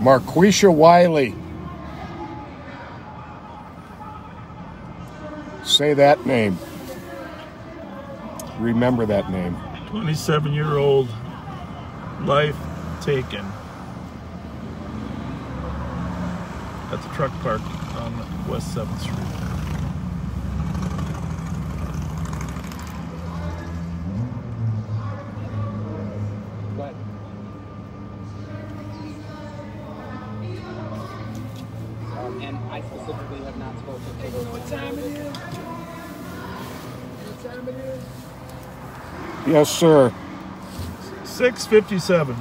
Marquisha Wiley. Say that name. Remember that name. 27-year-old life taken at the truck park on West 7th Street. Yes, sir. 6:57.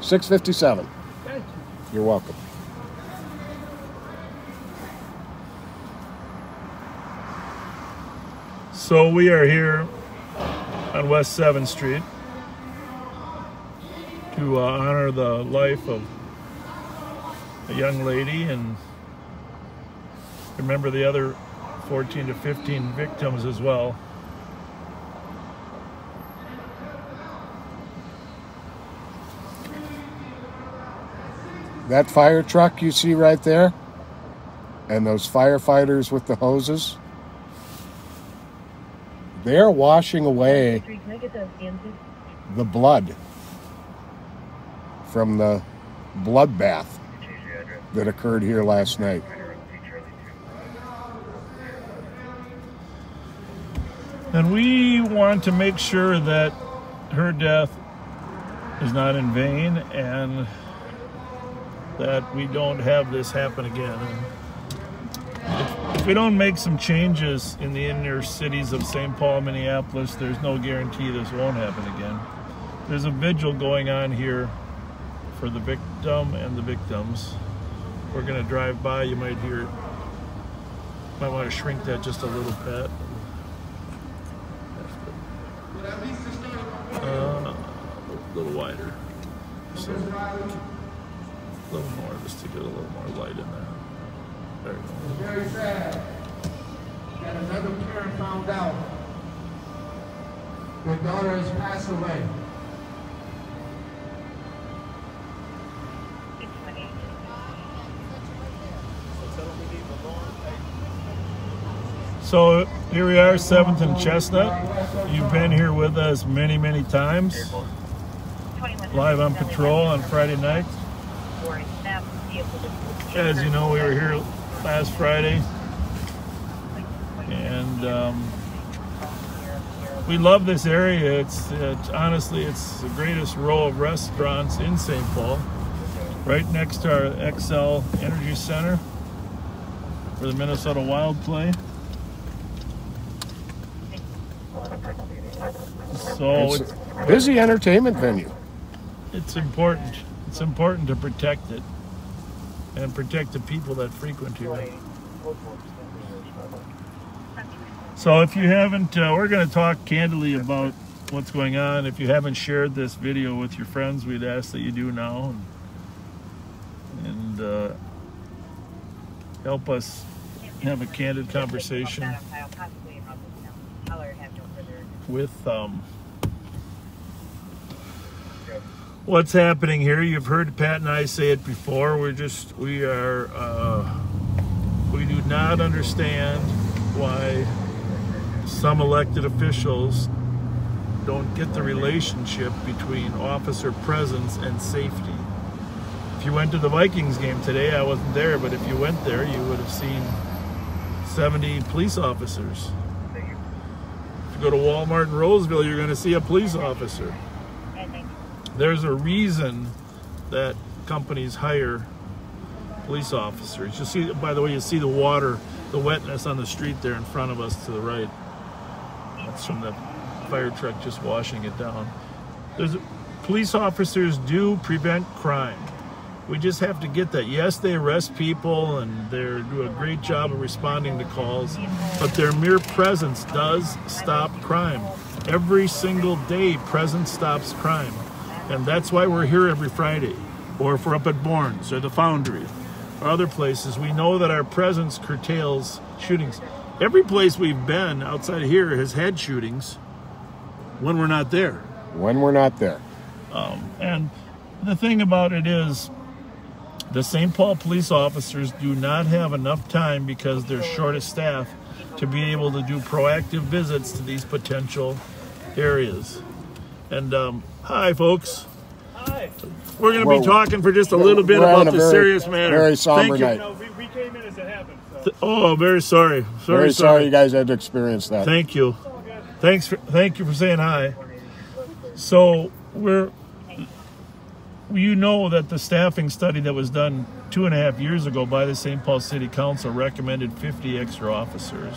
6:57. Thank you. You're welcome. So we are here on West 7th Street to honor the life of a young lady and remember the other 14 to 15 victims as well. That fire truck you see right there, and those firefighters with the hoses, they're washing away the blood from the bloodbath that occurred here last night. And we want to make sure that her death is not in vain and that we don't have this happen again. And if we don't make some changes in the inner cities of St. Paul, Minneapolis, there's no guarantee this won't happen again. There's a vigil going on here for the victim and the victims. We're gonna drive by, you might hear, might wanna shrink that just a little bit. A little wider. So, a little more, just to get a little more light in there. There you go. Very sad that another parent found out their daughter has passed away. It's funny. So here we are, 7th and Chestnut. You've been here with us many, many times. Live on Patrol on Friday nights. As you know, we were here last Friday, and we love this area. It's honestly, it's the greatest row of restaurants in St. Paul, right next to our Xcel Energy Center, where the Minnesota Wild play. So it's a busy entertainment venue. It's important. It's important to protect it and protect the people that frequent here. So if you haven't, we're going to talk candidly about what's going on. If you haven't shared this video with your friends, we'd ask that you do now and help us have a candid conversation with what's happening here. You've heard Pat and I say it before. We do not understand why some elected officials don't get the relationship between officer presence and safety. If you went to the Vikings game today, I wasn't there, but if you went there, you would have seen 70 police officers. If you go to Walmart in Roseville, you're going to see a police officer. There's a reason that companies hire police officers. You see, by the way, you see the water, the wetness on the street there in front of us to the right. That's from the fire truck just washing it down. Police officers do prevent crime. We just have to get that. Yes, they arrest people and they do a great job of responding to calls, but their mere presence does stop crime. Every single day, presence stops crime. And that's why we're here every Friday, or if we're up at Bournes or the Foundry or other places. We know that our presence curtails shootings. Every place we've been outside of here has had shootings when we're not there. When we're not there. And the thing about it is The St. Paul police officers do not have enough time because they're short of staff to be able to do proactive visits to these potential areas. And hi, folks. Hi. We're going to be talking for just a little bit about this serious matter. Very somber night. No, we came in as it happened. So. Oh, very sorry. Very sorry you guys had to experience that. Thank you. Thank you for saying hi. So you know that the staffing study that was done 2.5 years ago by the St. Paul City Council recommended 50 extra officers.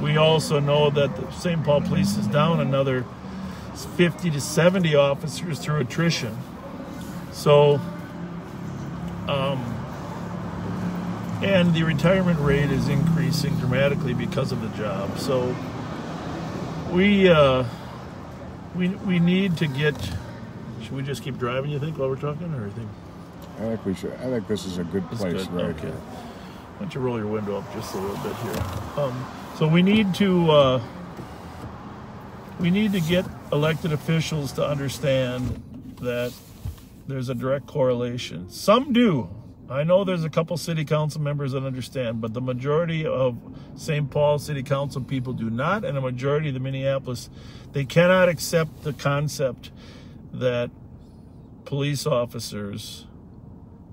We also know that the St. Paul Police is down another 50 to 70 officers through attrition. So, and the retirement rate is increasing dramatically because of the job. So we need to get. Should we just keep driving? You think while we're talking, or anything? I think we should. I think this is a good place right here. Why don't you roll your window up just a little bit here? So we need to get elected officials to understand that there's a direct correlation. Some do. I know there's a couple city council members that understand, but the majority of St. Paul city council people do not, and a majority of the Minneapolis, they cannot accept the concept that police officers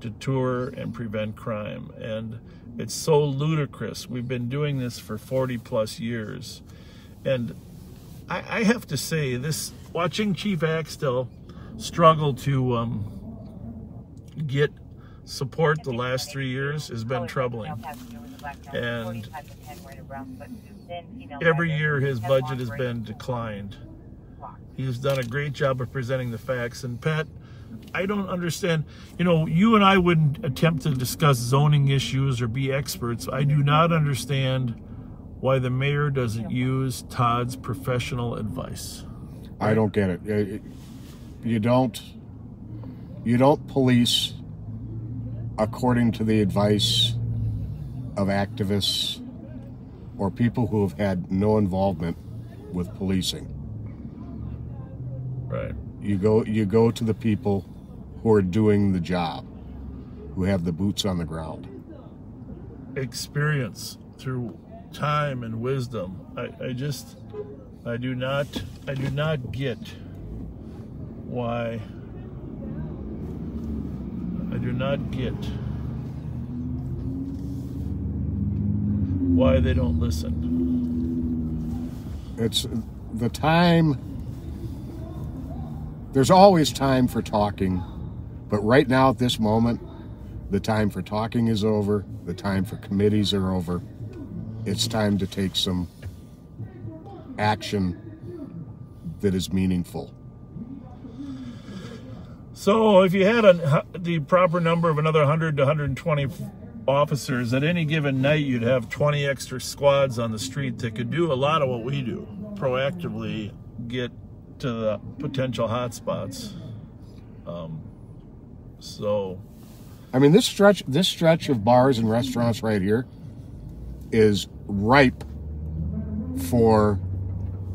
deter and prevent crime. And it's so ludicrous. We've been doing this for 40 plus years. And I have to say this, watching Chief Axtell struggle to get support the last 3 years has been troubling. And every year his budget has been declined. He's done a great job of presenting the facts. And Pat, I don't understand. You know, you and I wouldn't attempt to discuss zoning issues or be experts. I do not understand why the mayor doesn't use Todd's professional advice. I don't get it. You don't police according to the advice of activists or people who have had no involvement with policing. Right. You go to the people who are doing the job, who have the boots on the ground. Experience through time and wisdom. I do not get why. I do not get why they don't listen. It's the time. There's always time for talking, but right now at this moment, the time for talking is over. The time for committees are over. It's time to take some action that is meaningful. So if you had the proper number of another 100 to 120 officers at any given night, you'd have 20 extra squads on the street that could do a lot of what we do, proactively get to the potential hotspots. So, I mean, this stretch of bars and restaurants right here is ripe for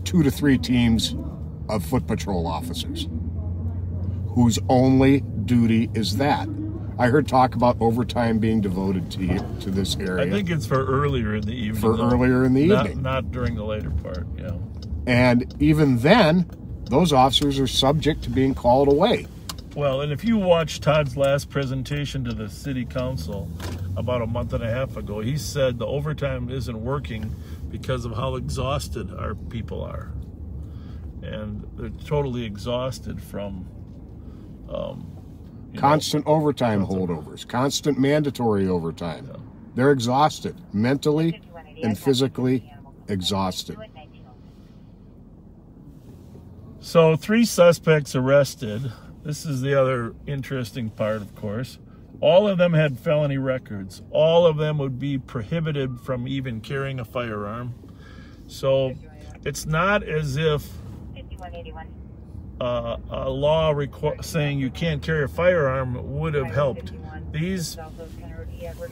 2 to 3 teams of foot patrol officers, whose only duty is that. I heard talk about overtime being devoted to this area. I think it's for earlier in the evening. For earlier in the evening, not during the later part. Yeah, and even then, those officers are subject to being called away. Well, and if you watch Todd's last presentation to the city council about 1.5 months ago, he said the overtime isn't working because of how exhausted our people are. And they're totally exhausted from constant overtime holdovers, constant mandatory overtime. Yeah. They're exhausted, mentally and physically exhausted. So 3 suspects arrested. This is the other interesting part, of course. All of them had felony records. All of them would be prohibited from even carrying a firearm. So it's not as if a law saying you can't carry a firearm would have helped. These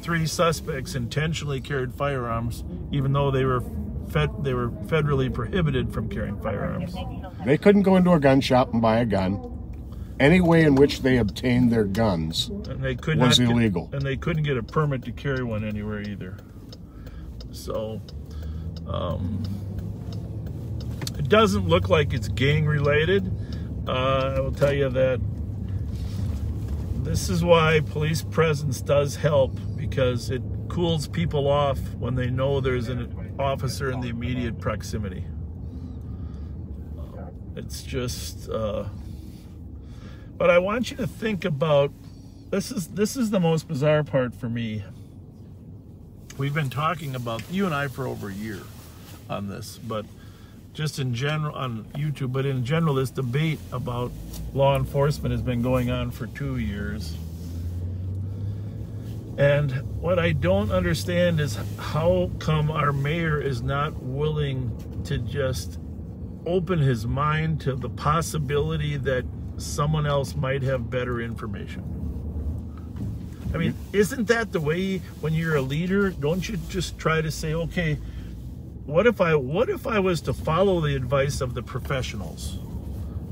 3 suspects intentionally carried firearms, even though they were federally prohibited from carrying firearms. They couldn't go into a gun shop and buy a gun. any way in which they obtained their guns was illegal. And they couldn't get a permit to carry one anywhere either. So it doesn't look like it's gang related. I will tell you that this is why police presence does help, because it cools people off when they know there's an officer in the immediate proximity. It's just, but I want you to think about, this is the most bizarre part for me. We've been talking about, you and I, for over a year on this, but just in general on YouTube, but in general, this debate about law enforcement has been going on for 2 years. And what I don't understand is how come our mayor is not willing to just open his mind to the possibility that someone else might have better information. I mean, isn't that the way when you're a leader, don't you just try to say, okay, what if I was to follow the advice of the professionals?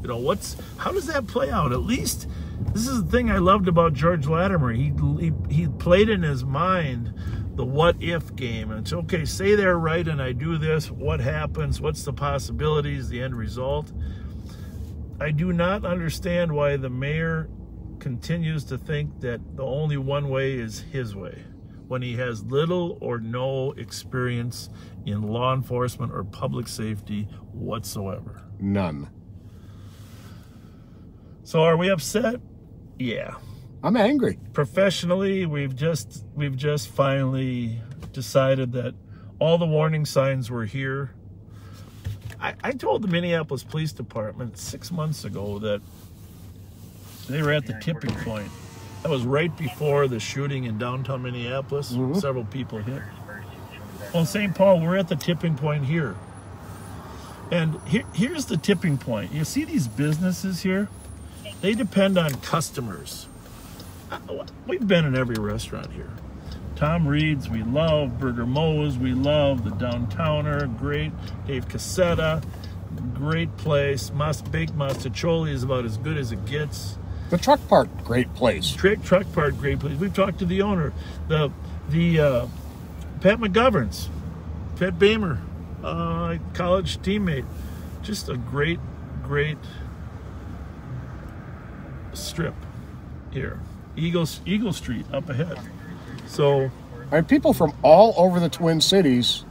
You know, how does that play out? At least this is the thing I loved about George Latimer. He played in his mind the what if game, and it's okay, say they're right and I do this, what happens, what's the possibilities, the end result. I do not understand why the mayor continues to think that the only one way is his way when he has little or no experience in law enforcement or public safety whatsoever. None. So are we upset? Yeah. I'm angry. Professionally, we've just finally decided that all the warning signs were here. I told the Minneapolis Police Department 6 months ago that they were at the tipping point. That was right before the shooting in downtown Minneapolis. Mm-hmm. Several people hit. Well, St. Paul, we're at the tipping point here. And here's the tipping point. You see these businesses here? They depend on customers. We've been in every restaurant here. Tom Reed's, we love. Burger Mo's, we love. The Downtowner, great. Dave Cassetta, great place. Baked Mastacholi is about as good as it gets. The Truck Park, great place. Truck Park, great place. We've talked to the owner. The Pat McGovern's, Pat Bamer, college teammate. Just a great, great strip here. Eagle Street up ahead. So, and people from all over the Twin Cities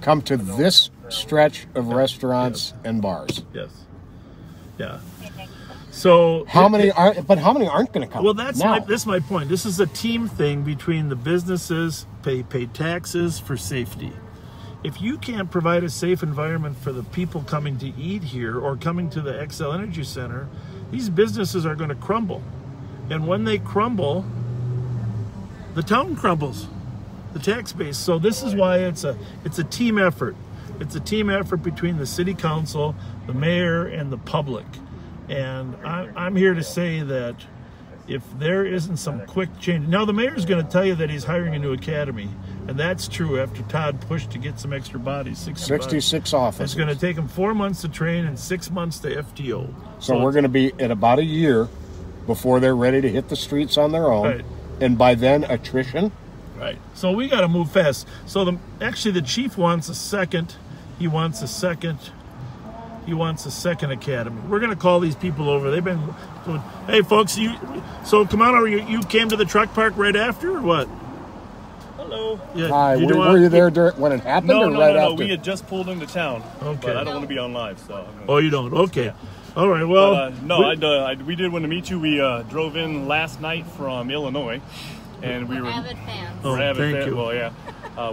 come to this stretch of restaurants and bars. Yes. Yeah. So how many aren't going to come? Well, that's my point. This is a team thing between the businesses pay taxes for safety. If you can't provide a safe environment for the people coming to eat here or coming to the Xcel Energy Center, these businesses are going to crumble. And when they crumble, the town crumbles, the tax base. So this is why it's a team effort. It's a team effort between the city council, the mayor, and the public. And I'm here to say that if there isn't some quick change... Now, the mayor's going to tell you that he's hiring a new academy, and that's true after Todd pushed to get some extra bodies. 66 officers. It's going to take him 4 months to train and 6 months to FTO. So we're going to be at about a year before they're ready to hit the streets on their own. Right. And by then, attrition. Right. So we got to move fast. So actually, the chief wants a second. He wants a second academy. We're going to call these people over. They've been going, hey, folks, so come on over. You came to the Truck Park right after or what? Hello. Yeah, hi. Were you there when it happened or right after? No, we had just pulled into town. Okay. But I don't want to be on live, so. Oh, you don't? Okay. Yeah. All right, well... we did want to meet you. We drove in last night from Illinois, and we were... avid fans. Oh, thank you. Well, yeah.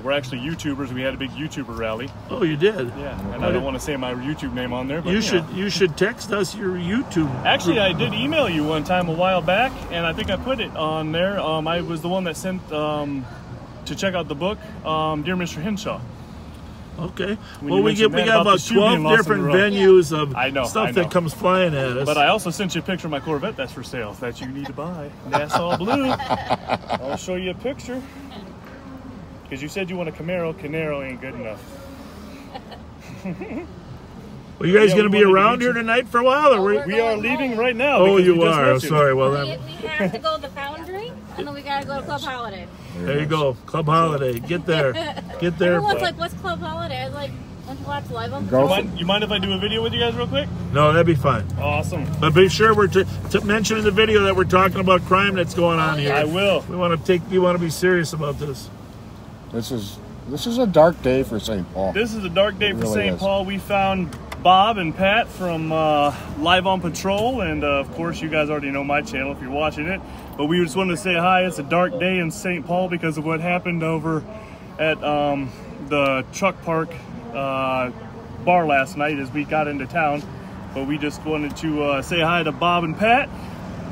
We're actually YouTubers. We had a big YouTuber rally. Oh, you did? Yeah, and I don't want to say my YouTube name on there, but... You should text us your YouTube... Actually, I did email you one time a while back, and I think I put it on there. I was the one that sent to check out the book, Dear Mr. Henshaw. Okay. Well, we got about 12 different venues of stuff that comes flying at us. But I also sent you a picture of my Corvette that's for sale that you need to buy. That's all blue. I'll show you a picture. Because you said you want a Camaro. Ain't good enough. Well, you guys going to be around here tonight for a while? Or we are leaving right now. Oh, you are. Oh, sorry. Well, we have to go to the Foundry, and then we got to go to Club Holiday. There you go. Club Holiday. Get there. Get there. Everyone's like, what's Club Holiday? I was like, want to watch Live on Patrol? You mind if I do a video with you guys real quick? No, that'd be fine. Awesome. But be sure we're to mention in the video that we're talking about crime that's going on here. I will. We want to be serious about this. This is a dark day for St. Paul. This is a dark day for St. Paul. We found Bob and Pat from Live on Patrol, and of course you guys already know my channel if you're watching it. But we just wanted to say hi. It's a dark day in St. Paul because of what happened over at the Truck Park bar last night as we got into town. But we just wanted to say hi to Bob and Pat,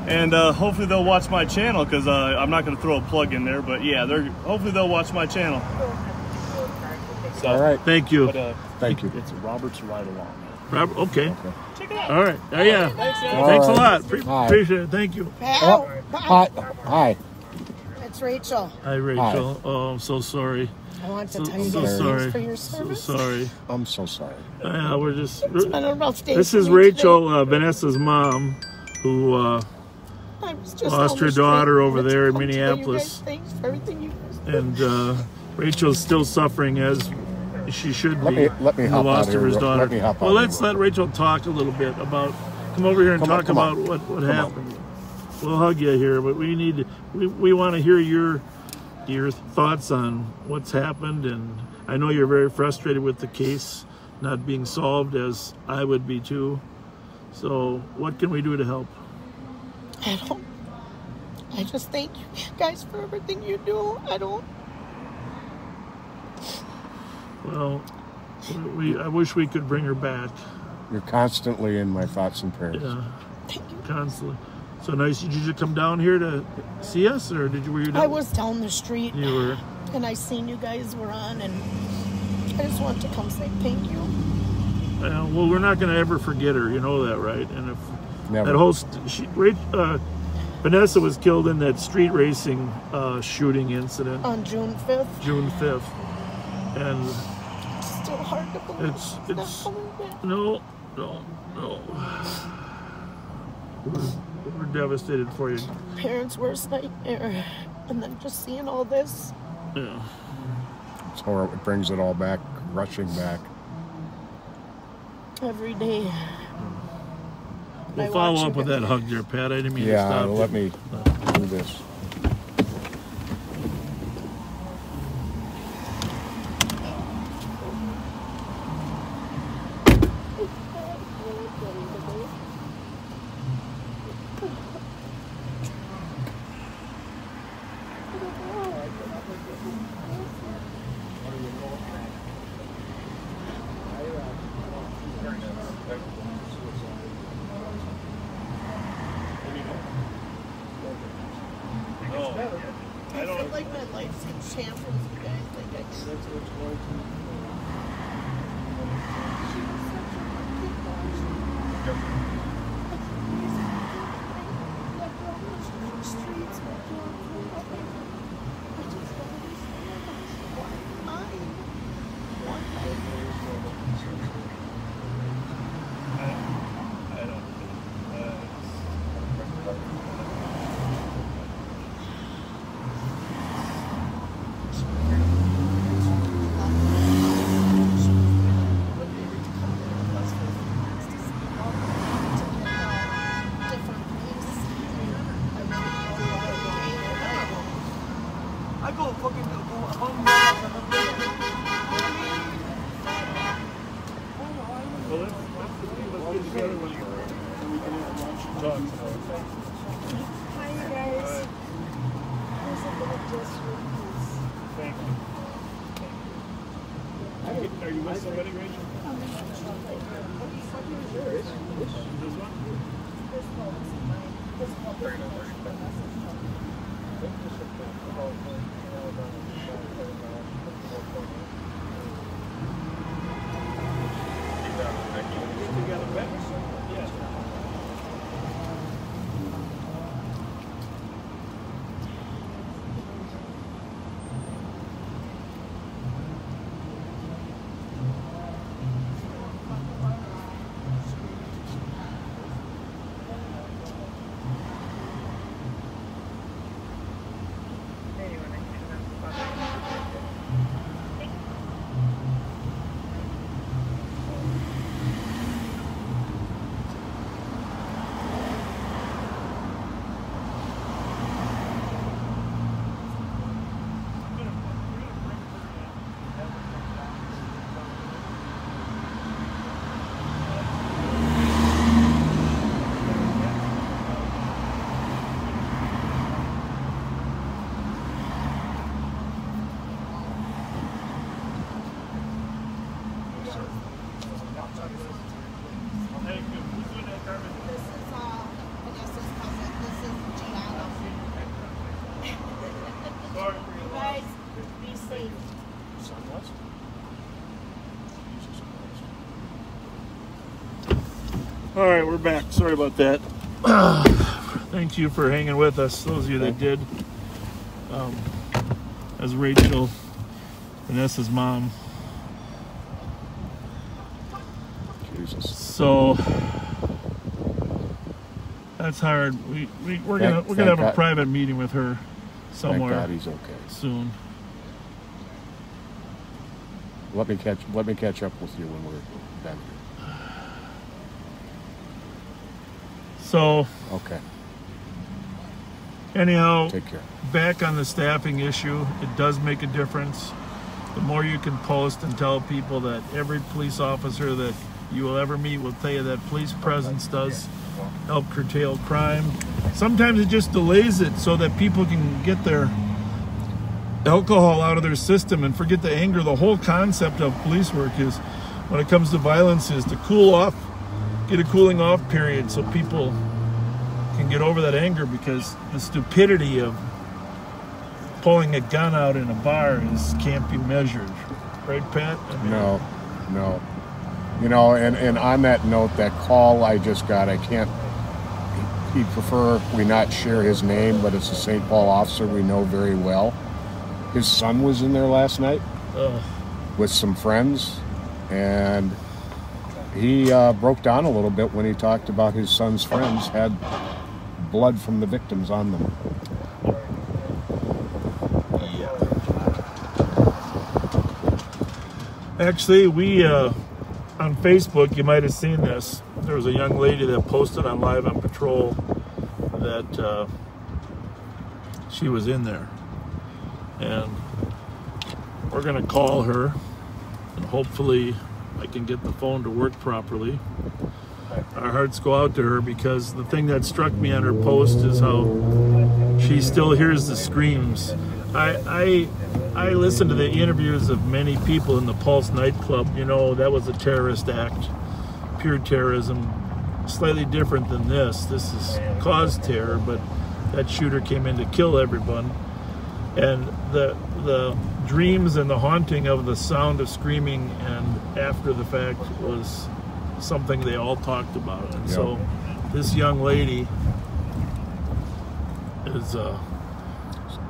and hopefully they'll watch my channel because I'm not going to throw a plug in there, but yeah, hopefully they'll watch my channel. So, all right, thank you. But, thank you. It's Robert's Ride Along. Robert, okay. Check it out. All right. Yeah. Thanks a lot. Appreciate it. Thank you. Oh, hi. It's Rachel. Hi, Rachel. Hi. Oh, I'm so sorry. I want to tell you for your service. So sorry. I'm so sorry. We're just. It's been a rough day. This is Rachel, Vanessa's mom, who lost her daughter over there in Minneapolis. Thanks for everything you guys. And Rachel's still suffering as she should be. Let me hop out of here. Let me hop out. Well, let's let Rachel talk a little bit about. Come over here and talk about what happened. We'll hug you here, but we need. We want to hear your thoughts on what's happened, and I know you're very frustrated with the case not being solved, as I would be too. So what can we do to help? I just thank you guys for everything you do. Well, I wish we could bring her back. You're constantly in my thoughts and prayers. Yeah, thank you. Constantly. So nice. Did you just come down here to see us, or were you down? I was down the street. You were. And I seen you guys were on, and I just wanted to come say thank you. Well, we're not going to ever forget her. You know that, right? And if never. That whole Vanessa was killed in that street racing shooting incident on June 5th. June 5th, and it's still hard to believe. It's not coming back. No. We're devastated for you. Parents' worst nightmare, and then just seeing all this. Yeah. It's horrible. It brings it all back, rushing back. Every day. We'll follow up with that hug there, Pat. I didn't mean to stop. Yeah, let me do this. you sleep? Southwest. All right, we're back. Sorry about that. Thank you for hanging with us, those of you that did. As Rachel, Vanessa's mom. Jesus. So that's hard. We're gonna have a private meeting with her somewhere. Thank God he's okay. Soon. Let me catch up with you when we're done here. So, okay. Anyhow, take care. Back on the staffing issue, it does make a difference. The more you can post and tell people that every police officer that you will ever meet will tell you that police presence does help curtail crime. Sometimes it just delays it so that people can get their alcohol out of their system and forget the anger. The whole concept of police work is, when it comes to violence, is to cool off. Get a cooling off period so people can get over that anger, because the stupidity of pulling a gun out in a bar can't be measured. Right, Pat? I mean, no. You know, and on that note, that call I just got, I can't, he'd prefer we not share his name, but it's a St. Paul officer we know very well. His son was in there last night with some friends, and he broke down a little bit when he talked about his son's friends had blood from the victims on them. Yeah. Actually, we, on Facebook, you might have seen this. There was a young lady that posted on Live on Patrol that she was in there. And we're going to call her and hopefully I can get the phone to work properly. Our hearts go out to her, because the thing that struck me on her post is how she still hears the screams. I listen to the interviews of many people in the Pulse nightclub. You know, that was a terrorist act, pure terrorism, slightly different than this. This is caused terror, but that shooter came in to kill everyone. And the dreams and the haunting of the sound of screaming and after the fact was something they all talked about. And so this young lady is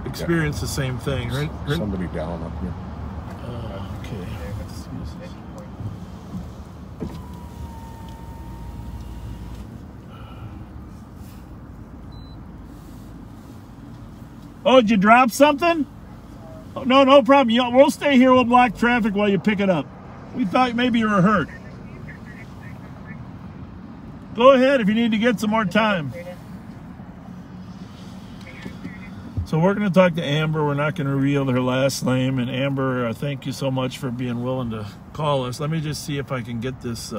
experienced the same thing, right? Somebody down up here. Okay. Oh, did you drop something? Oh, no, no problem. We'll stay here. We'll block traffic while you pick it up. We thought maybe you were hurt. Go ahead if you need to get some more time. So we're going to talk to Amber. We're not going to reveal her last name. And Amber, thank you so much for being willing to call us. Let me just see if I can get this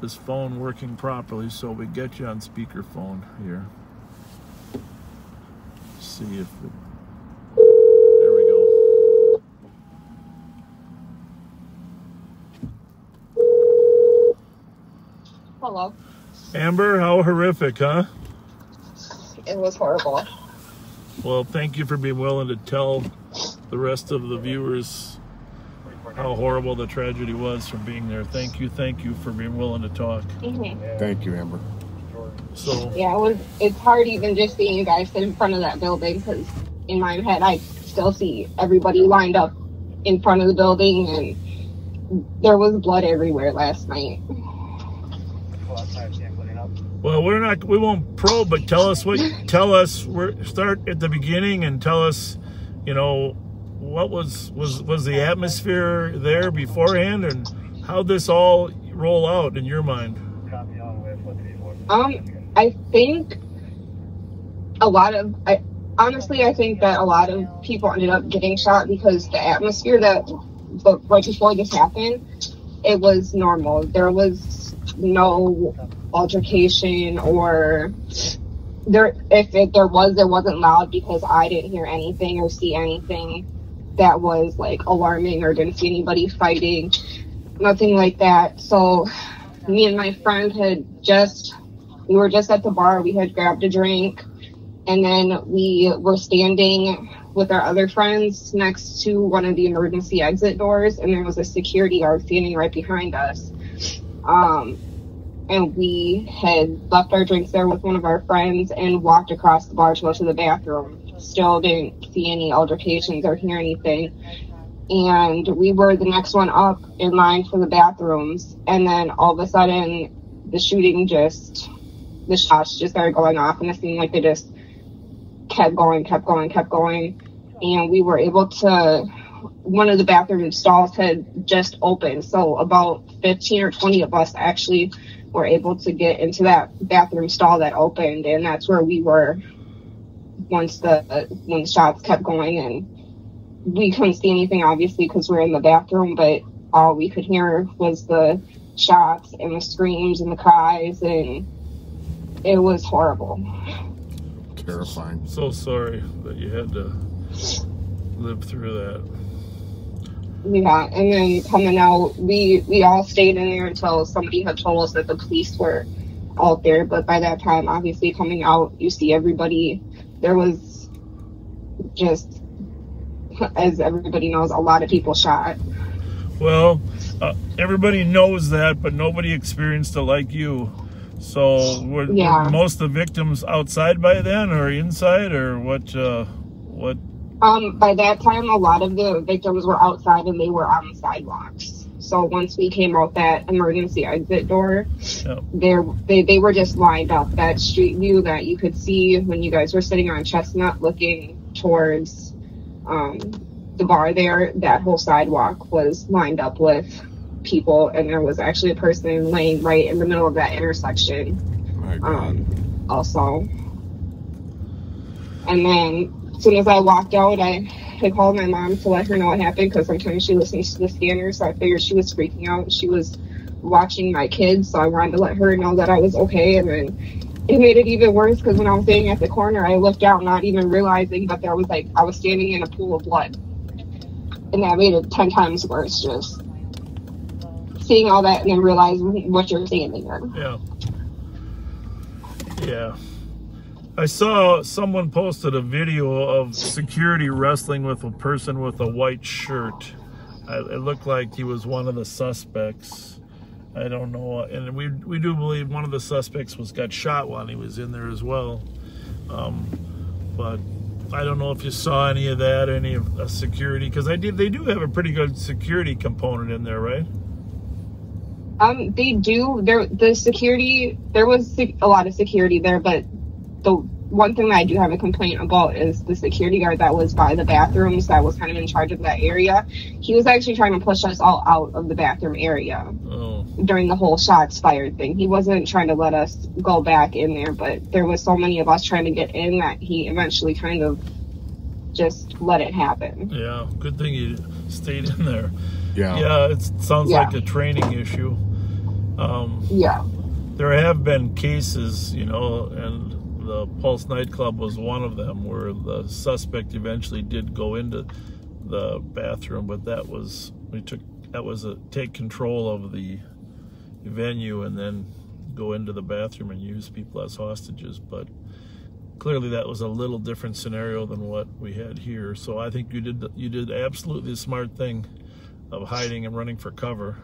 this phone working properly so we get you on speakerphone here. See if it... There we go. Hello. Amber, how horrific, huh? It was horrible. Well, thank you for being willing to tell the rest of the viewers how horrible the tragedy was from being there. Thank you for being willing to talk. Mm-hmm. Thank you, Amber. So yeah, it's hard even just seeing you guys sit in front of that building, because in my head I still see everybody lined up in front of the building, and there was blood everywhere last night. Well, we won't probe, but tell us. Start at the beginning and tell us, you know, what was the atmosphere there beforehand, and how this all roll out in your mind. I think I think that a lot of people ended up getting shot, because the atmosphere right before this happened, it was normal. There was no altercation, or if there was, it wasn't loud, because I didn't hear anything or see anything that was like alarming, or didn't see anybody fighting, nothing like that. So me and my friend had we were just at the bar, we had grabbed a drink, and then we were standing with our other friends next to one of the emergency exit doors, and there was a security guard standing right behind us. And we had left our drinks there with one of our friends and walked across the bar to go to the bathroom. Still didn't see any altercations or hear anything. And we were the next one up in line for the bathrooms. And then all of a sudden, the shots just started going off. And it seemed like they just kept going. And we were able to, one of the bathroom stalls had just opened. So about 15 or 20 of us actually were able to get into that bathroom stall that opened. And that's where we were when the shots kept going. And we couldn't see anything, obviously, because we were in the bathroom, but all we could hear was the shots and the screams and the cries, and it was horrible. Terrifying. So sorry that you had to live through that. Yeah, and then coming out, we all stayed in there until somebody had told us that the police were out there, but by that time, obviously, coming out, you see everybody. There was just, as everybody knows, a lot of people shot. Well, everybody knows that, but nobody experienced it like you. So were most of the victims outside by then, or inside, or what? By that time, a lot of the victims were outside and they were on the sidewalks. So once we came out that emergency exit door, yep, they were just lined up. That street view that you could see when you guys were sitting on Chestnut looking towards the bar there, that whole sidewalk was lined up with people, and there was actually a person laying right in the middle of that intersection. My God. Also, and then as soon as I walked out, I had called my mom to let her know what happened, because sometimes she listens to the scanner, so I figured she was freaking out. She was watching my kids, so I wanted to let her know that I was okay. And then it made it even worse because when I was standing at the corner, I looked out not even realizing, but there was I was standing in a pool of blood. And that made it 10 times worse, just seeing all that and then realizing what you're standing in. Yeah. Yeah. I saw someone posted a video of security wrestling with a person with a white shirt. It looked like he was one of the suspects. I don't know, and we do believe one of the suspects got shot while he was in there as well. But I don't know if you saw any of that, any of the security, because they do have a pretty good security component in there, right? They do. There was a lot of security there, but the one thing that I do have a complaint about is the security guard that was by the bathrooms that was kind of in charge of that area. He was actually trying to push us all out of the bathroom area during the whole shots fired thing. He wasn't trying to let us go back in there, but there was so many of us trying to get in that he eventually kind of just let it happen. Yeah, good thing you stayed in there. Yeah. Yeah, it sounds like a training issue. Yeah. There have been cases, and the Pulse nightclub was one of them, where the suspect eventually did go into the bathroom, but take control of the venue and then go into the bathroom and use people as hostages. But clearly that was a little different scenario than what we had here. So I think you did absolutely the smart thing of hiding and running for cover.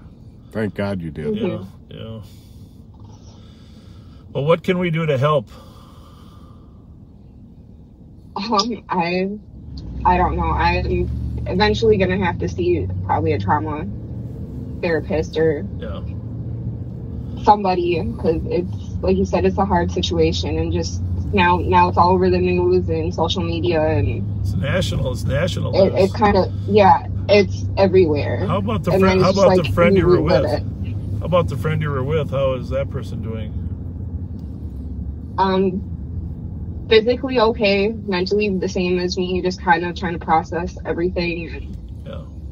Thank God you did. Mm-hmm. Yeah. Well, what can we do to help? I don't know. I'm eventually gonna have to see probably a trauma therapist or somebody, because it's like you said, it's a hard situation, and just now it's all over the news and social media, and it's national. It's kind of it's everywhere. How about the friend you were with? How about the friend you were with? How is that person doing? Physically okay, mentally the same as me, just kind of trying to process everything.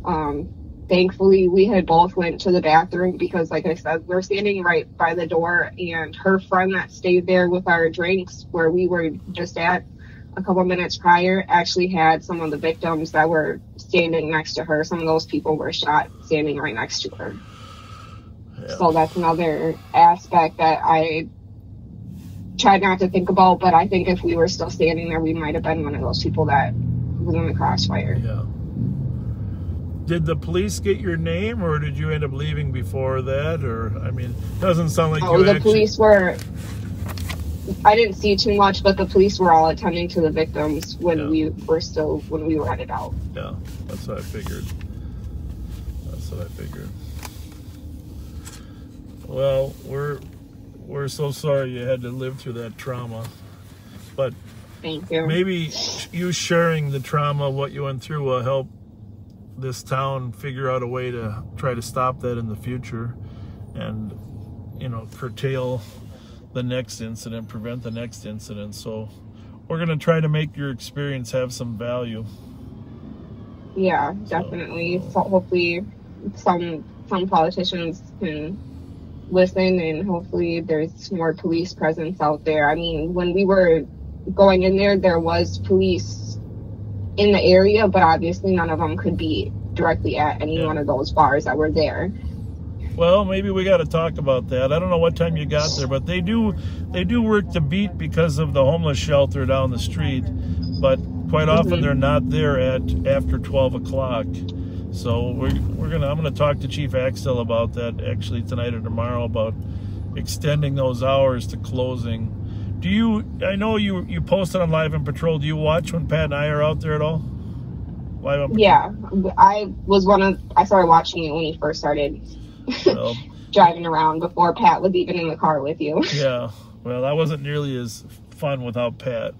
And, thankfully, we had both went to the bathroom because, like I said, we're standing right by the door, and her friend that stayed there with our drinks where we were just at a couple minutes prior actually had some of the victims that were standing next to her. Some of those people were shot standing right next to her. Yeah. So that's another aspect that I tried not to think about, but I think if we were still standing there, we might have been one of those people that was in the crossfire. Yeah. Did the police get your name, or did you end up leaving before that? Or, I mean, it doesn't sound like you actually... The police were... I didn't see too much, but the police were all attending to the victims when we were headed out. Yeah, that's what I figured. That's what I figured. Well, we're so sorry you had to live through that trauma, but thank you. Maybe you sharing the trauma, what you went through, will help this town figure out a way to try to stop that in the future, and, you know, curtail the next incident, prevent the next incident. So we're going to try to make your experience have some value. Yeah, definitely. So hopefully some politicians can listen, and hopefully there's more police presence out there. I mean, when we were going in there, there was police in the area, but obviously none of them could be directly at any one of those bars that were there. Well, maybe we got to talk about that. I don't know what time you got there, but they do work the beat because of the homeless shelter down the street, but quite often they're not there at after 12 o'clock. So I'm gonna talk to Chief Axtell about that actually tonight or tomorrow, about extending those hours to closing. Do you, I know you posted on Live on Patrol, do you watch when Pat and I are out there at all? Live on Patrol? Yeah, I started watching it when he first started driving around, before Pat was even in the car with you. Yeah, well, that wasn't nearly as fun without Pat.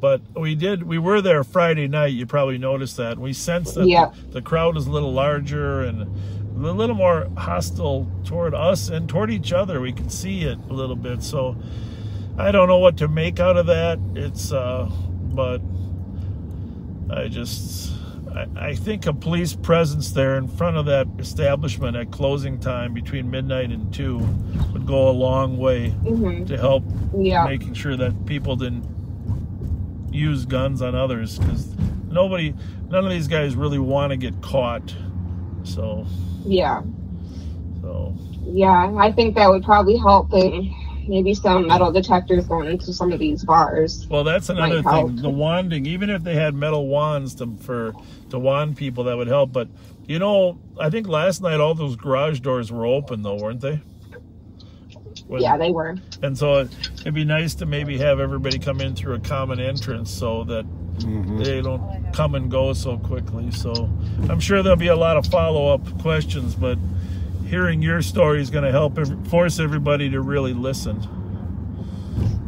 But we were there Friday night, you probably noticed that. We sensed that the crowd was a little larger and a little more hostile toward us and toward each other. We could see it a little bit, so I don't know what to make out of that. It's, but I think a police presence there in front of that establishment at closing time between midnight and 2 would go a long way to help making sure that people didn't use guns on others, because none of these guys really want to get caught. So, I think that would probably help. Maybe some metal detectors going into some of these bars. Well, that's another thing. The wanding, even if they had metal wands to wand people, that would help. But, you know, I think last night all those garage doors were open, though, weren't they? Yeah, they were. And so it'd be nice to maybe have everybody come in through a common entrance so that they don't come and go so quickly. So I'm sure there'll be a lot of follow-up questions, but hearing your story is going to help force everybody to really listen.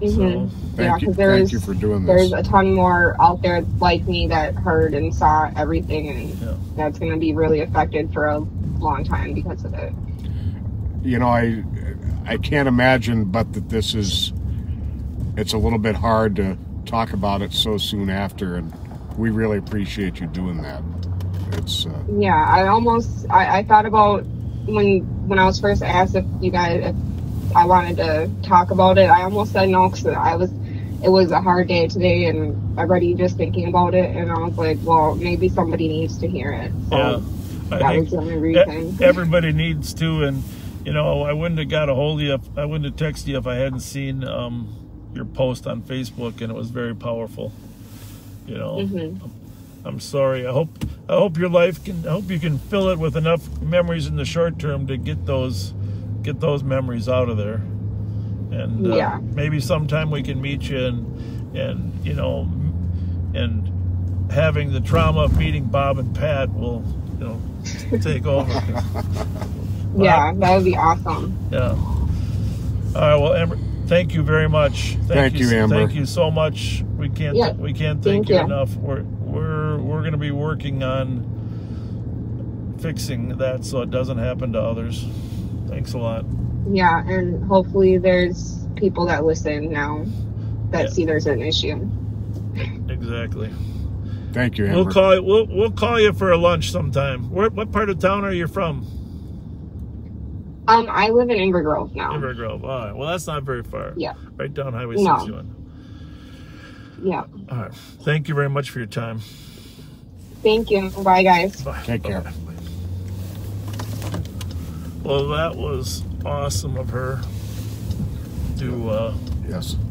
So, thank you for doing this. There's a ton more out there like me that heard and saw everything, and that's going to be really affected for a long time because of it. You know, I can't imagine, but that it's a little bit hard to talk about it so soon after, and we really appreciate you doing that. It's I thought about, when I was first asked if I wanted to talk about it, I almost said no, because it was a hard day today, and already just thinking about it, and I was like, well, maybe somebody needs to hear it. So that was the only reason. Everybody needs to, and, you know, I wouldn't have got a hold of you, I wouldn't have texted you if I hadn't seen your post on Facebook, and it was very powerful. You know, I'm sorry. I hope your life can. I hope you can fill it with enough memories in the short term to get those memories out of there. And maybe sometime we can meet you and you know, and having the trauma of meeting Bob and Pat will, you know, take over. Yeah, that would be awesome. Yeah. All right. Well, Amber, thank you very much. Thank you, Amber. Thank you so much. We can't thank you enough. We're going to be working on fixing that so it doesn't happen to others. Thanks a lot. Yeah, and hopefully there's people that listen now that see there's an issue. Exactly. Thank you, Amber. We'll call you. We'll call you for a lunch sometime. What part of town are you from? I live in Inver Grove now. Inver Grove. All right. Well, that's not very far. Yeah. Right down Highway 61. Yeah. All right. Thank you very much for your time. Thank you. Bye, guys. Bye. Take care. Well, that was awesome of her to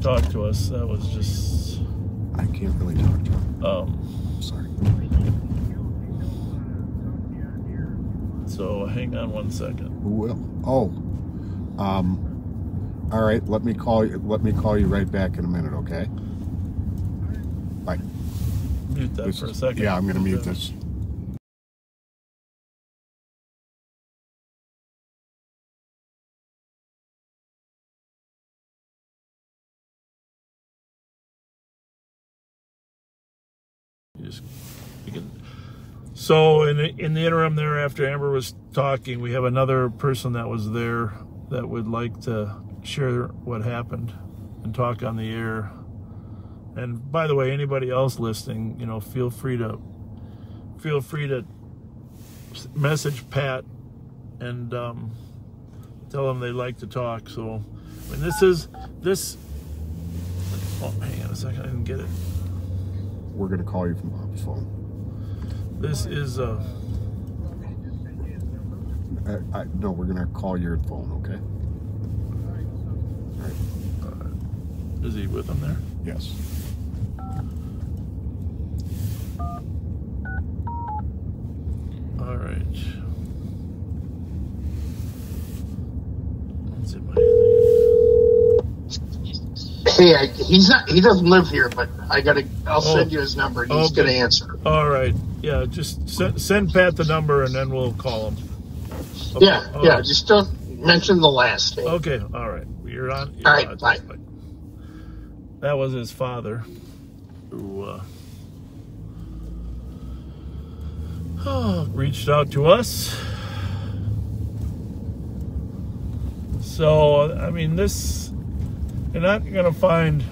talk to us. That was just... I can't really talk to her. I'm sorry. So hang on one second. Well, all right, let me call you right back in a minute, okay? Bye. Mute that for a second. Yeah, I'm gonna mute this. So in the interim there, after Amber was talking, we have another person that was there that would like to share what happened and talk on the air. And by the way, anybody else listening, you know, feel free to message Pat and tell them they'd like to talk. So, and this. Oh, hang on a second, I didn't get it. We're gonna call you from Bob's phone. This is a... No, we're going to call your phone, okay? All right. Is he with him there? Yes. All right. Hey, he's not. He doesn't live here, but I'll send you his number. And he's going to answer. All right. Yeah, just send Pat the number and then we'll call him. Okay. Yeah, all right. Just don't mention the last name. Okay, all right. You're on. All right, bye. That was his father, who reached out to us. So, I mean, this, you're not going to find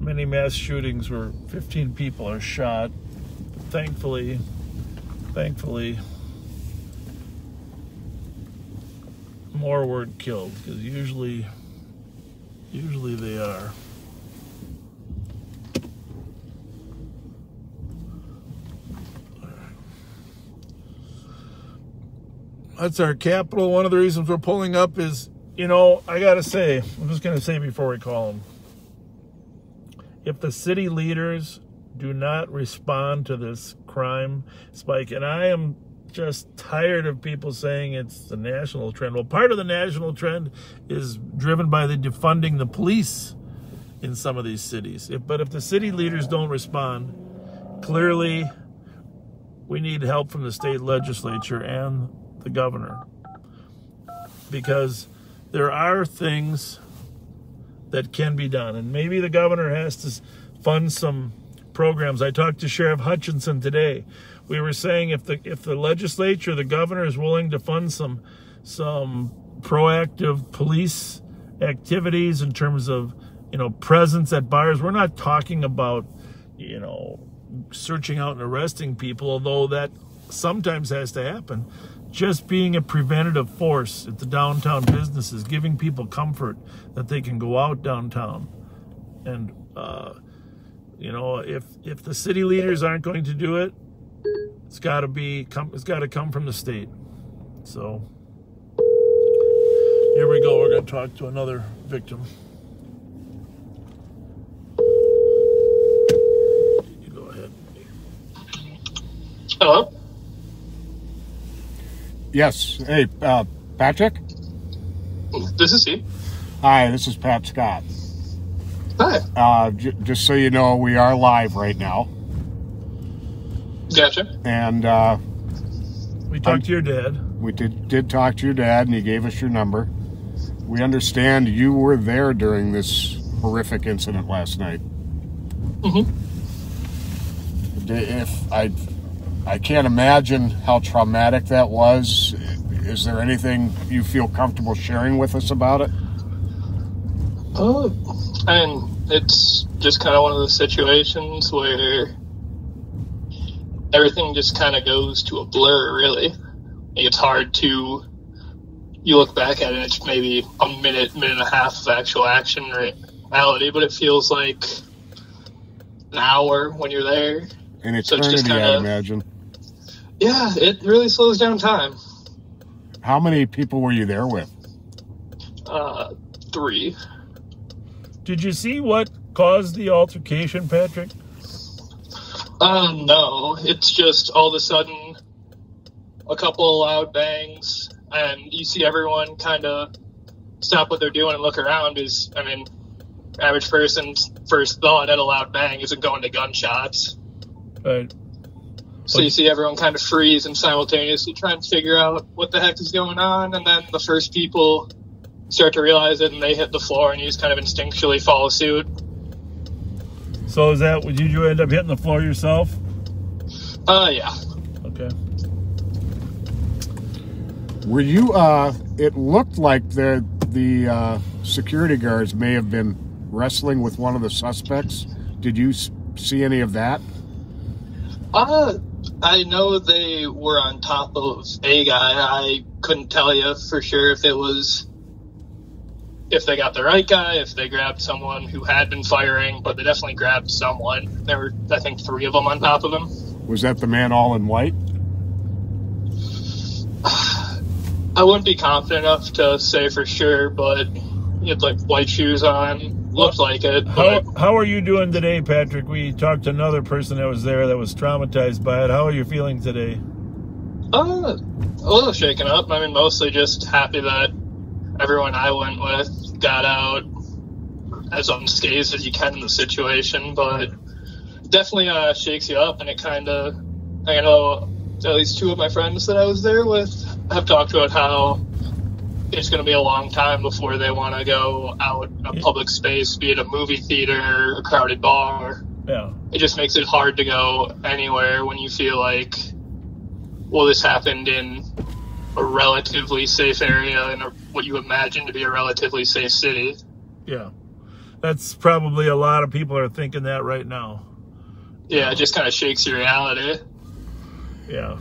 many mass shootings where 15 people are shot. But thankfully, more weren't killed, because usually they are. That's our capital. One of the reasons we're pulling up is, you know, I gotta say, I'm just gonna say before we call them, if the city leaders do not respond to this crime spike, and I am just tired of people saying it's the national trend. Well, part of the national trend is driven by the defunding the police in some of these cities. But if the city leaders don't respond, clearly we need help from the state legislature and the governor, because there are things that can be done. And maybe the governor has to fund some programs. I talked to Sheriff Hutchinson today. We were saying if the legislature, the governor, is willing to fund some proactive police activities in terms of, you know, presence at bars. We're not talking about, you know, searching out and arresting people, although that sometimes has to happen. Just being a preventative force at the downtown businesses, giving people comfort that they can go out downtown. And, you know, if the city leaders aren't going to do it, it's got to come from the state. So here we go. We're going to talk to another victim. You go ahead. Hello? Yes. Hey, Patrick? This is he. Hi, this is Pat Scott. Hi. Just so you know, we are live right now. Gotcha. And we talked to your dad. We did talk to your dad, and he gave us your number. We understand you were there during this horrific incident last night. Mm-hmm. I can't imagine how traumatic that was. Is there anything you feel comfortable sharing with us about it? And it's just kind of one of those situations where everything just kind of goes to a blur, really. It's hard to, you look back at it, it's maybe a minute and a half of actual action or reality, but it feels like an hour when you're there. An eternity, so it's just kinda, I imagine. Yeah, it really slows down time. How many people were you there with? 3. Did you see what caused the altercation, Patrick? No. It's just all of a sudden a couple of loud bangs, and you see everyone kind of stop what they're doing and look around. Because, I mean, average person's first thought at a loud bang isn't going to gunshots. Right. So you see everyone kind of freeze and simultaneously try and figure out what the heck is going on, and then the first people start to realize it and they hit the floor, and you just kind of instinctually follow suit. So is that, did you end up hitting the floor yourself? Yeah. Okay. Were you, it looked like the security guards may have been wrestling with one of the suspects. Did you see any of that? I know they were on top of a guy. I couldn't tell you for sure if it was, if they got the right guy, if they grabbed someone who had been firing, but they definitely grabbed someone. There were, I think, 3 of them on top of him. Was that the man all in white? I wouldn't be confident enough to say for sure, but he had, like, white shoes on. Looked like it. How are you doing today, Patrick? We talked to another person that was there that was traumatized by it. How are you feeling today? A little shaken up. I mean, mostly just happy that everyone I went with got out as unscathed as you can in the situation, but definitely shakes you up, and it kind of, I know at least 2 of my friends that I was there with have talked about how it's going to be a long time before they want to go out in a public space, be it a movie theater, a crowded bar. Yeah. It just makes it hard to go anywhere when you feel like, well, this happened in a relatively safe area in what you imagine to be a relatively safe city. Yeah. That's probably a lot of people are thinking that right now. Yeah, it just kind of shakes your reality. Yeah.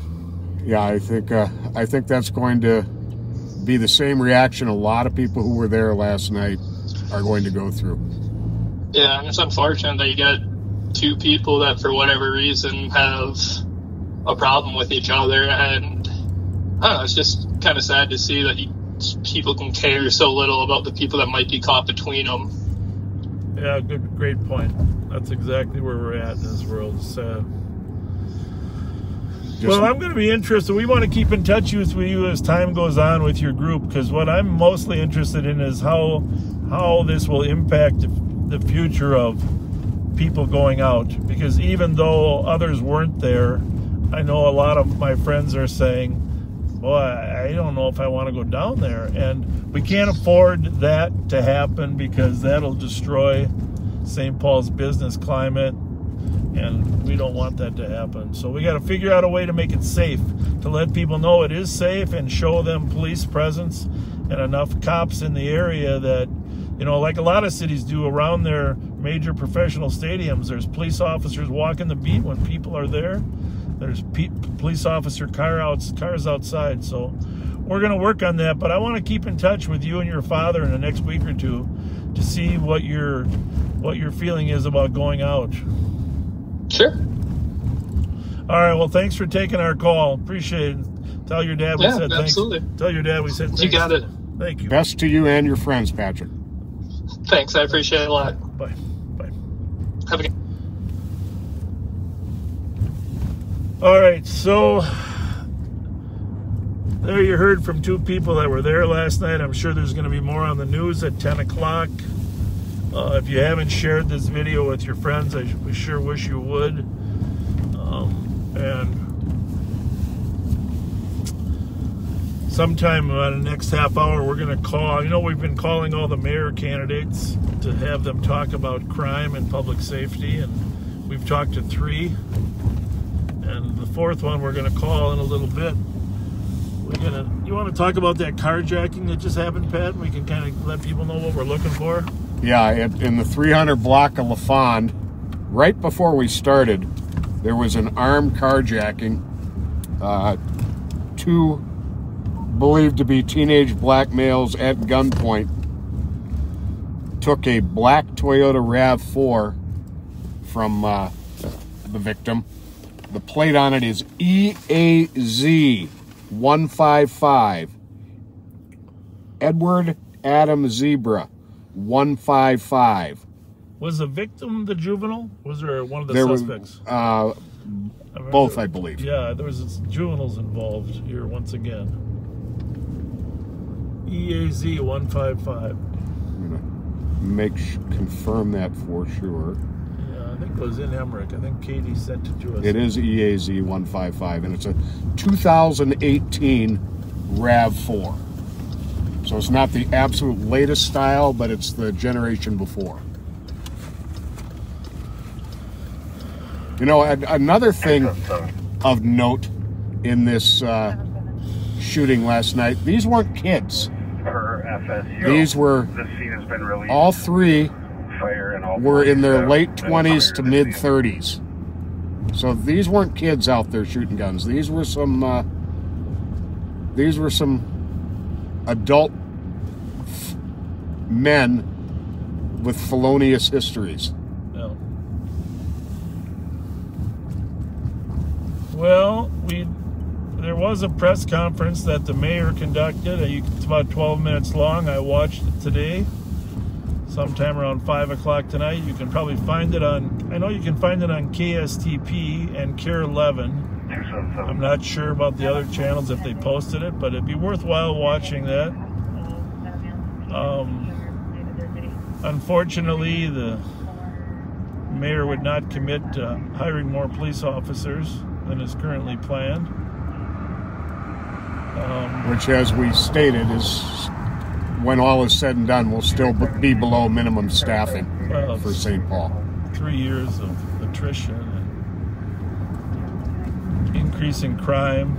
Yeah, I think that's going to be the same reaction a lot of people who were there last night are going to go through. Yeah, and it's unfortunate that you got 2 people that for whatever reason have a problem with each other, and I don't know, it's just kind of sad to see that people can care so little about the people that might be caught between them. Yeah, great point. That's exactly where we're at in this world. So, well, I'm going to be interested. We want to keep in touch with you as time goes on with your group, because what I'm mostly interested in is how this will impact the future of people going out. Because even though others weren't there, I know a lot of my friends are saying, well, I don't know if I want to go down there. And we can't afford that to happen, because that'll destroy St. Paul's business climate, and we don't want that to happen. So we got to figure out a way to make it safe, to let people know it is safe and show them police presence and enough cops in the area that, you know, like a lot of cities do around their major professional stadiums, there's police officers walking the beat when people are there. There's police officer cars outside. So we're going to work on that, but I want to keep in touch with you and your father in the next week or 2 to see what your feeling is about going out. Sure. All right. Well, thanks for taking our call. Appreciate it. Tell your dad we said thanks. Absolutely. Tell your dad we said thanks. You got it. Thank you. Best to you and your friends, Patrick. Thanks. I appreciate it a lot. Bye. Bye. Have a good. All right, so there you heard from 2 people that were there last night. I'm sure there's going to be more on the news at 10 o'clock. If you haven't shared this video with your friends, we sure wish you would. And sometime in the next half hour, we're going to call. You know, we've been calling all the mayor candidates to have them talk about crime and public safety, and we've talked to 3. And the 4th one we're going to call in a little bit. You want to talk about that carjacking that just happened, Pat? We can kind of let people know what we're looking for. Yeah, in the 300 block of LaFond, right before we started, there was an armed carjacking. 2 believed to be teenage black males at gunpoint took a black Toyota RAV4 from the victim. The plate on it is EAZ 155. Edward Adam Zebra 155. Was the victim the juvenile? Was there one of the suspects? Both, I believe. Yeah, there was juveniles involved here once again. EAZ 155. Confirm that for sure. Yeah, I think it was in Emmerich. I think Katie sent it to us. It is EAZ 155, and it's a 2018 RAV4. So it's not the absolute latest style, but it's the generation before. You know, another thing of note in this shooting last night, these weren't kids. These were, all three were in their late 20s to mid 30s. So these weren't kids out there shooting guns. These were some adult men with felonious histories. No. Well, there was a press conference that the mayor conducted. It's about 12 minutes long. I watched it today, sometime around 5 o'clock tonight. You can probably find it on, I know you can find it on KSTP and Care 11. I'm not sure about the other channels if they posted it, but it'd be worthwhile watching that. Unfortunately, the mayor would not commit to hiring more police officers than is currently planned. Which, as we stated, is when all is said and done, will still be below minimum staffing for St. Paul. 3 years of attrition and increasing crime.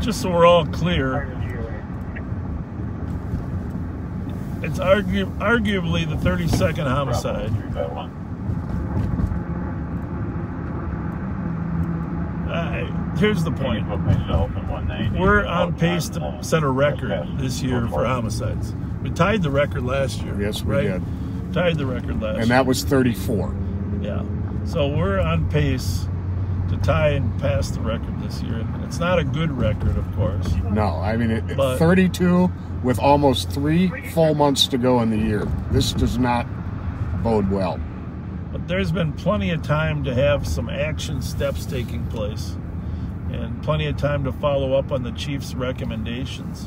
Just so we're all clear, it's arguably the 32nd homicide. Here's the point. We're on pace to set a record this year for homicides. We tied the record last year. Yes, we did. Tied the record last year. And that was 34. Yeah. So we're on pace to tie and pass the record this year. And it's not a good record, of course. No, I mean, 32 with almost 3 full months to go in the year. This does not bode well. But there's been plenty of time to have some action steps taking place, and plenty of time to follow up on the chief's recommendations.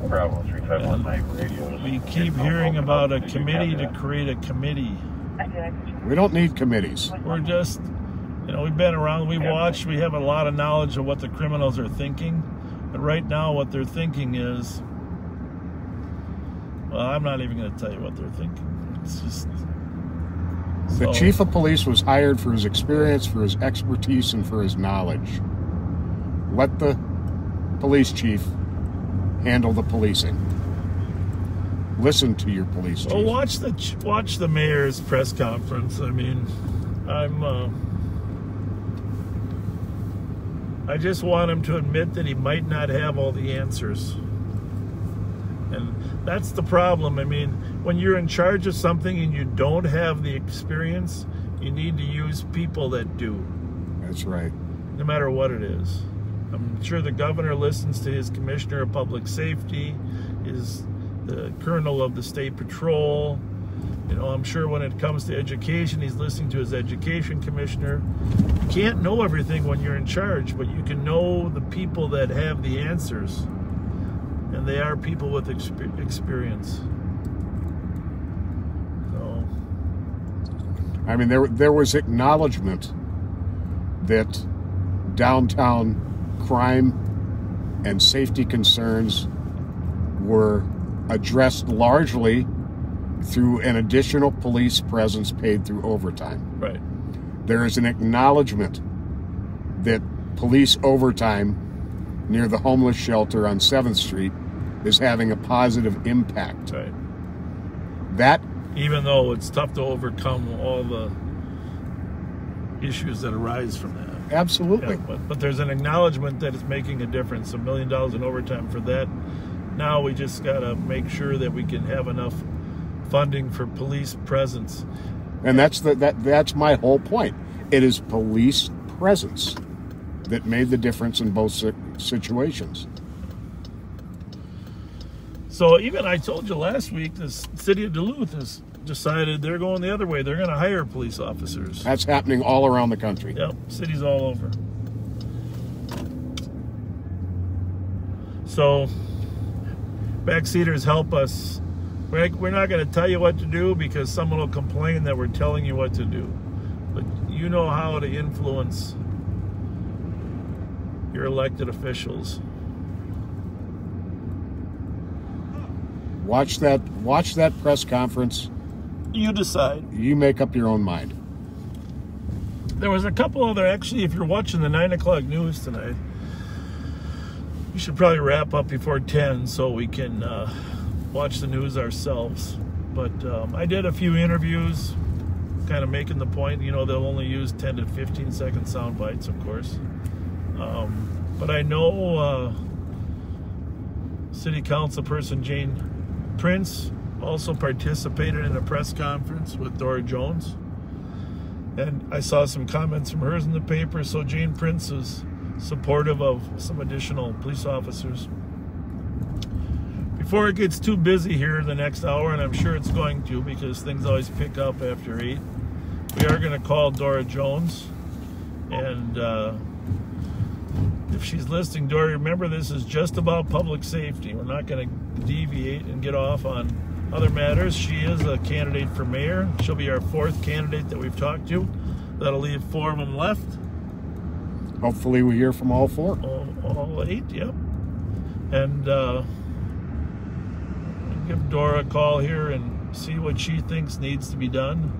And we keep hearing about a committee to create a committee. We don't need committees. We're just, you know, we've been around, we've watched, we have a lot of knowledge of what the criminals are thinking. But right now what they're thinking is, well, I'm not even going to tell you what they're thinking. It's just... The chief of police was hired for his experience, for his expertise, and for his knowledge. Let the police chief handle the policing. Listen to your police chief. Well, watch the mayor's press conference. I mean, I just want him to admit that he might not have all the answers, and that's the problem. I mean, when you're in charge of something and you don't have the experience, you need to use people that do. That's right. No matter what it is. I'm sure the governor listens to his commissioner of public safety, is the colonel of the state patrol. You know, I'm sure when it comes to education, he's listening to his education commissioner. You can't know everything when you're in charge, but you can know the people that have the answers. And they are people with experience. So, I mean, there was acknowledgement that downtown crime and safety concerns were addressed largely through an additional police presence paid through overtime. Right. There is an acknowledgement that police overtime near the homeless shelter on 7th Street is having a positive impact. Right. That, even though it's tough to overcome all the issues that arise from that. Absolutely. Yeah, but there's an acknowledgement that it's making a difference. $1 million in overtime for that. Now we just got to make sure that we can have enough funding for police presence. And that's my whole point. It is police presence that made the difference in both situations. So even I told you last week, the city of Duluth is decided they're going the other way. They're going to hire police officers. That's happening all around the country. Yep, cities all over. So backseaters, help us. We're not going to tell you what to do because someone will complain that we're telling you what to do. But you know how to influence your elected officials. Watch that press conference. You decide. You make up your own mind. There was a couple other, actually, if you're watching the 9 o'clock news tonight, we should probably wrap up before 10 so we can watch the news ourselves. But I did a few interviews kind of making the point, you know, they'll only use 10 to 15 second sound bites, of course. But I know City Council person Jane Prince also participated in a press conference with Dora Jones, and I saw some comments from hers in the paper. So Jane Prince is supportive of some additional police officers. Before it gets too busy here the next hour, and I'm sure it's going to because things always pick up after 8, we are going to call Dora Jones. And if she's listening, Dora, remember this is just about public safety. We're not going to deviate and get off on other matters. She is a candidate for mayor. She'll be our 4th candidate that we've talked to. That'll leave 4 of them left. Hopefully we hear from all 4. All 8, yep. And give Dora a call here and see what she thinks needs to be done.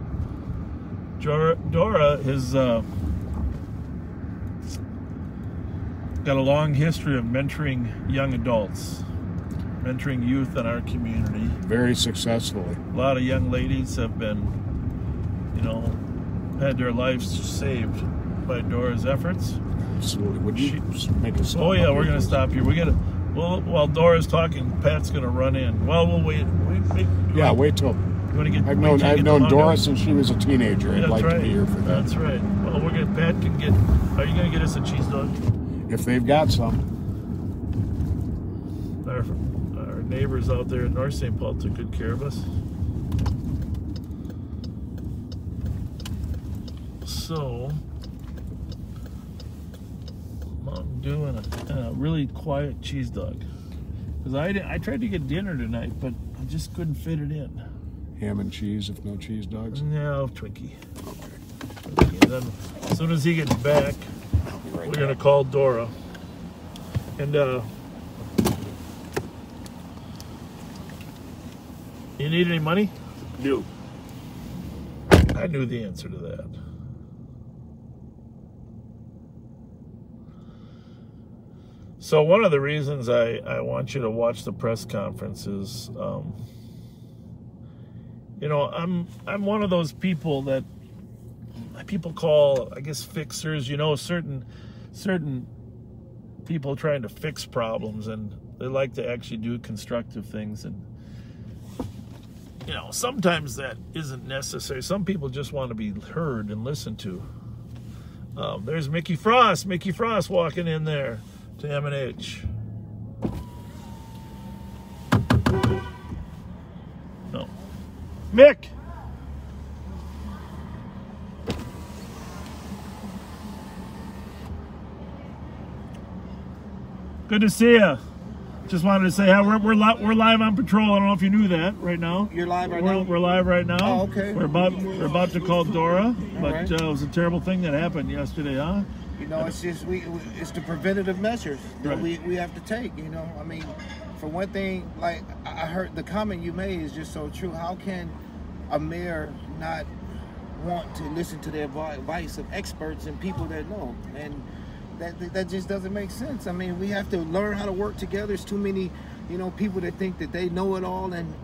Dora is... got a long history of mentoring young adults, mentoring youth in our community. Very successfully. A lot of young ladies have been, you know, had their lives saved by Dora's efforts. Absolutely. Would you make a stop? Oh yeah, we're going to stop here. We got to. Well, while Dora's talking, Pat's going to run in. Well, we'll wait. Yeah, wait till. You want to get? I've known Dora since she was a teenager. Yeah, I'd like to be here for that. That's right. Well, we're going. Pat can get. Are you going to get us a cheese dog? If they've got some. Our neighbors out there in North St. Paul took good care of us. So, I'm doing a really quiet cheese dog. Because I tried to get dinner tonight, but I just couldn't fit it in. Ham and cheese, if no cheese dogs? No, Twinkie. Okay. Then, as soon as he gets back, we're going to call Dora. And you need any money? No. I knew the answer to that. So one of the reasons I want you to watch the press conference is, you know, I'm one of those people that people call, I guess, fixers, you know, certain people trying to fix problems, and they like to actually do constructive things. And, you know, sometimes that isn't necessary. Some people just want to be heard and listened to. There's Mickey Frost. Mickey Frost walking in there to M&H. No. Mick! Good to see you. Just wanted to say how we're live on patrol. I don't know if you knew that right now. You're live right now? We're live right now. Oh, okay. We're about to call Dora, but it was a terrible thing that happened yesterday, huh? You know, it's just it's the preventative measures that we have to take. You know, I mean, for one thing, like I heard the comment you made is just so true. How can a mayor not want to listen to the advice of experts and people that know? And That just doesn't make sense. I mean, we have to learn how to work together. There's too many, you know, people that think that they know it all. And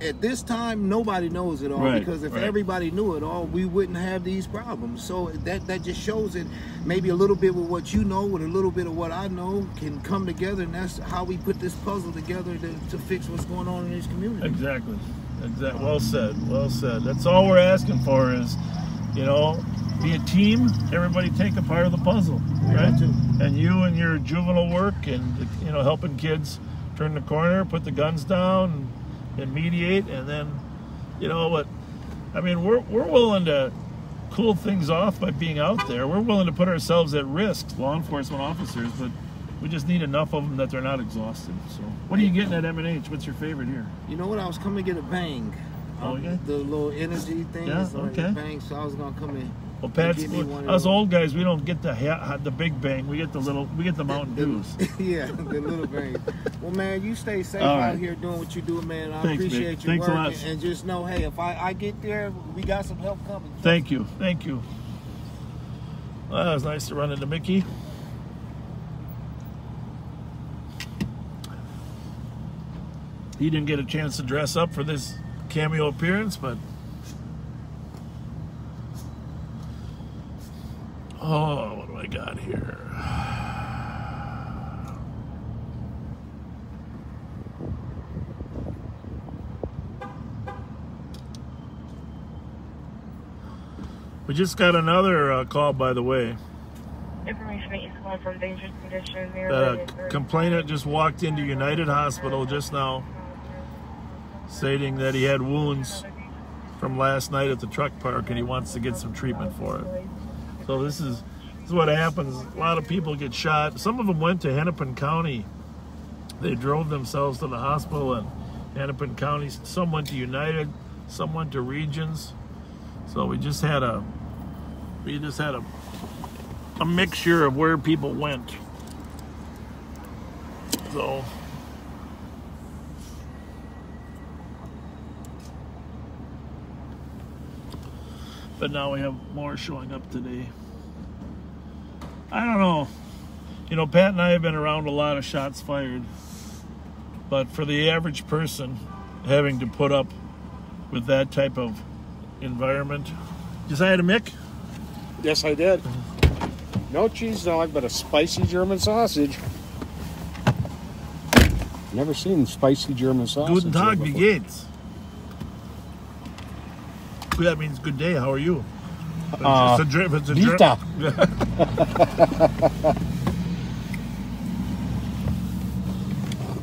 at this time, nobody knows it all. Right, because if everybody knew it all, we wouldn't have these problems. So that just shows that maybe a little bit with what you know, with a little bit of what I know, can come together. And that's how we put this puzzle together to fix what's going on in this community. Exactly. Exactly. Well said. Well said. That's all we're asking for is, you know, be a team. Everybody take a part of the puzzle, right? And you and your juvenile work, and you know, helping kids turn the corner, put the guns down, and mediate, and then You know what? I mean, we're willing to cool things off by being out there. We're willing to put ourselves at risk, law enforcement officers, but we just need enough of them that they're not exhausted. So, what are you getting at M&H? What's your favorite here? You know what? I was coming to get a Bang. Oh, yeah? The little energy thing. Yeah, like okay. Bang, so I was going to come in. Well, Pat's, us old guys, we don't get the big Bang. We get the little, we get the Mountain Dews. Yeah, the little Bang. Well, man, you stay safe out here doing what you do, man. I appreciate your work. Thanks a lot. And just know, hey, if I get there, we got some help coming. Thank you. Thank you. Well, that was nice to run into Mickey. He didn't get a chance to dress up for this cameo appearance, but oh, what do I got here? We just got another call, by the way. Information is calling from dangerous condition. The complainant just walked into United Hospital just now, stating that he had wounds from last night at the truck park and he wants to get some treatment for it. So this is what happens. A lot of people get shot. Some of them went to Hennepin County. They drove themselves to the hospital in Hennepin County. Some went to United, some went to Regions. So we just had a mixture of where people went. So but now we have more showing up today. I don't know. You know, Pat and I have been around a lot of shots fired. But for the average person, having to put up with that type of environment. You say it, Mick? Yes, I did. No cheese dog, but a spicy German sausage. Never seen spicy German sausage. Guten Tag, wie geht's? That means good day. How are you? It's a Vita.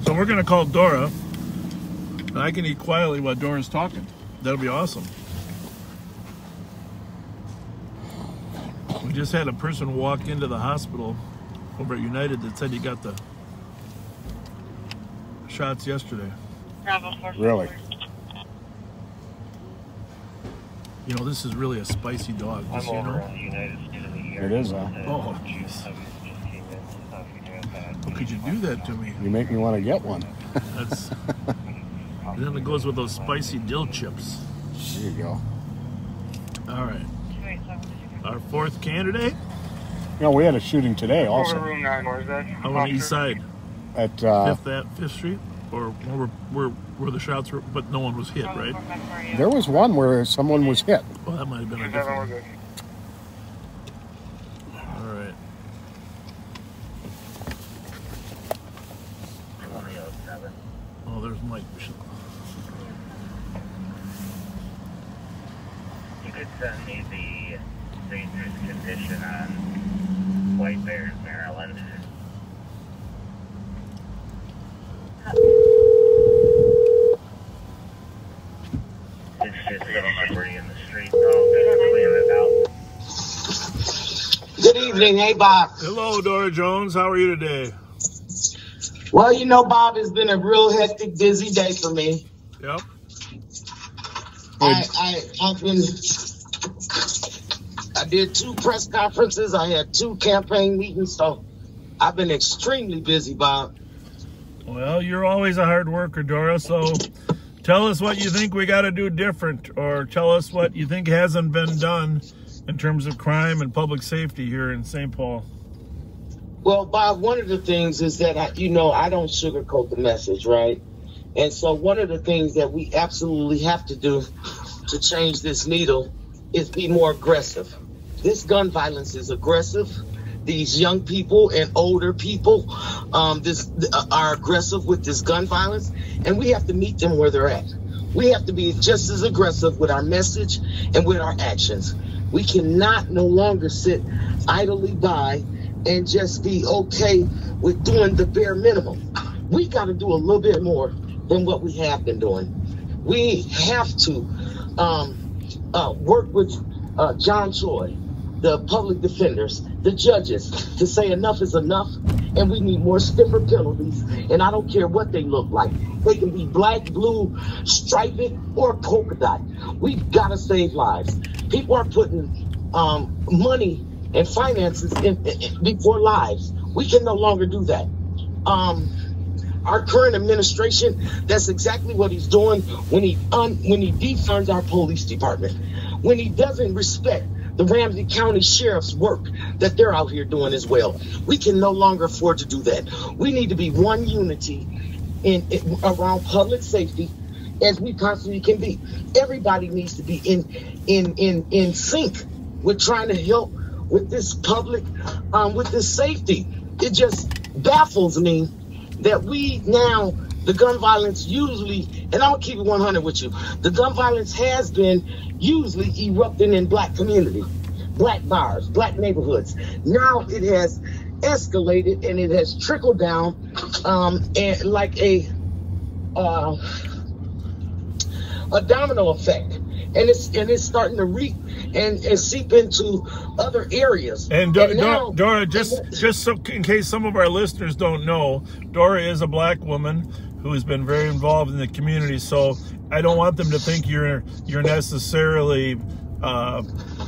So we're gonna call Dora, and I can eat quietly while Dora's talking. That'll be awesome. We just had a person walk into the hospital over at United that said he got the shots yesterday. Really? You know, this is really a spicy dog. I'm you over know? On the United States of the It is, huh? Oh, jeez. Well, could you do that to me? You make me want to get one. That's. And then it goes with those spicy dill chips. There you go. All right. Our fourth candidate? No, we had a shooting today also. Room 9, where's that? On the east side. At Fifth Street? Or where the shots were, but no one was hit, right? There was one where someone was hit. Well, that might have been a different one. All right. Oh, there's Mike. You could send me the dangerous condition on White Bear, Maryland. Good evening, hey Bob. Hello, Dora Jones. How are you today? Well, you know, Bob, it's been a real hectic, busy day for me. Yep. I did 2 press conferences. I had 2 campaign meetings, so I've been extremely busy, Bob. Well, you're always a hard worker, Dora, so tell us what you think we got to do different, or tell us what you think hasn't been done in terms of crime and public safety here in St. Paul. Well, Bob, one of the things is that, I don't sugarcoat the message, right? And so one of the things that we absolutely have to do to change this needle is be more aggressive. This gun violence is aggressive. These young people and older people are aggressive with this gun violence, and we have to meet them where they're at. We have to be just as aggressive with our message and with our actions. We cannot no longer sit idly by and just be okay with doing the bare minimum. We got to do a little bit more than what we have been doing. We have to work with John Choi, the public defenders, the judges, to say enough is enough, and we need more stiffer penalties. And I don't care what they look like. They can be black, blue, striped, or polka dot. We've got to save lives. People are putting money and finances in before lives. We can no longer do that. Our current administration, that's exactly what he's doing when he defund our police department, when he doesn't respect the Ramsey County Sheriff's work that they're out here doing as well. We can no longer afford to do that. We need to be one unity in around public safety as we constantly can be. Everybody needs to be in sync with trying to help with this public, with this safety. It just baffles me that we now, the gun violence usually, and I'm gonna keep it 100 with you, the gun violence has been usually erupting in black community, black bars, black neighborhoods. Now it has escalated and it has trickled down and like a domino effect, and it's starting to reap and seep into other areas. And now, Dora, just so, in case some of our listeners don't know, Dora is a black woman who has been very involved in the community. So I don't want them to think you're necessarily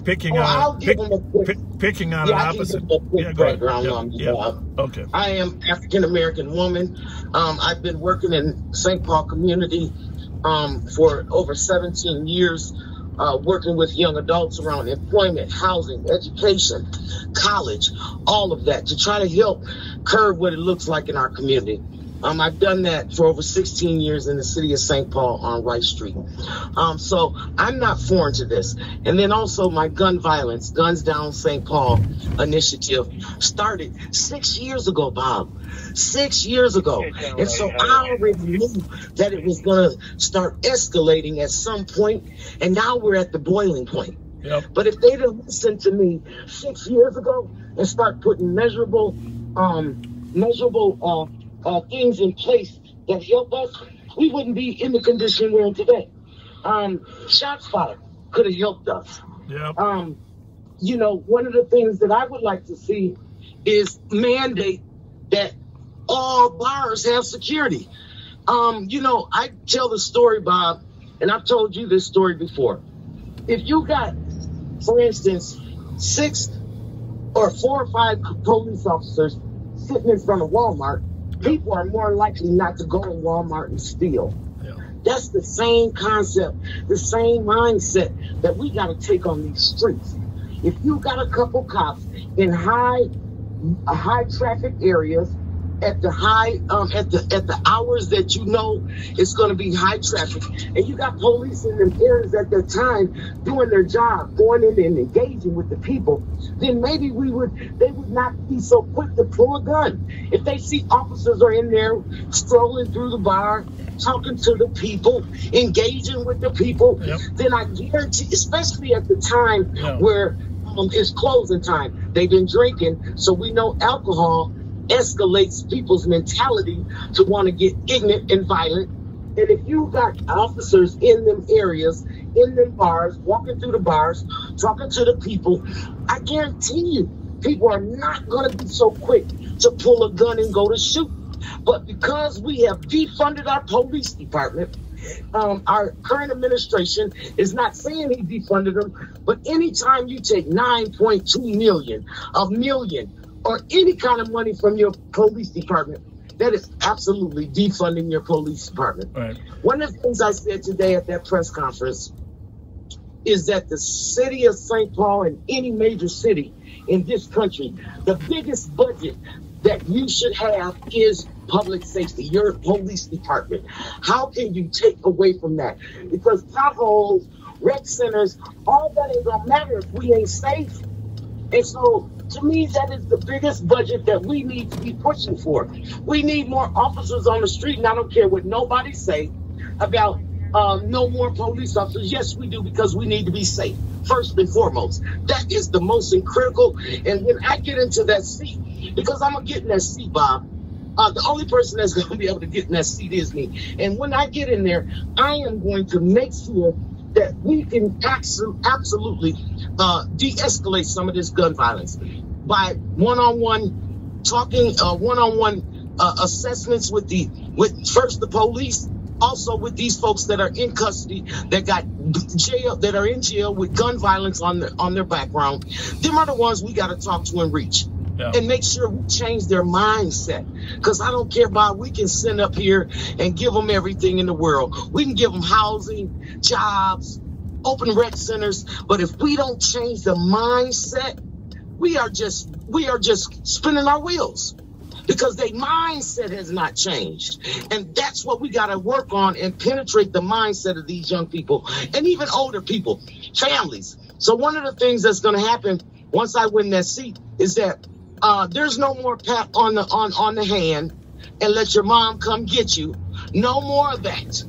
picking on an opposite. Yeah, go ahead. Okay. I am African American woman. I've been working in St. Paul community for over 17 years. Working with young adults around employment, housing, education, college, all of that, to try to help curb what it looks like in our community. I've done that for over 16 years in the city of St. Paul on Rice Street. So I'm not foreign to this. And then also my gun violence, Guns Down St. Paul initiative started 6 years ago, Bob. 6 years ago. And so I already knew that it was going to start escalating at some point, and now we're at the boiling point. Yep. But if they'd have listened to me 6 years ago and start putting measurable things in place that help us, we wouldn't be in the condition we're in today. ShotSpotter could have helped us. Yep. You know, one of the things that I would like to see is mandate that all bars have security. You know, I tell the story, Bob, and I've told you this story before. If you got, for instance, 4 or 5 police officers sitting in front of Walmart, people are more likely not to go to Walmart and steal. Yeah. That's the same concept, the same mindset that we got to take on these streets. If you got a couple cops in high traffic areas at the hours that you know it's going to be high traffic, and you got police in them areas at that time doing their job, going in and engaging with the people, then maybe they would not be so quick to pull a gun. If they see officers are in there strolling through the bar, talking to the people, engaging with the people, yep, then I guarantee, especially at the time where it's closing time, they've been drinking, so we know alcohol escalates people's mentality to want to get ignorant and violent. And if you got officers in them areas, in them bars, walking through the bars, talking to the people, I guarantee you, people are not going to be so quick to pull a gun and go to shoot. But because we have defunded our police department, our current administration is not saying he defunded them, but anytime you take $9.2 million, $1 million, or any kind of money from your police department, that is absolutely defunding your police department. Right. One of the things I said today at that press conference is that the city of St. Paul and any major city in this country, the biggest budget that you should have is public safety, your police department. How can you take away from that? Because potholes, rec centers, all that ain't gonna matter if we ain't safe. And so, to me, that is the biggest budget that we need to be pushing for. We need more officers on the street, and I don't care what nobody say about no more police officers. Yes, we do, because we need to be safe, first and foremost. That is the most critical. And when I get into that seat, because I'm going to get in that seat, Bob, the only person that's going to be able to get in that seat is me. And when I get in there, I am going to make sure that we can absolutely de-escalate some of this gun violence by one-on-one talking, one-on-one assessments with first the police, also with these folks that are in custody, that got jail, that are in jail with gun violence on their background. Them are the ones we got to talk to and reach. Yeah. And make sure we change their mindset, because I don't care about, we can send up here and give them everything in the world. We can give them housing, jobs, open rec centers, but if we don't change the mindset, we are just spinning our wheels, because their mindset has not changed. And that's what we got to work on, and penetrate the mindset of these young people and even older people, families. So one of the things that's going to happen once I win that seat is that there's no more pat on the hand and let your mom come get you. No more of that.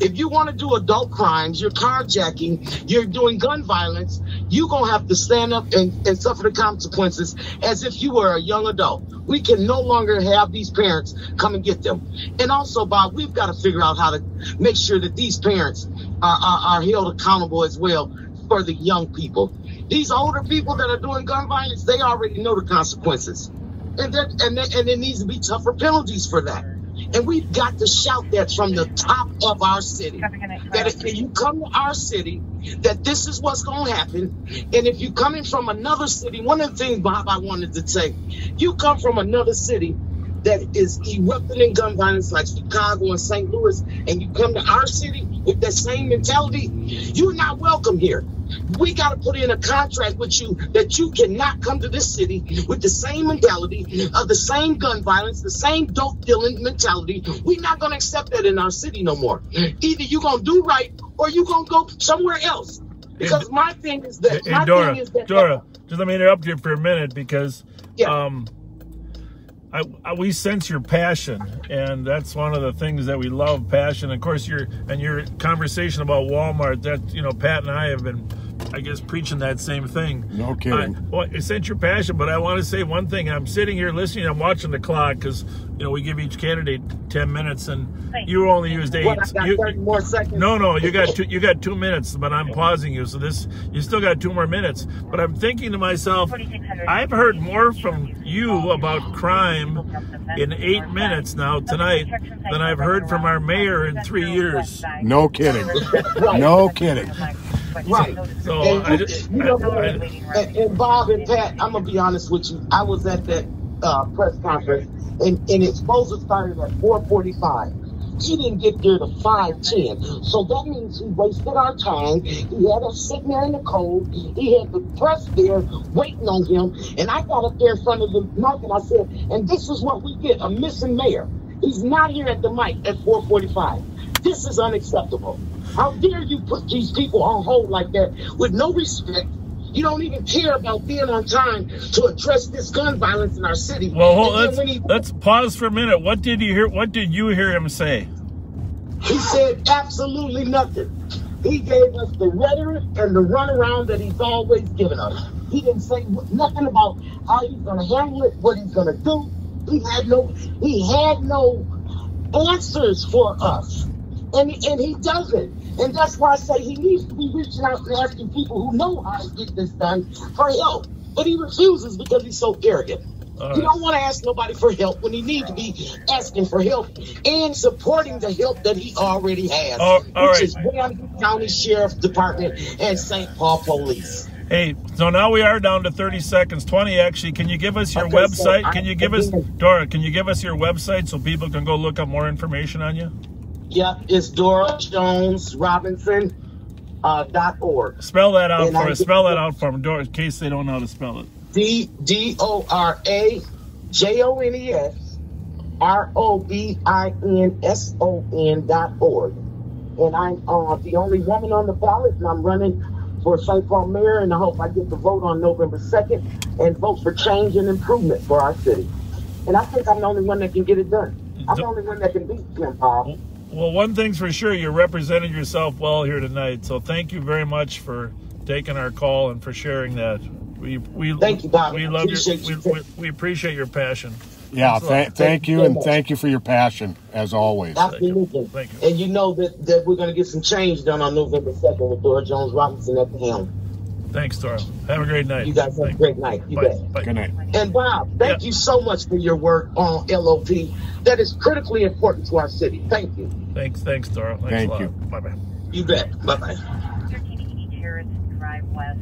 If you want to do adult crimes, you're carjacking, you're doing gun violence, you're going to have to stand up and suffer the consequences as if you were a young adult. We can no longer have these parents come and get them. And also, Bob, we've got to figure out how to make sure that these parents are held accountable as well for the young people. These older people that are doing gun violence, they already know the consequences. And there needs to be tougher penalties for that. And we've got to shout that from the top of our city. That if you come to our city, that this is what's going to happen. And if you're coming from another city, one of the things, Bob, I wanted to say, you come from another city that is erupting in gun violence like Chicago and St. Louis, and you come to our city with that same mentality, you're not welcome here. We got to put in a contract with you that you cannot come to this city with the same mentality of the same gun violence, the same dope dealing mentality. We're not going to accept that in our city no more. Either you're going to do right or you're going to go somewhere else. Because my thing is that... Hey, Dora, just let me interrupt you for a minute, because... Yeah. We sense your passion, and that's one of the things that we love, passion. Of course, your conversation about Walmart, that, you know, Pat and I have been, I guess, preaching that same thing. No kidding. Well, I sense your passion, but I want to say one thing. I'm sitting here listening, I'm watching the clock, because, you know, we give each candidate 10 minutes, and you only used 8. What, I got 30 more seconds. No, you got two minutes, but I'm pausing you, so you still got 2 more minutes. But I'm thinking to myself, I've heard more from you about crime in 8 minutes now tonight than I've heard from our mayor in 3 years. No kidding. No kidding. Right. So and Bob and Pat, I'm gonna be honest with you. I was at that press conference, and it started at 4:45. He didn't get there to 5:10. So that means he wasted our time. He had us sitting there in the cold. He had the press there waiting on him. And I got up there in front of the mic and I said, and this is what we get, a missing mayor. He's not here at the mic at 4:45. This is unacceptable. How dare you put these people on hold like that with no respect? You don't even care about being on time to address this gun violence in our city. Well, let's pause for a minute. What did you hear? What did you hear him say? He said absolutely nothing. He gave us the rhetoric and the runaround that he's always given us. He didn't say nothing about how he's going to handle it, what he's going to do. He had no answers for us, and he doesn't. And that's why I say he needs to be reaching out and asking people who know how to get this done for help. But he refuses because he's so arrogant. You don't want to ask nobody for help when he needs to be asking for help and supporting the help that he already has, which is Ramsey County Sheriff Department and St. Paul Police. Hey, so now we are down to 30 seconds, 20 actually. Can you give us your website? Dora, can you give us your website so people can go look up more information on you? Yep, it's DoraJonesRobinson.org. Spell that out for us. Spell that out for them, Dora, in case they don't know how to spell it. DoraJonesRobinson.org. And I'm the only woman on the ballot, and I'm running for St. Paul mayor, and I hope I get to vote on November 2nd and vote for change and improvement for our city. And I think I'm the only one that can get it done. I'm the only one that can beat Jim Paul. Well, one thing's for sure, you represented yourself well here tonight. So thank you very much for taking our call and for sharing that. We thank you, Bob. We love you. We appreciate your passion. Yeah, thank you for your passion, as always. Absolutely. Thank you. And you know that we're going to get some change done on November 2nd with Dora Jones-Robinson at the helm. Thanks, Dora. Have a great night. You guys have a great night. You bet. Good night. And Bob, thank you so much for your work on LOP. That is critically important to our city. Thank you. Thanks, Dora. Thank you. Bye-bye. You bet. Bye-bye.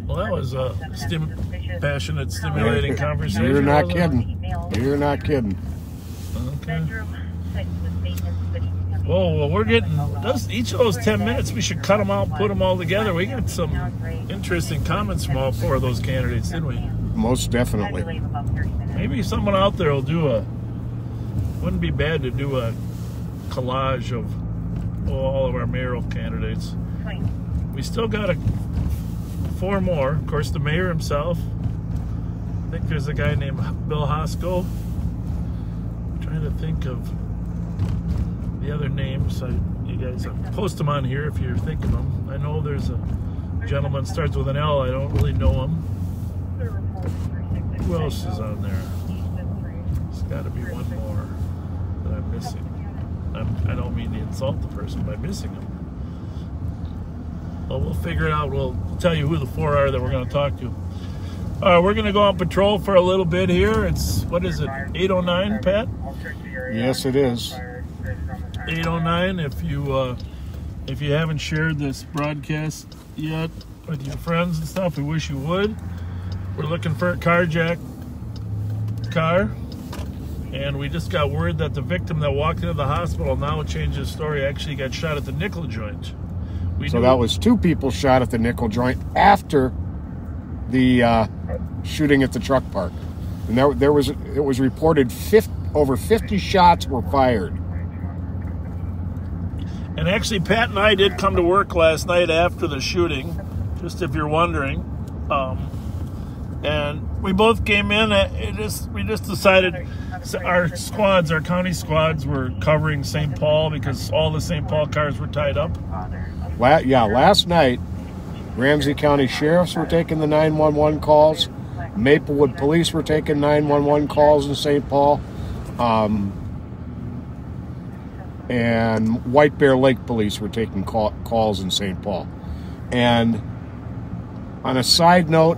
Well, that was a passionate, stimulating conversation. You're not kidding. You're not kidding. Okay. Oh, well, we're getting, each of those 10 minutes, we should cut them out, put them all together. We got some interesting comments from all four of those candidates, didn't we? Most definitely. Maybe someone out there will do a, wouldn't be bad to do a collage of all of our mayoral candidates. We still got four more. Of course, the mayor himself. I think there's a guy named Bill Hosko. I'm trying to think of the other names. You guys post them on here if you're thinking of them. I know there's a gentleman starts with an L. I don't really know him. Who else is on there? There's got to be one more that I'm missing. I don't mean to insult the person by missing him. But we'll figure it out. We'll tell you who the four are that we're going to talk to. All right, we're going to go on patrol for a little bit here. It's, what is it, 8:09, Pat? Yes, it is. 8:09. If you haven't shared this broadcast yet with your friends and stuff, we wish you would. We're looking for a carjacked car, and we just got word that the victim that walked into the hospital now changed his story. Actually, got shot at the Nickel Joint. So that was two people shot at the Nickel Joint after the shooting at the Truck Park, and it was reported over 50 shots were fired. And actually, Pat and I did come to work last night after the shooting, just if you're wondering. And we both came in. We just decided our squads, our county squads, were covering St. Paul because all the St. Paul cars were tied up. Last night, Ramsey County Sheriffs were taking the 911 calls. Maplewood Police were taking 911 calls in St. Paul. And White Bear Lake Police were taking calls in St. Paul. And on a side note,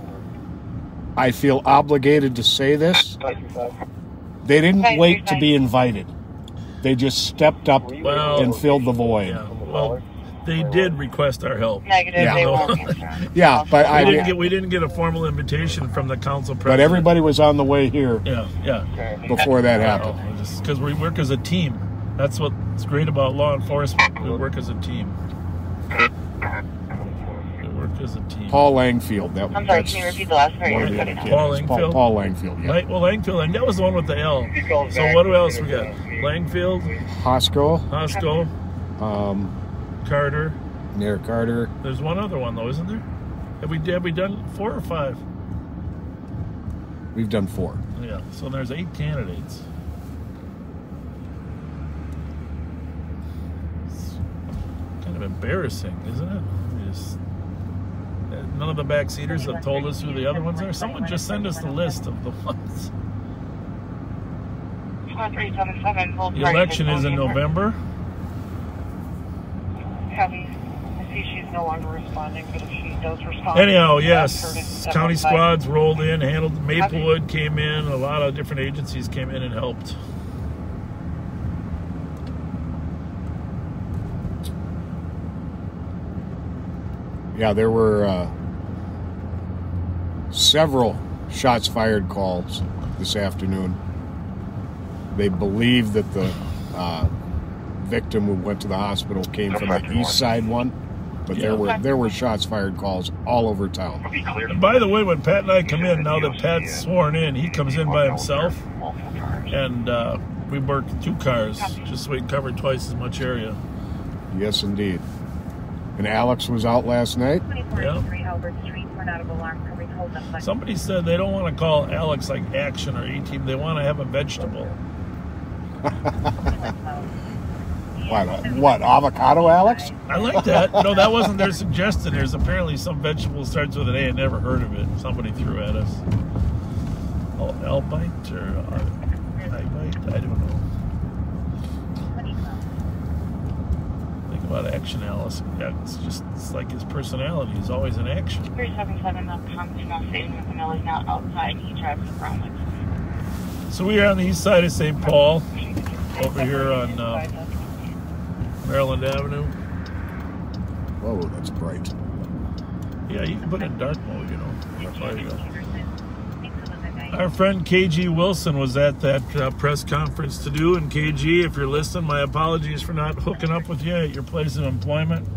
I feel obligated to say this. They didn't wait to be invited. They just stepped up and filled the void. Yeah. Well, they did request our help. Negative, yeah. Yeah, but we didn't get a formal invitation from the council president. But everybody was on the way here before that happened. Because we work as a team. That's what's great about law enforcement. We work as a team. Paul Langfield. I'm sorry, can you repeat the last part? Paul Langfield? Paul Langfield, yeah. Well, Langfield, and that was the one with the L. So what else we got? Langfield. Hosko. Carter. Mayor Carter. There's one other one, though, isn't there? Have we done four or five? We've done four. Yeah, so there's 8 candidates. Embarrassing, isn't it? None of the backseaters have told us who the other ones are. Someone just send us the list of the ones. The election is in November. I see she's no longer responding, but if she does respond... Anyhow, yes, county squads rolled in, handled... Maplewood came in, a lot of different agencies came in and helped. Yeah, there were several shots fired calls this afternoon. They believe that the victim who went to the hospital came from the east side one, but there were shots fired calls all over town. And by the way, when Pat and I come in, now that Pat's sworn in, he comes in by himself, and we worked 2 cars just so we covered twice as much area. Yes, indeed. And Alex was out last night. Yeah. Somebody said they don't want to call Alex like Action or A-Team. They want to have a vegetable. What, avocado, Alex? I like that. No, that wasn't their suggestion. There's apparently some vegetable starts with an A. I never heard of it. Somebody threw at us. Oh, albite or... I might. I don't know. Think about Action Alice. Yeah, it's just, it's like his personality is always in action. 377 up Thompson, I'll say Millie now outside. He drives around with. So we are on the east side of St. Paul, over here on Maryland Avenue. Whoa, that's bright. Yeah, you can put it in dark mode, you know. There you go. Our friend KG Wilson was at that press conference to do, and KG, if you're listening, my apologies for not hooking up with you at your place of employment.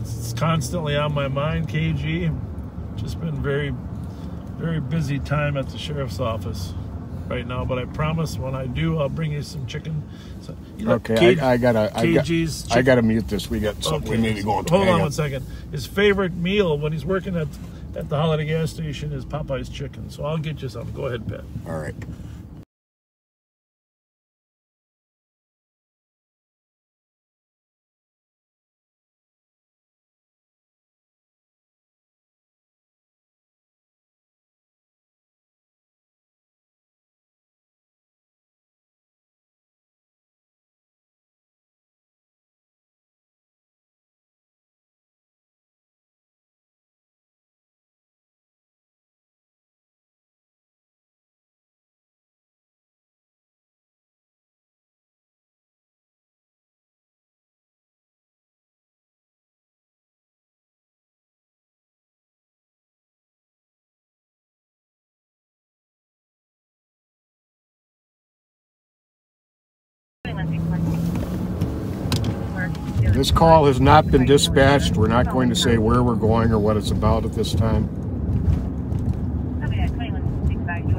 It's constantly on my mind, KG. Just been very, very busy time at the sheriff's office right now, but I promise when I do, I'll bring you some chicken. So, you know, okay, I gotta mute this. We got something we need to go on. Hold on 1 second. His favorite meal when he's working at the Holiday gas station is Popeye's chicken. So I'll get you some. Go ahead, Pat. All right. This call has not been dispatched. We're not going to say where we're going or what it's about at this time.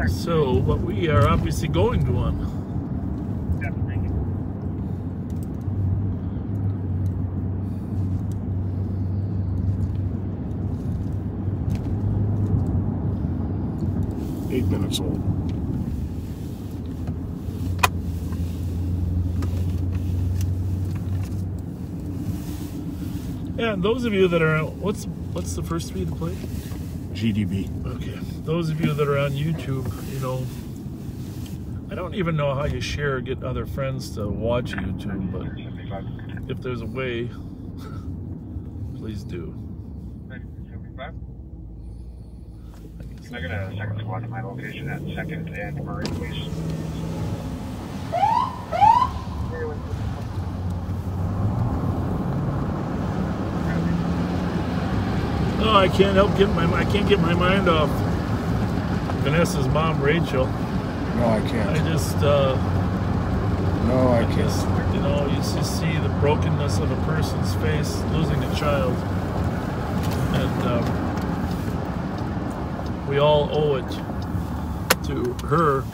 So, what we are obviously going to on. 8 minutes old. Yeah, and those of you that are, what's the first three to play? GDB. Okay. Those of you that are on YouTube, you know, I don't even know how you share or get other friends to watch YouTube, but if there's a way, please do. I got a second squad at my location at 2nd and Murray, please. No, I can't help get my mind off Vanessa's mom, Rachel. No, I can't. I just no, I can't. Just, you know, you just see the brokenness of a person's face losing a child, and we all owe it to her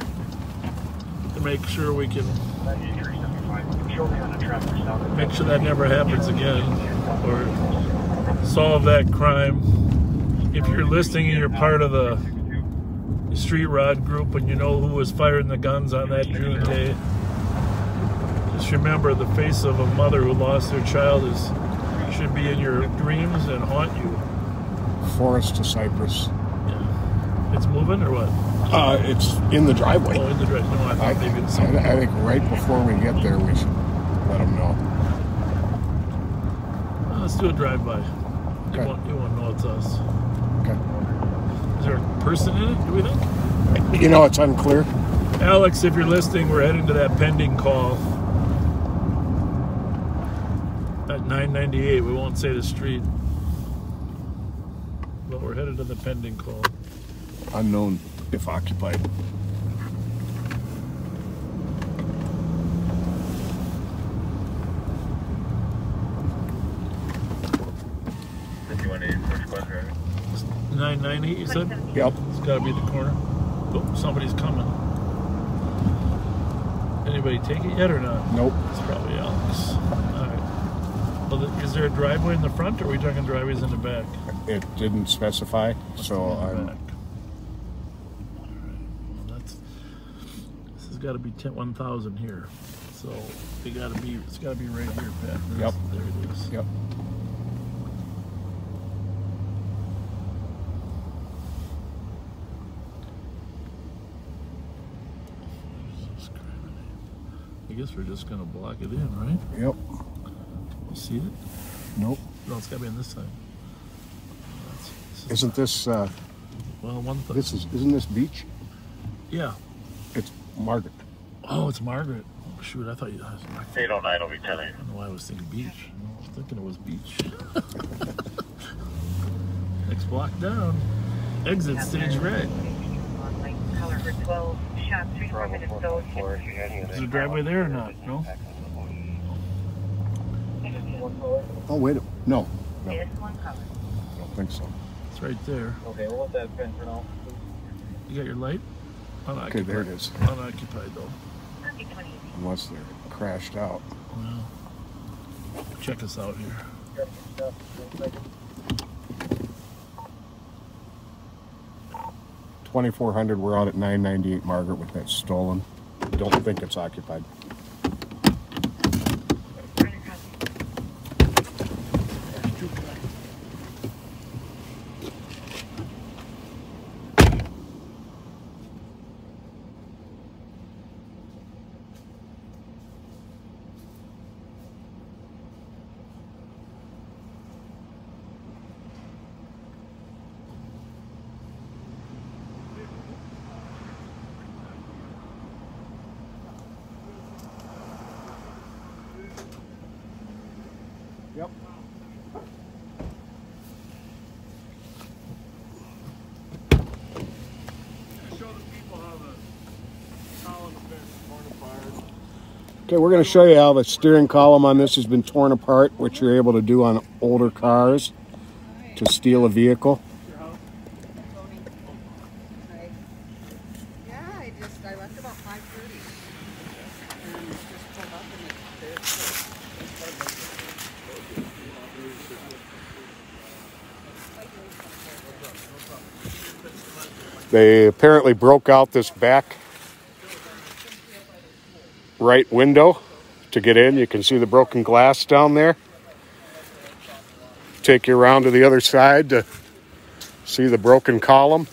to make sure we can make sure that never happens again, or solve that crime. If you're listening and you're part of the street rod group and you know who was firing the guns on that June day, just remember the face of a mother who lost their child should be in your dreams and haunt you. Forest to Cypress. Yeah. It's moving or what? It's in the driveway. Oh, in the driveway. No, I thought maybe it's something. I think right before we get there, we should let them know. Well, let's do a drive-by. Okay. You won't know it's us. Okay. Is there a person in it, do we think? You know, it's unclear. Alex, if you're listening, we're heading to that pending call at 998. We won't say the street, but we're headed to the pending call. Unknown if occupied. You said? Yep. It's got to be the corner. Oh, somebody's coming. Anybody take it yet or not? Nope. It's probably Alex. All right. Well, is there a driveway in the front, or are we talking driveways in the back? It didn't specify, so I'm... Back. All right. Well, this has got to be 1,000 here. So it's got to be right here, Pat. Yep. There it is. Yep. guess we're just going to block it in, right? Yep. You see it? Nope. No, it's got to be on this side. Isn't this, well, one thing. This is, isn't this Beach? Yeah. It's Margaret. Oh, it's Margaret. Oh, shoot, I thought you, 809 will be telling you. I don't know why I was thinking Beach. I was thinking it was Beach. Next block down. Exit stage right. Is there a driveway there or not? No? Oh, wait. No. No. I don't think so. It's right there. Okay, we'll let that pen for now. You got your light? Unoccupied. Okay, there it is. Unoccupied, though. Unless they're crashed out. Well, check us out here. Check 2400, we're out at 998 Margaret with that stolen. Don't think it's occupied. Okay, we're going to show you how the steering column on this has been torn apart, which you're able to do on older cars to steal a vehicle. Yeah, I left about 5:30 and just pulled up and it's there. They apparently broke out this back right window to get in. You can see the broken glass down there. Take you around to the other side to see the broken column.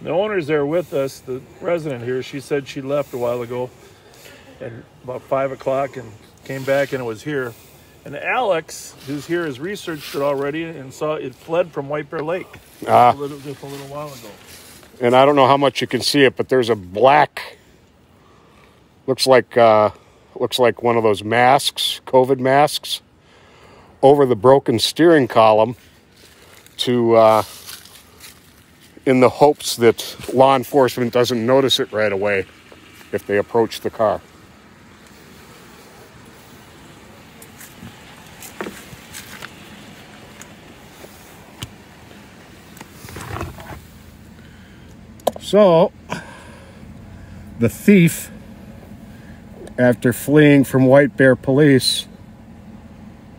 The owner's there with us, the resident here. She said she left a while ago and about 5 o'clock and came back and it was here. And Alex, who's here, has researched it already and saw it fled from White Bear Lake just a little while ago. And I don't know how much you can see it, but there's a black, looks like one of those masks, COVID masks, over the broken steering column to, in the hopes that law enforcement doesn't notice it right away if they approach the car. So, the thief, after fleeing from White Bear Police,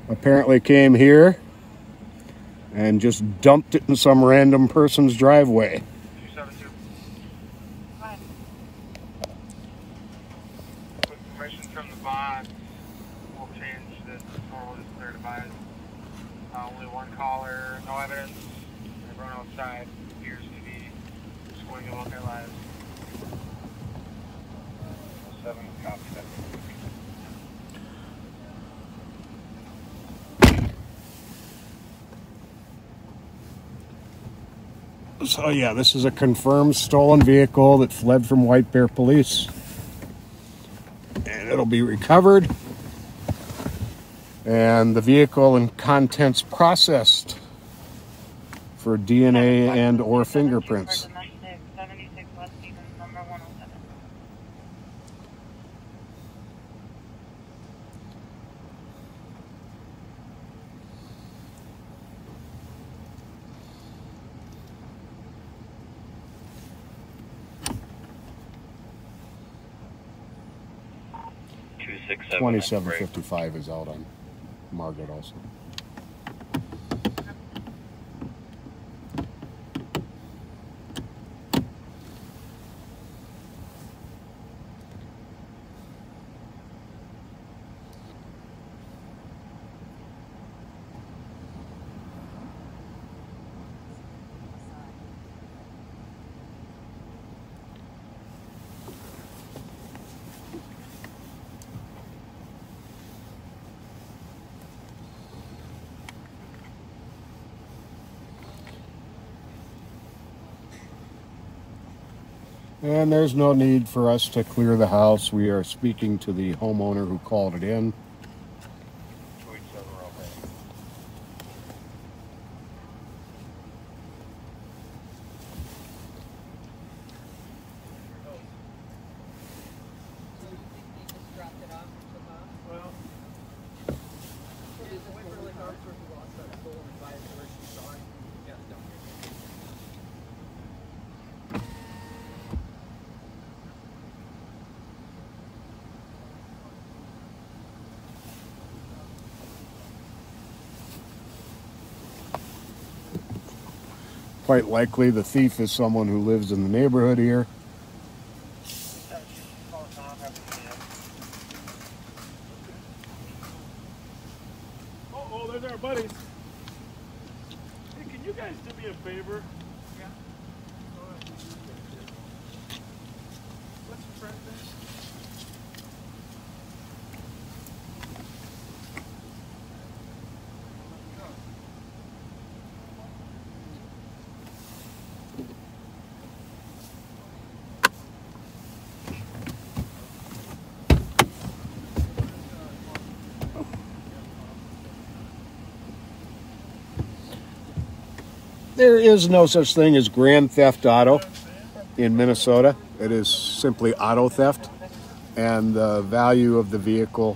apparently came here and just dumped it in some random person's driveway. So yeah, this is a confirmed stolen vehicle that fled from White Bear Police. And it'll be recovered. And the vehicle and contents processed for DNA and or fingerprints. $27.55 right. Is out on Margaret also. And there's no need for us to clear the house. We are speaking to the homeowner who called it in. Quite likely the thief is someone who lives in the neighborhood here. Oh, there's our buddies. Hey, can you guys do me a favor? Yeah. What's your friend's There is no such thing as grand theft auto in Minnesota. It is simply auto theft, and the value of the vehicle,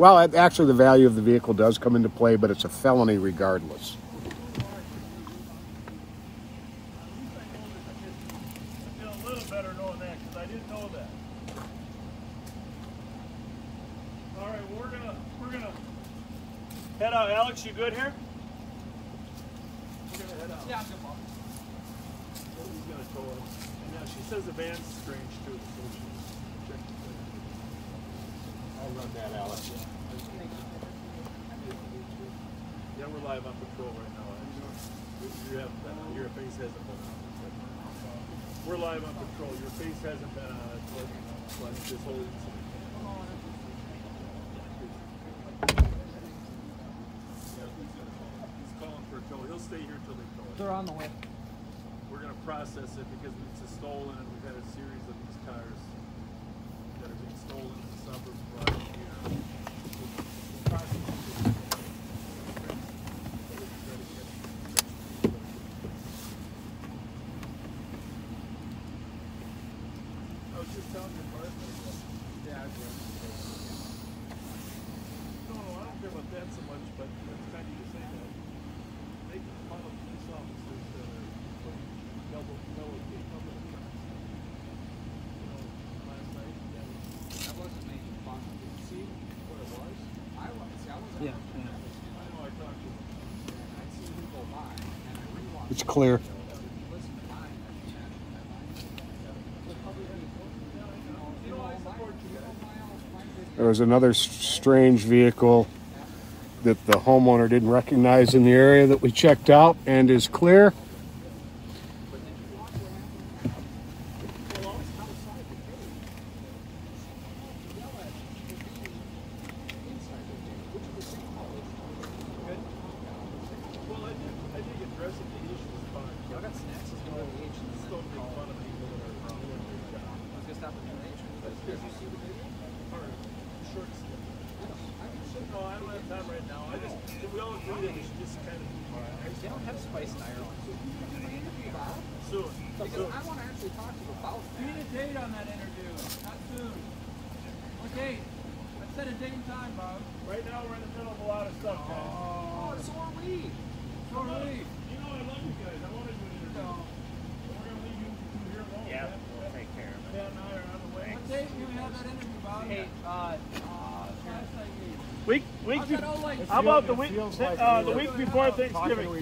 well, actually the value of the vehicle does come into play, but it's a felony regardless. You good here? We're gonna head out. Yeah, I'm good, Mom. He's gonna tow it. And now she says the van's strange too. So check the I'll run that, Alex. Yeah, we're live on patrol right now. Actually. You have, your face hasn't been on. We're live on patrol. Your face hasn't been on. It's like this whole incident. Stay here till they tow it. They're on the way. We're going to process it because it's a stolen, and we've had a series of these cars that are being stolen in the suburbs brought in here. We'll process it. I was just telling your partner. Yeah, I was. No, I don't care about that so much, but it's kind of you to say that. It's clear. There was another strange vehicle that the homeowner didn't recognize in the area that we checked out and is clear. Thanksgiving. To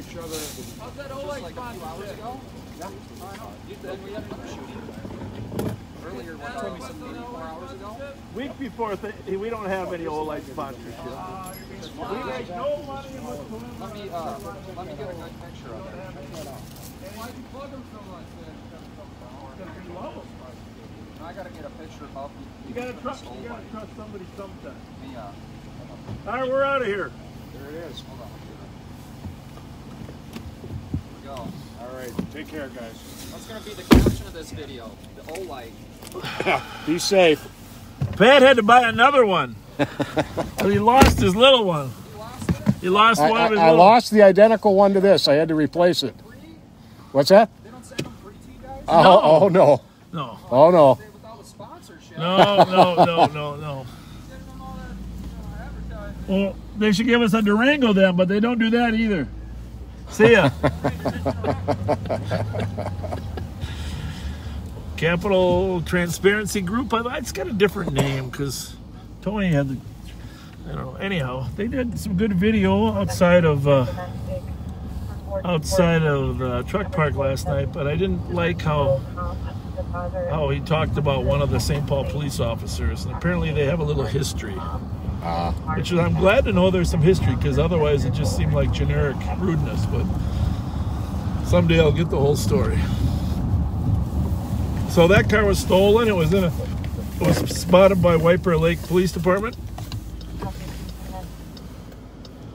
each other. How's that old like 5 hours ago? Yeah. We had another shooting earlier. One told me something 4 hours ago. Week before, we don't have any old light sponsorship. We make no money. Let me get a good picture of it. Why'd you plug them so much? Because we love them. I gotta get a picture of how you gotta trust somebody sometime. All right, we're out of here. There it is. Hold on. Go. Alright, take care, guys. That's going to be the caption of this video. The old light. Be safe. Pat had to buy another one. So he lost his little one. He lost it? He lost one of his I lost the identical one to this. I had to replace it. What's that? They don't send them free tea, guys? Oh, oh, no. No. Oh, no. Without a sponsorship. No, no, no, no, no. Well, they should give us a Durango then, but they don't do that either. See ya. Capital Transparency Group. It's got a different name because Tony had the, I don't know. Anyhow, they did some good video outside of Truck Park last night, but I didn't like how he talked about one of the St. Paul police officers, and apparently they have a little history. Which is, I'm glad to know there's some history, because otherwise it just seemed like generic rudeness. But someday I'll get the whole story. So that car was stolen. It was spotted by White Bear Lake Police Department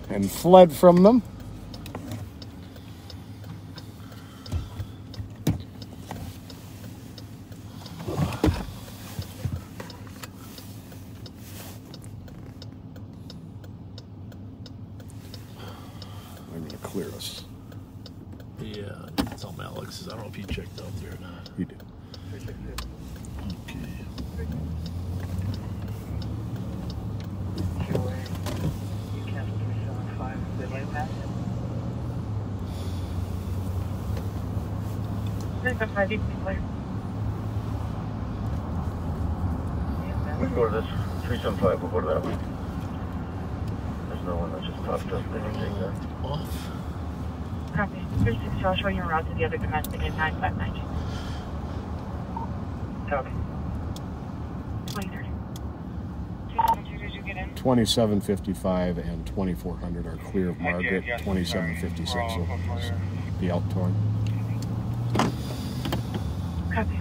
and fled from them. The other domestic at 9592. Okay. 23. Did you get in? 2755 and 2400 are clear of Margaret. 2756 will be outtorn. Copy.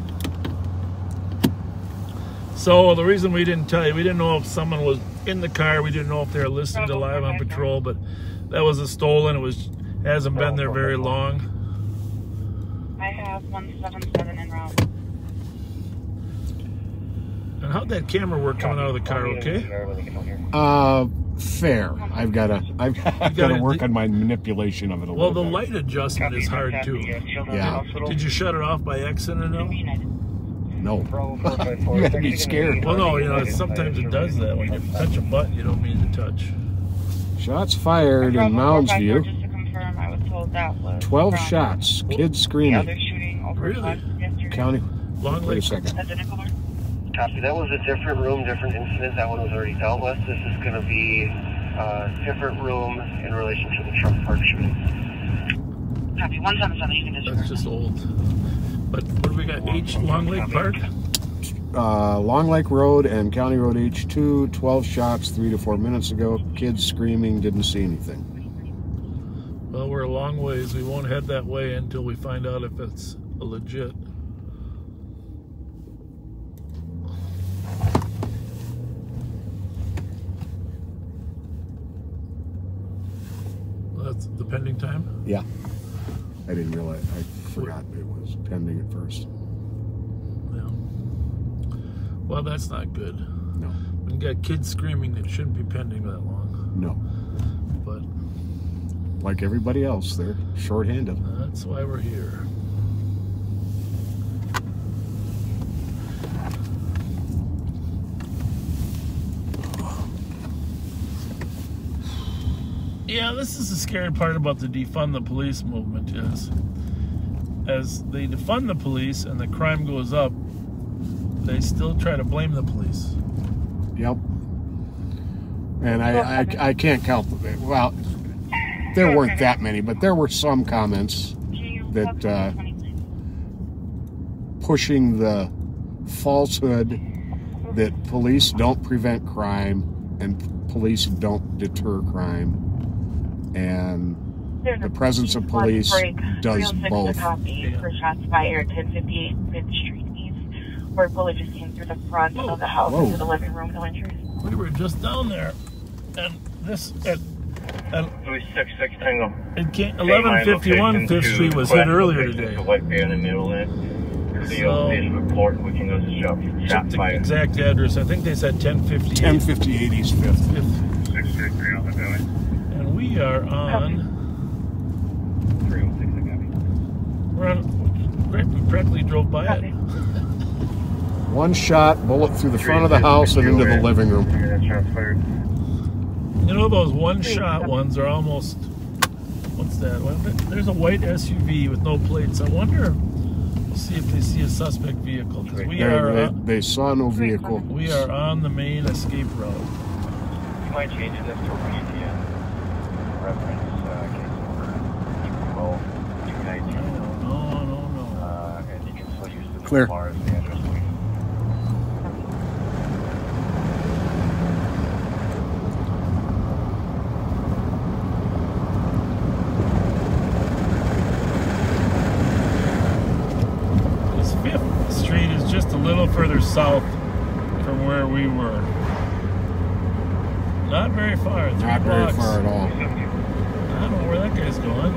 So the reason we didn't tell you, we didn't know if someone was in the car. We didn't know if they were listening to Live on Patrol, but that was a stolen. It hasn't been there very long. I have 177 en route. And how'd that camera work coming out of the car? Okay. Fair. I've got to work on my manipulation of it a little bit. Well, the light adjustment is hard too. Yeah. Did you shut it off by accident at all? No. You'd be scared. Well, no. You know, sometimes it does that. When you touch a button, you don't mean to touch. Shots fired in Mounds View. I was told that was 12 shots, kids screaming. Really? County. Long Lake. Copy. That was a different room, different incident. That one was already dealt with. This is going to be a different room in relation to the Truck Park shooting. Copy. 177, you can just. That's just old. But what do we got? Long Lake Park? Long Lake Road and County Road H2, 12 shots 3 to 4 minutes ago. Kids screaming, didn't see anything. Well, we're a long ways. We won't head that way until we find out if it's legit. Well, that's the pending time? Yeah. I didn't realize. I forgot it was pending at first. Yeah. Well, that's not good. No. When you got kids screaming, it shouldn't be pending that long. No. But... like everybody else, they're shorthanded. That's why we're here. Yeah, this is the scary part about the defund the police movement is, as they defund the police and the crime goes up, they still try to blame the police. Yep. And I can't count the, well, there weren't that many, but there were some comments that pushing the falsehood that police don't prevent crime and police don't deter crime, and the presence of police does both. Shots fired at 58 Fifth Street East, where bullet just came through the front of the house into the living room. No injuries. We were just down there, and this at Louis 66 Tango. 1151 Fifth Street was hit earlier today. The white bear in the middle end. The old report, we can go to shop the exact address. I think they said 1058. 1058 East Fifth. And we are on. 306. I got me. We're on. We practically drove by it. One shot, bullet through the front of the house and into the living room. You know, those one-shot ones are almost, what's that? There's a white SUV with no plates. I wonder, we'll see if they see a suspect vehicle. They saw no vehicle. We are on the main escape route. You might change this to PTN. Reference case number 219. No. And you can still use the clear bars. Further south from where we were. Not very far. Not very far at all. I don't know where that guy's going.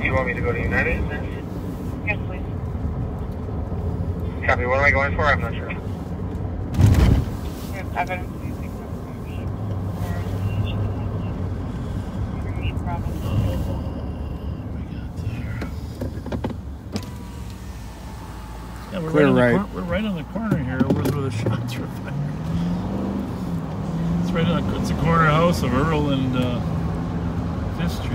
Do you want me to go to United? Yes, please. Copy. What am I going for? I'm not sure. Clear right. We're right on the corner here where the shots were fired. It's right on the, it's a corner house of Earl and Fifth Street.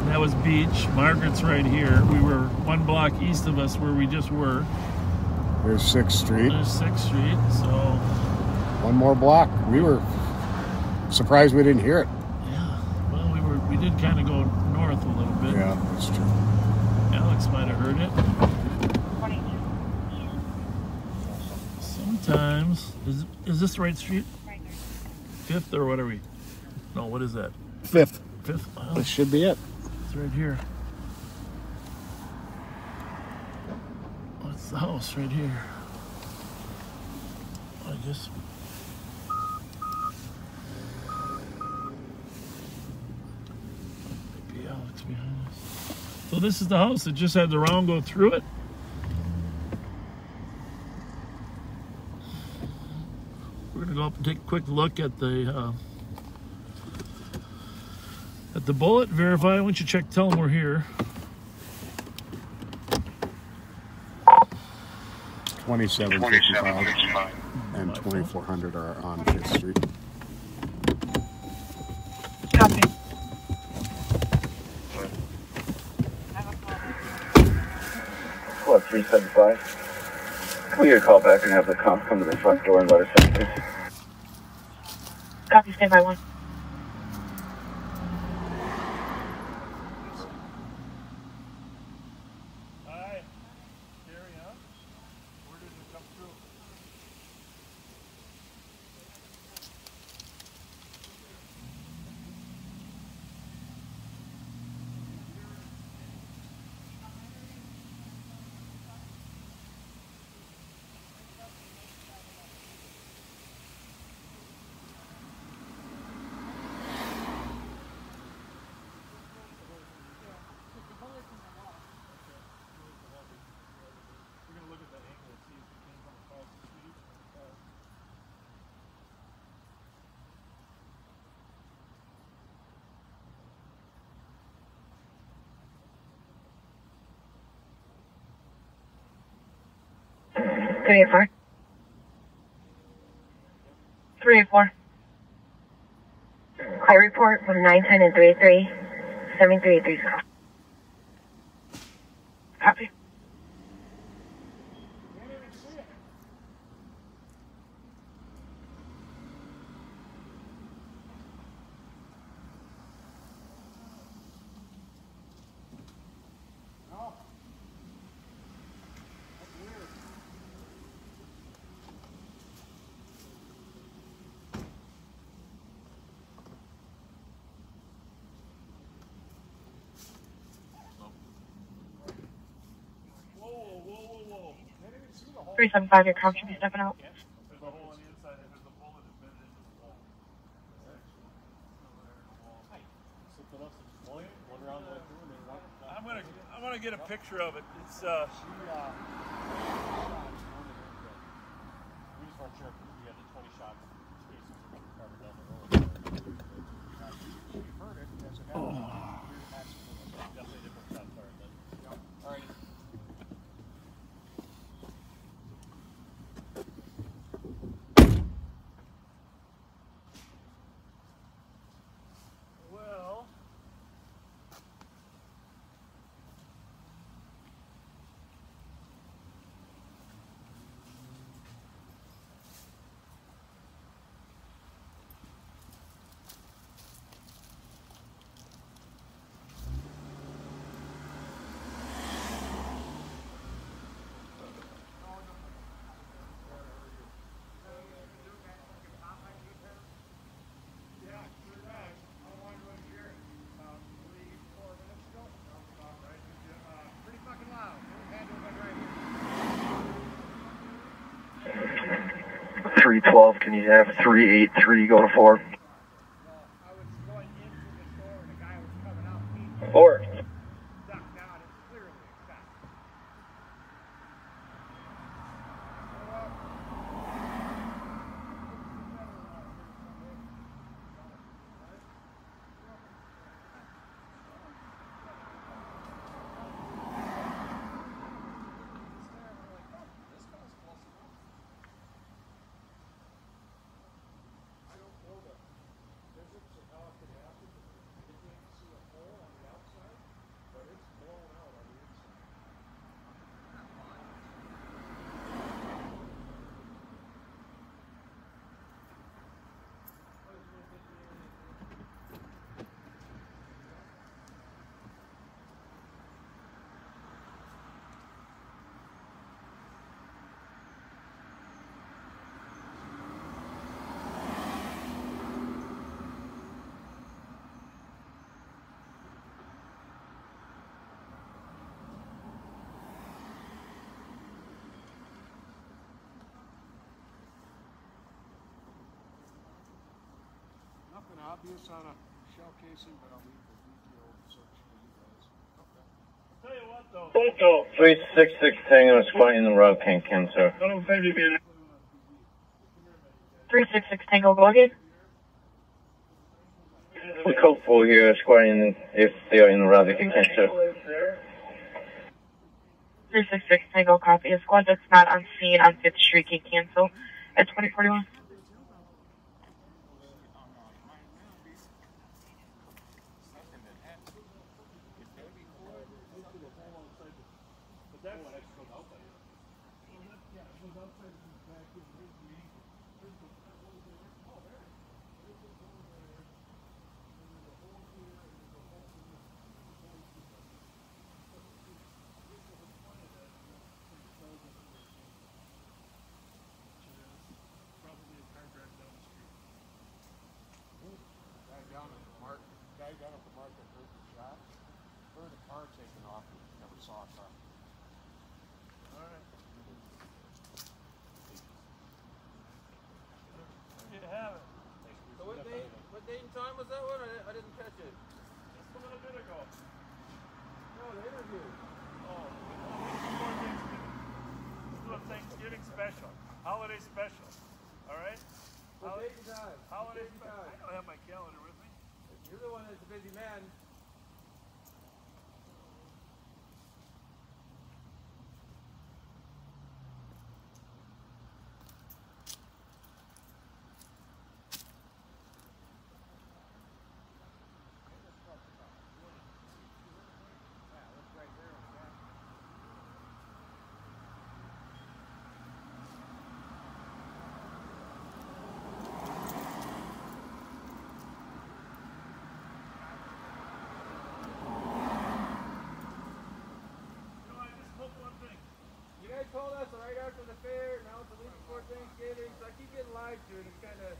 And that was Beach. Margaret's right here. We were one block east of us where we just were. There's 6th Street. There's 6th Street, so. One more block. We were surprised we didn't hear it. Yeah, well, we did kind of go north a little bit. Yeah, that's true. Might have heard it. Sometimes is this the right street? Right there. Fifth or what are we? No, what is that? Fifth. Fifth. Wow. This should be it. It's right here. What's the house right here? I guess. Maybe Alex behind us. So this is the house that just had the round go through it. We're gonna go up and take a quick look at the bullet. Verify. Once you check, tell them we're here. 2755 and 2400 are on Fifth Street. Copy. Club 375. Can we get a call back and have the comp come to the front door and let us in, please? Copy, stand by one. Hi. Carry on. Where did it come through? 384. 384. I report from 910 and 383, 7330. Copy. 375, your car should be stepping out. I'm gonna get a picture of it. It's .312, can you have 383 go to 4? Nothing obvious on a shell casing, but I'll leave the detail search for you guys. Okay. I'll tell you what, though. Total 366 Tango squatting in the road, Pink Cancer. 366 Tango, go again. We call for you squatting if they are in the road, Pink Cancer. 366 Tango, copy. A squad that's not on scene on 5th Street can cancel at 2041. Told us right after the fair, now it's a week before Thanksgiving, so I keep getting lied to, and it's kind of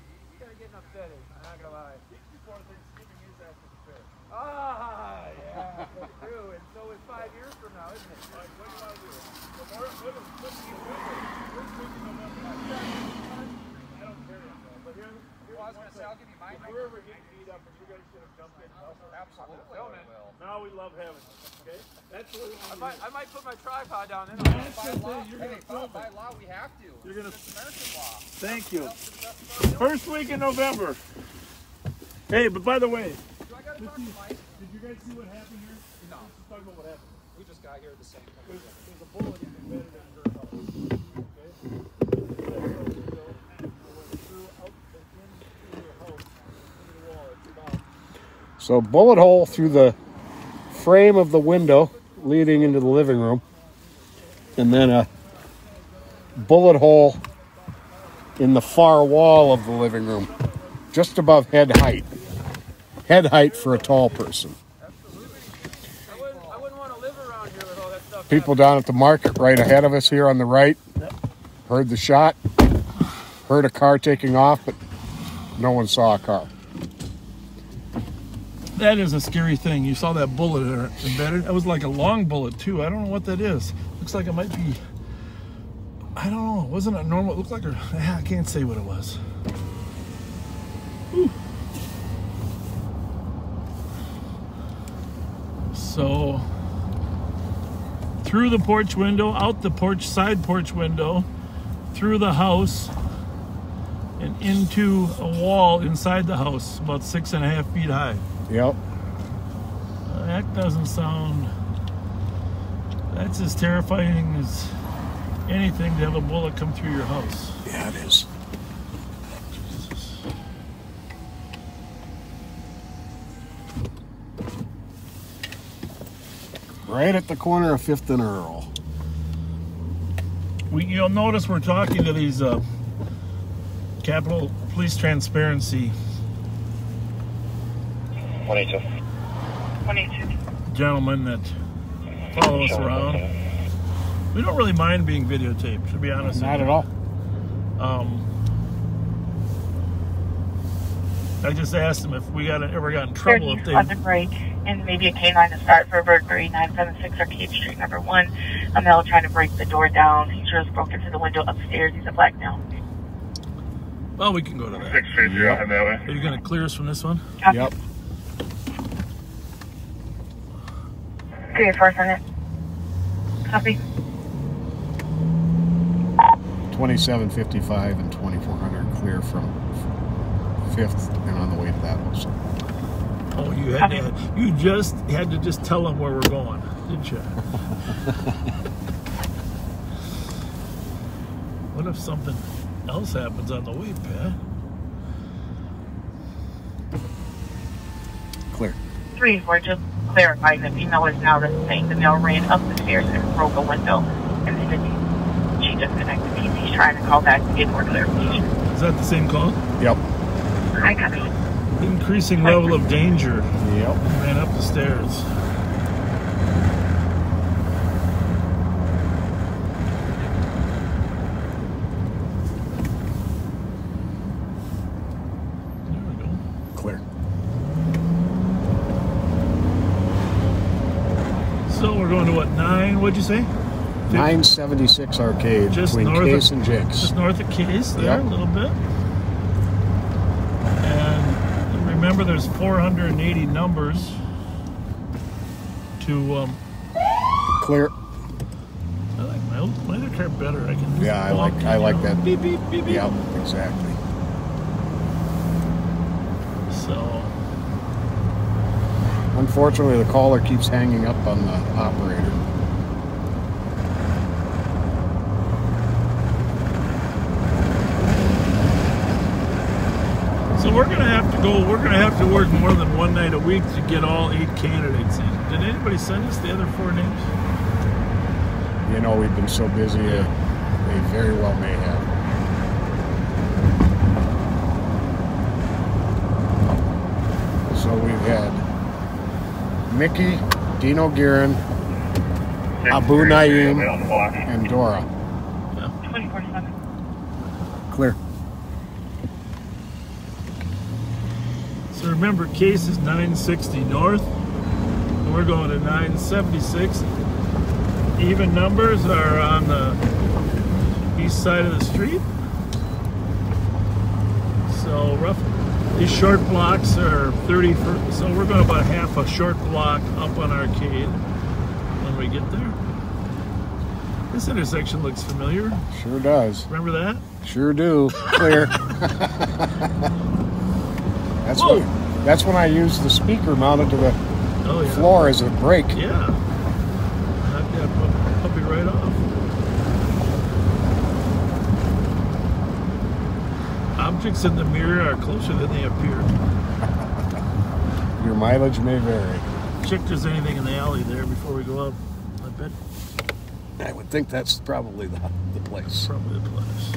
getting upsetting. I'm not gonna lie. Week before Thanksgiving is after the fair. Ah, yeah, that's true. And so it's 5 years from now, isn't it? Like, what do I do? What do you do? I was going to say, I'll give you mine. If you're ever getting beat up, you guys should have jumped in. Absolutely. Now we love heaven. Okay? That's what we want. I might put my tripod down in. By law, we have to. You're going to. American law. Thank you. First week in November. Hey, but by the way, did you guys see what happened here? No. Let's talk about what happened. We just got here at the same time. There's a bullet even better than her house. So bullet hole through the frame of the window leading into the living room, and then a bullet hole in the far wall of the living room, just above head height. Head height for a tall person. I wouldn't want to live around here with all that stuff. People down at the market right ahead of us here on the right heard the shot, heard a car taking off, but no one saw a car. That is a scary thing. You saw that bullet there embedded. That was like a long bullet too. I don't know what that is. Looks like it might be, I don't know. It wasn't a normal, it looked like a, I can't say what it was. Whew. So through the porch window, out the porch, side porch window, through the house, and into a wall inside the house, about 6.5 feet high. Yep. That doesn't sound... That's as terrifying as anything to have a bullet come through your house. Yeah, it is. Jesus. Right at the corner of 5th and Earl. You'll notice we're talking to these Capitol Police Transparency... 182. Gentlemen that follow us around. We don't really mind being videotaped, to be honest. Not at all. I just asked them if we ever got in trouble if they on the break and maybe a K9 to start for burglary 976 Arcade Street number 1. A male trying to break the door down. He just broke into the window upstairs. He's a black male. Well, we can go to that. 630 yep. That way. Are you going to clear us from this one? Okay. Yep. For a second. Copy. 2755 and 2400 clear from 5th and on the way to that also. Oh, you just had to tell them where we're going, didn't you? What if something else happens on the way, Pat? Clear. 342. Clarifying that female is now the same. The male ran up the stairs and broke a window, and then she disconnected. He's trying to call back to get more clarification. Is that the same call? Yep. I got it. Increasing level of danger. Yep. Ran up the stairs. What'd you say? 976 Arcade, just between Case and Jix. Just north of Case there, yep. A little bit. And remember there's 480 numbers to... clear. I like my other car better. I can. Yeah, I like that. Beep, beep, beep, beep. Yeah, exactly. So... Unfortunately, the caller keeps hanging up on the operator. So we're gonna have to work more than one night a week to get all 8 candidates in. Did anybody send us the other 4 names? You know, we've been so busy, they very well may have. So we've had Mickey, Dino Guerin, Abu Naeem, and Dora. Yeah. 24/7. Clear. Remember, Case is 960 north, and we're going to 976. Even numbers are on the east side of the street. So roughly These short blocks are 30, so we're going about half a short block up on Arcade when we get there. This intersection looks familiar. Sure does. Remember that? Sure do. Clear. That's when I used the speaker mounted to the floor as a brake. Yeah. Knocked that puppy right off. Objects in the mirror are closer than they appear. Your mileage may vary. Check if there's anything in the alley there before we go up. I bet. I would think that's probably the place. Probably the place.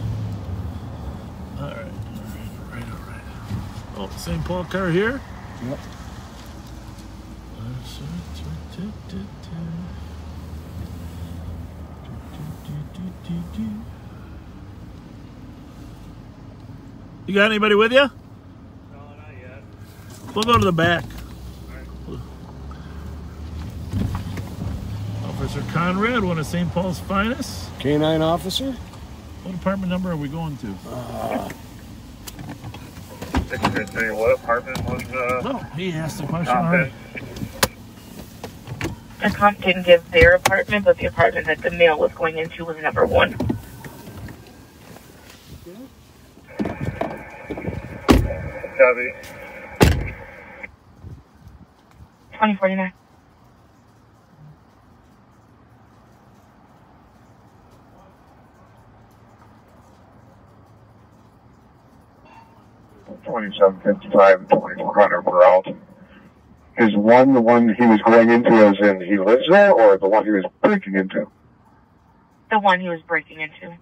All right, all right. Oh, St. Paul car here? Yep. You got anybody with you? No, not yet. We'll go to the back. Officer Conrad, one of St. Paul's finest. K-9 officer. What apartment number are we going to? I didn't tell you what apartment was. No, he asked the question already. The cop didn't give their apartment, but the apartment that the mail was going into was number 1. Copy. 2049. $27.55 and $2400 per out. Is one the one he was going into as in he lives there, or the one he was breaking into? The one he was breaking into.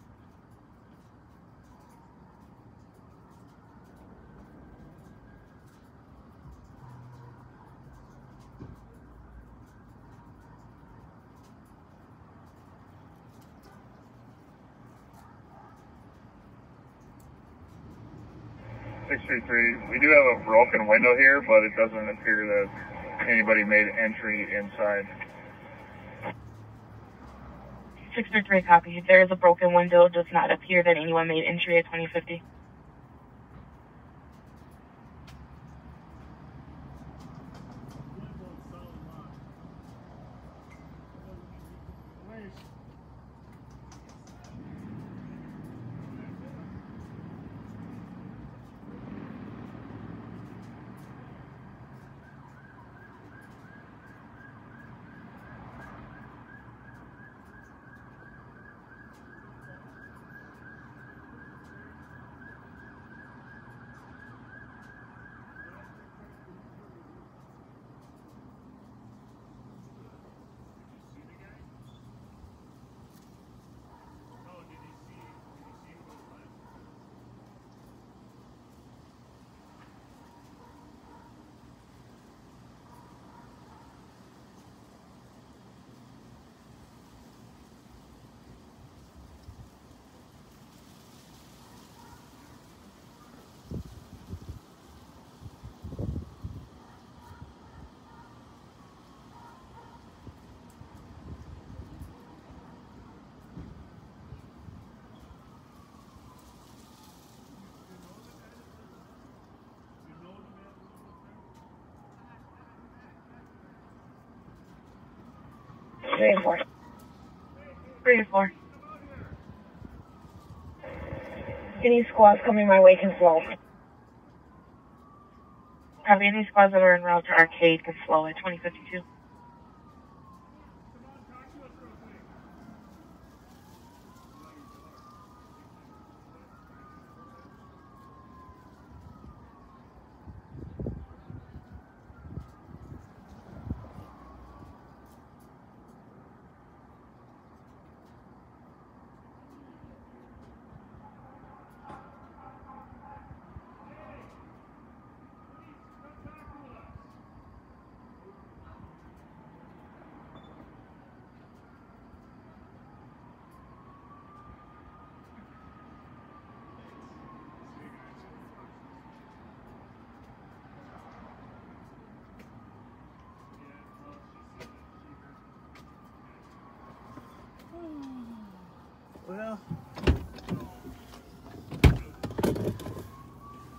We do have a broken window here, but it doesn't appear that anybody made entry inside. 633, copy. There is a broken window. It does not appear that anyone made entry at 2050. Three and four. Any squads coming my way can slow. Probably any squads that are en route to Arcade can slow at 2052.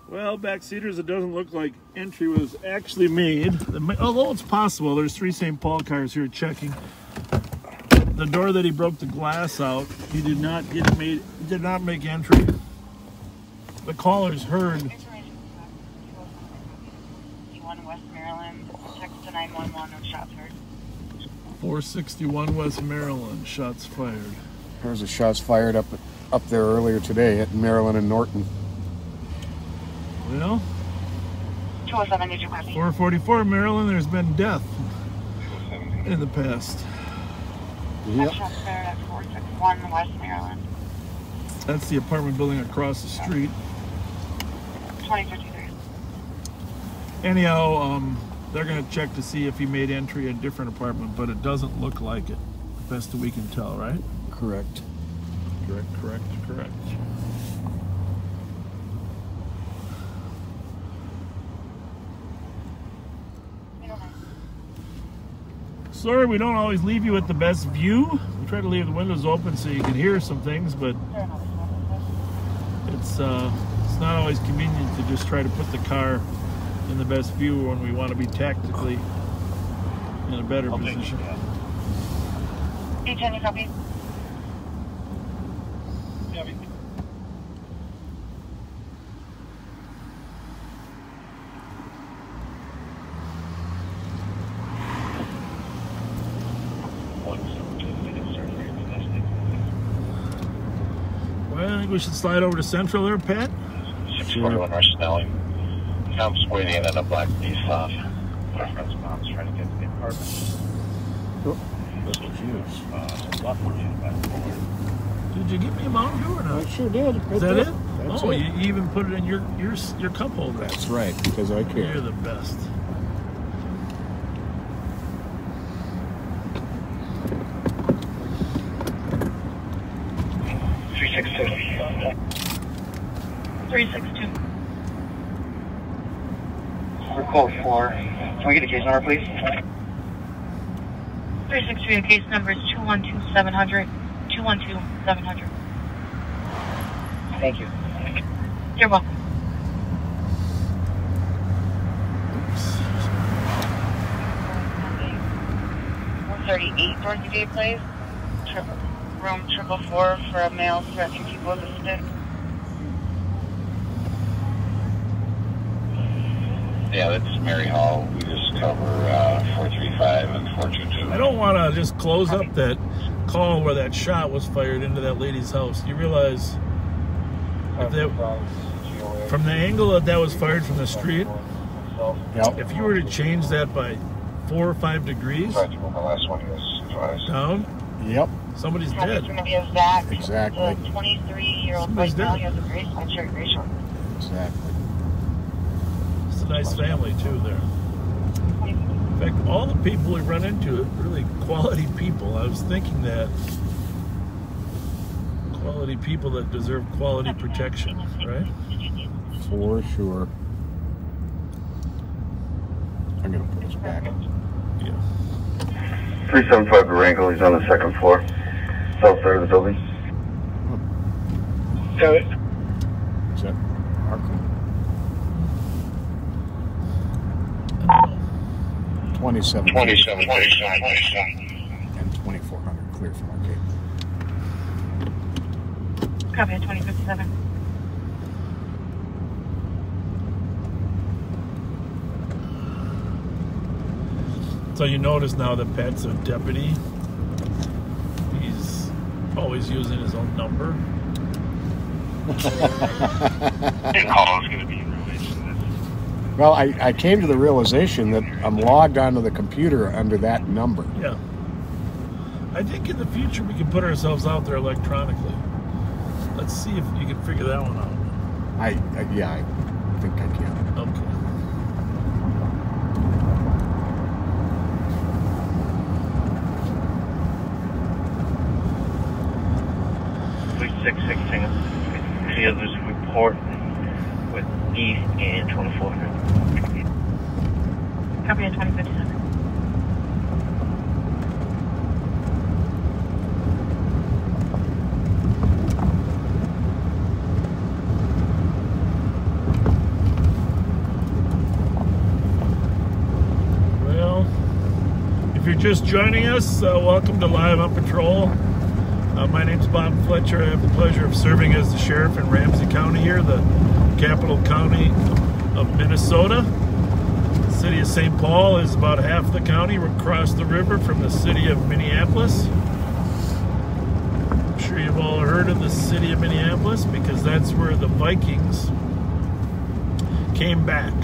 Well, backseaters, it doesn't look like entry was actually made. Although it's possible, there's three St. Paul cars here checking. The door that he broke the glass out, he did not get made, did not make entry. The callers heard. West Maryland, text to 911, shots fired. 461 West Maryland, shots fired. There's a shots fired up there earlier today at Maryland and Norton. Well, 207, did you copy? 444 Maryland, there's been death in the past. Yep. Shots fired at 461 West Maryland. That's the apartment building across the street. 2053. Anyhow, they're going to check to see if he made entry at a different apartment, but it doesn't look like it, best we can tell, right? Correct. Correct. Sorry, we don't always leave you with the best view. We try to leave the windows open so you can hear some things, but it's not always convenient to just try to put the car in the best view when we want to be tactically in a better position. Well, I think we should slide over to Central there, Pat. 641 Rush Snelling. Cops waiting in a black Nissan. My friend's mom's trying to get to the apartment. Oh. This was huge. A lot more than back forward. Did you give me a Mountain Dew or not? I sure did. Is that it? Oh, you even put it in your cup holder. That's right, because I care. You're the best. Code 4. Can we get a case number, please? 363, the case number is 212700. 212700. Thank you. You're welcome. Oops. 138 Dorothy Day Place. Room 444 for a male threatening people with a stick. Yeah, that's Mary Hall. We just cover 435 and 422. I don't want to just close up that call where that shot was fired into that lady's house. You realize if that, from the angle that was fired from the street, yep. If you were to change that by 4 or 5 degrees down, yep, somebody's dead. Exactly. 23-year-old white male has a gray sweatshirt, gray shorts. Exactly. Nice family too there. In fact, all the people we run into are really quality people. I was thinking that quality people that deserve quality protection, right? For sure. I'm gonna put this back. Yeah. 375 Barranco, he's on the second floor. South side of the building. Got it. Is that Marco? 27, and 2400 clear from Arcade. Copy at 2057. So you notice now that Pat's a deputy. He's always using his own number. The call is going to be. Well, I came to the realization that I'm logged onto the computer under that number. Yeah. I think in the future we can put ourselves out there electronically. Let's see if you can figure that one out. Yeah, I think I can. Okay. just joining us, welcome to Live on Patrol. My name's Bob Fletcher. I have the pleasure of serving as the sheriff in Ramsey County here, the capital county of Minnesota. The city of St. Paul is about half the county. We're across the river from the city of Minneapolis. I'm sure you've all heard of the city of Minneapolis because that's where the Vikings came back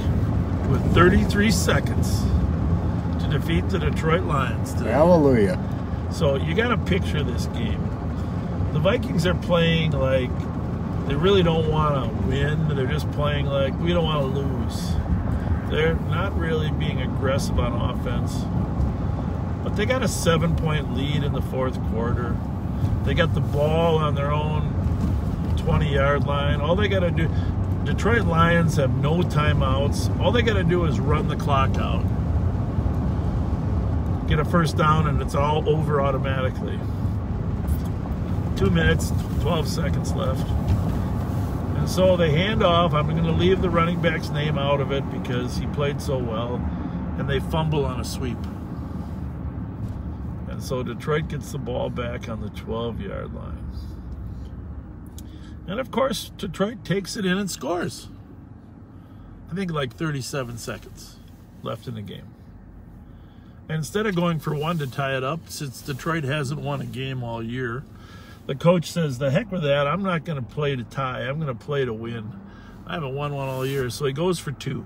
with 33 seconds to defeat the Detroit Lions today. Hallelujah. So you got to picture this game. The Vikings are playing like they really don't want to win. They're just playing like we don't want to lose. They're not really being aggressive on offense. But they got a 7-point lead in the fourth quarter. They got the ball on their own 20-yard line. All they got to do, Detroit Lions have no timeouts. All they got to do is run the clock out. Get a first down and it's all over automatically. 2 minutes, 12 seconds left. And so they hand off. I'm going to leave the running back's name out of it because he played so well. And they fumble on a sweep. And so Detroit gets the ball back on the 12-yard line. And of course, Detroit takes it in and scores. I think like 37 seconds left in the game. And instead of going for one to tie it up, since Detroit hasn't won a game all year, the coach says, the heck with that, I'm not going to play to tie. I'm going to play to win. I haven't won one all year. So he goes for two.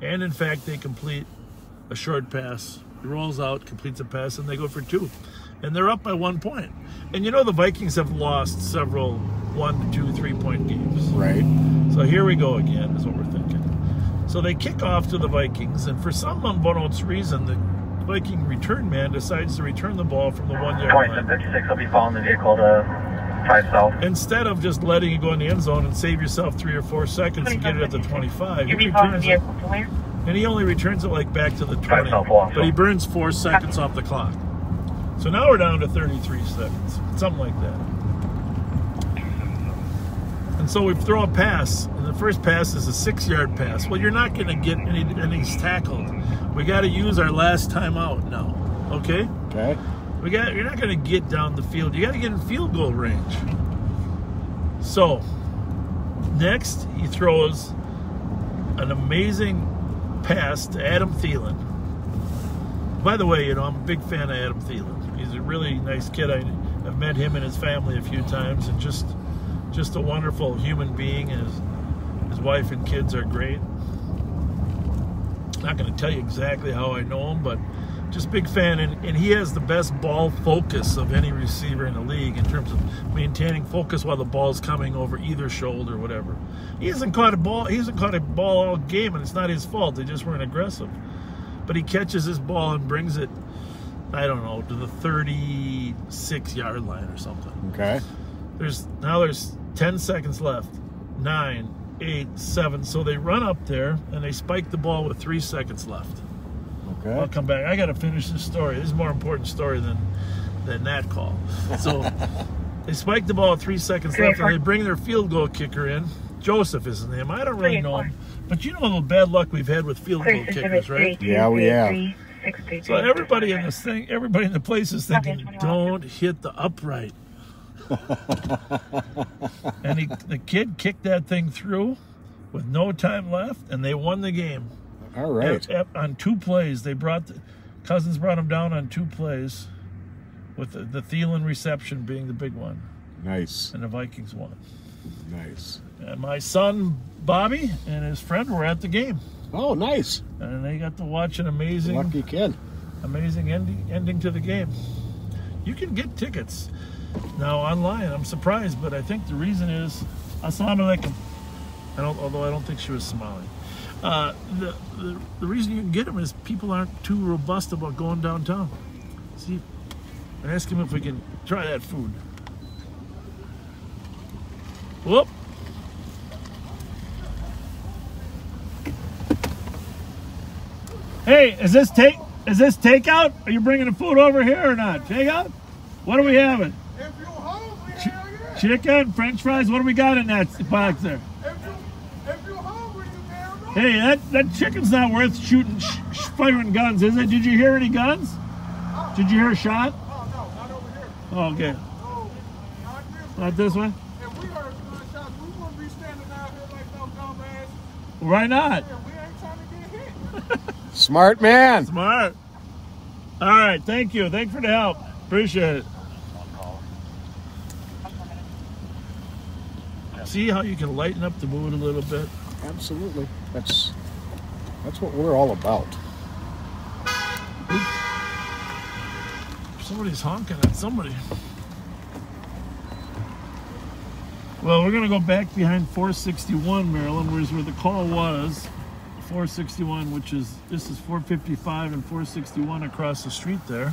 And in fact, they complete a short pass. He rolls out, completes a pass, and they go for two. And they're up by 1 point. And you know the Vikings have lost several 1-, 2-, 3-point games. Right. So here we go again is what we're thinking. So they kick off to the Vikings, and for some unbeknownst reason, the Viking return man decides to return the ball from the 1-yard line. 26, I'll be following the vehicle to 5 south. Instead of just letting it go in the end zone and save yourself 3 or 4 seconds to get it at the 25, he returns it, and he only returns it like back to the 20, but he burns 4 seconds off the clock. So now we're down to 33 seconds, something like that. And so we throw a pass. The first pass is a 6-yard pass. Well, you're not going to get any, and he's tackled. We got to use our last timeout now. Okay? Okay. You're not going to get down the field. You got to get in field goal range. So, next, he throws an amazing pass to Adam Thielen. By the way, you know, I'm a big fan of Adam Thielen. He's a really nice kid. I've met him and his family a few times, and just a wonderful human being. His wife and kids are great. I'm not going to tell you exactly how I know him, but just big fan. And he has the best ball focus of any receiver in the league in terms of maintaining focus while the ball's coming over either shoulder or whatever. He hasn't caught a ball. He hasn't caught a ball all game, and it's not his fault. They just weren't aggressive. But he catches his ball and brings it, I don't know, to the 36-yard line or something. Okay. Now there's 10 seconds left. 9, 8, 7. So they run up there and they spike the ball with 3 seconds left. Okay. I'll come back. I got to finish this story. This is a more important story than that call. So they spike the ball with 3 seconds left and they bring their field goal kicker in. Joseph is his name. I don't really know him. But you know the bad luck we've had with field goal kickers, right? Yeah, we have. So everybody in this thing, everybody in the place is thinking, don't hit the upright. And the kid kicked that thing through with no time left, and they won the game. All right. On 2 plays, they brought Cousins brought him down on 2 plays, with the Thielen reception being the big one. Nice. And the Vikings won. Nice. And my son Bobby and his friend were at the game. Oh, nice. And they got to watch an amazing, lucky kid, amazing ending to the game. You can get tickets now online. I'm surprised, but I think the reason is Assalamu Alaikum. Although I don't think she was Somali. The reason you can get them is people aren't too robust about going downtown. See, I asked him if we can try that food. Whoop. Hey, is this takeout? Are you bringing the food over here or not? Takeout? What are we having? If you're hungry, hell yeah. Chicken, French fries. What do we got in that box there? If you're hungry, you damn right. Hey, that chicken's not worth shooting. firing guns, is it? Did you hear any guns? Did you hear a shot? Oh, no, not over here. Oh, okay. Oh, not really. Not this way? If we heard gunshots, we wouldn't be standing out here like no dumbass. Why not? Yeah, we ain't trying to get hit. Smart man. Smart. All right, thank you. Thanks for the help. Appreciate it. See how you can lighten up the mood a little bit? Absolutely. That's what we're all about. Somebody's honking at somebody. Well, we're going to go back behind 461 Maryland, where's where the call was. 461, which is, this is 455 and 461 across the street there.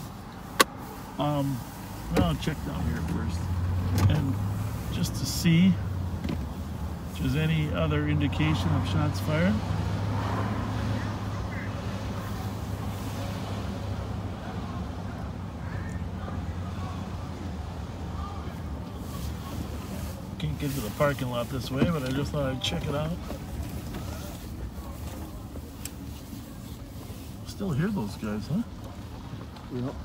Well, I'll check down here first. And just to see if there's any other indication of shots fired. Get to the parking lot this way, but I just thought I'd check it out. Still hear those guys, huh? Yep.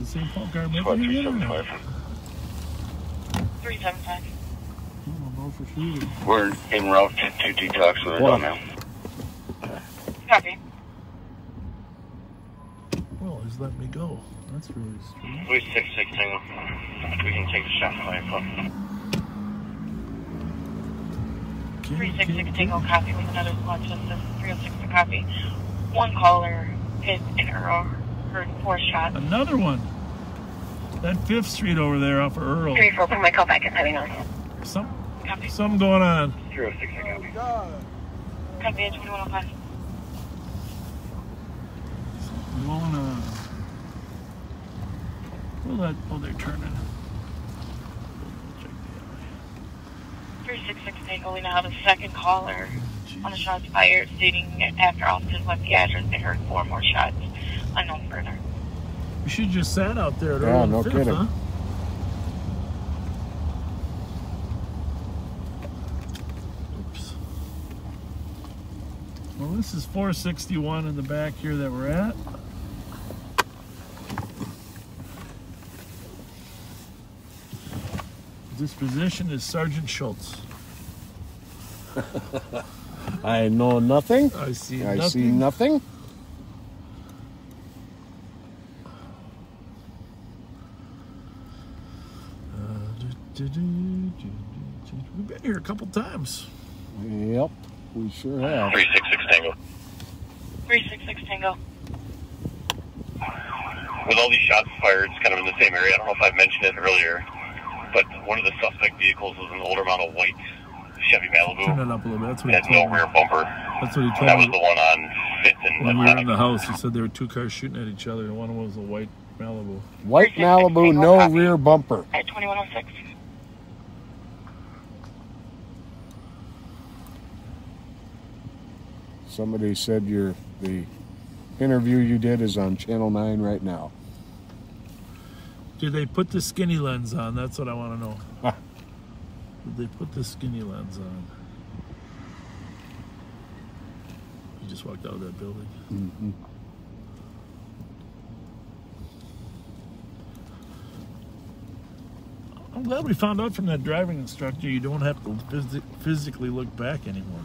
The St. Paul guard might be here. 375. I don't know for sure. We're en route to detox with a dog now. Copy. Well, he's let me go. That's really strange. We're 661. We can take the shot from the 3660 Tingle, copy with another squad justice. 306 to copy. One caller hit an Earl, heard 4 shots. Another one? That 5th Street over there off of Earl. 3-4, put my call back and coming on. Something going on. 306 to copy. Copy, 2105. Something going on. Well, that, oh, they're turning. Check the eye. 366 only now the second caller on the shots fired, stating after officers left the address, they heard 4 more shots. Unknown further. You should have just sat out there. Yeah, no kidding. Huh? Oops. Well, this is 461 in the back here that we're at. This position is Sergeant Schultz. I know nothing. I see nothing. I see nothing. We've been here a couple times. Yep, we sure have. 366 Tango. 366 Tango. With all these shots fired, it's kind of in the same area. I don't know if I mentioned it earlier, but one of the suspect vehicles was an older model white Chevy Malibu. Turn that up a little bit. That's what it had no rear bumper. That's what he told me. That was the one on Fifth and when we were in the house. He said there were 2 cars shooting at each other, and one was a white Malibu. White Malibu, no copy. Rear bumper. At 2106. Somebody said the interview you did is on Channel 9 right now. Did they put the skinny lens on? That's what I want to know. Ah. Did they put the skinny lens on? You just walked out of that building. Mm-hmm. I'm glad we found out from that driving instructor you don't have to physically look back anymore.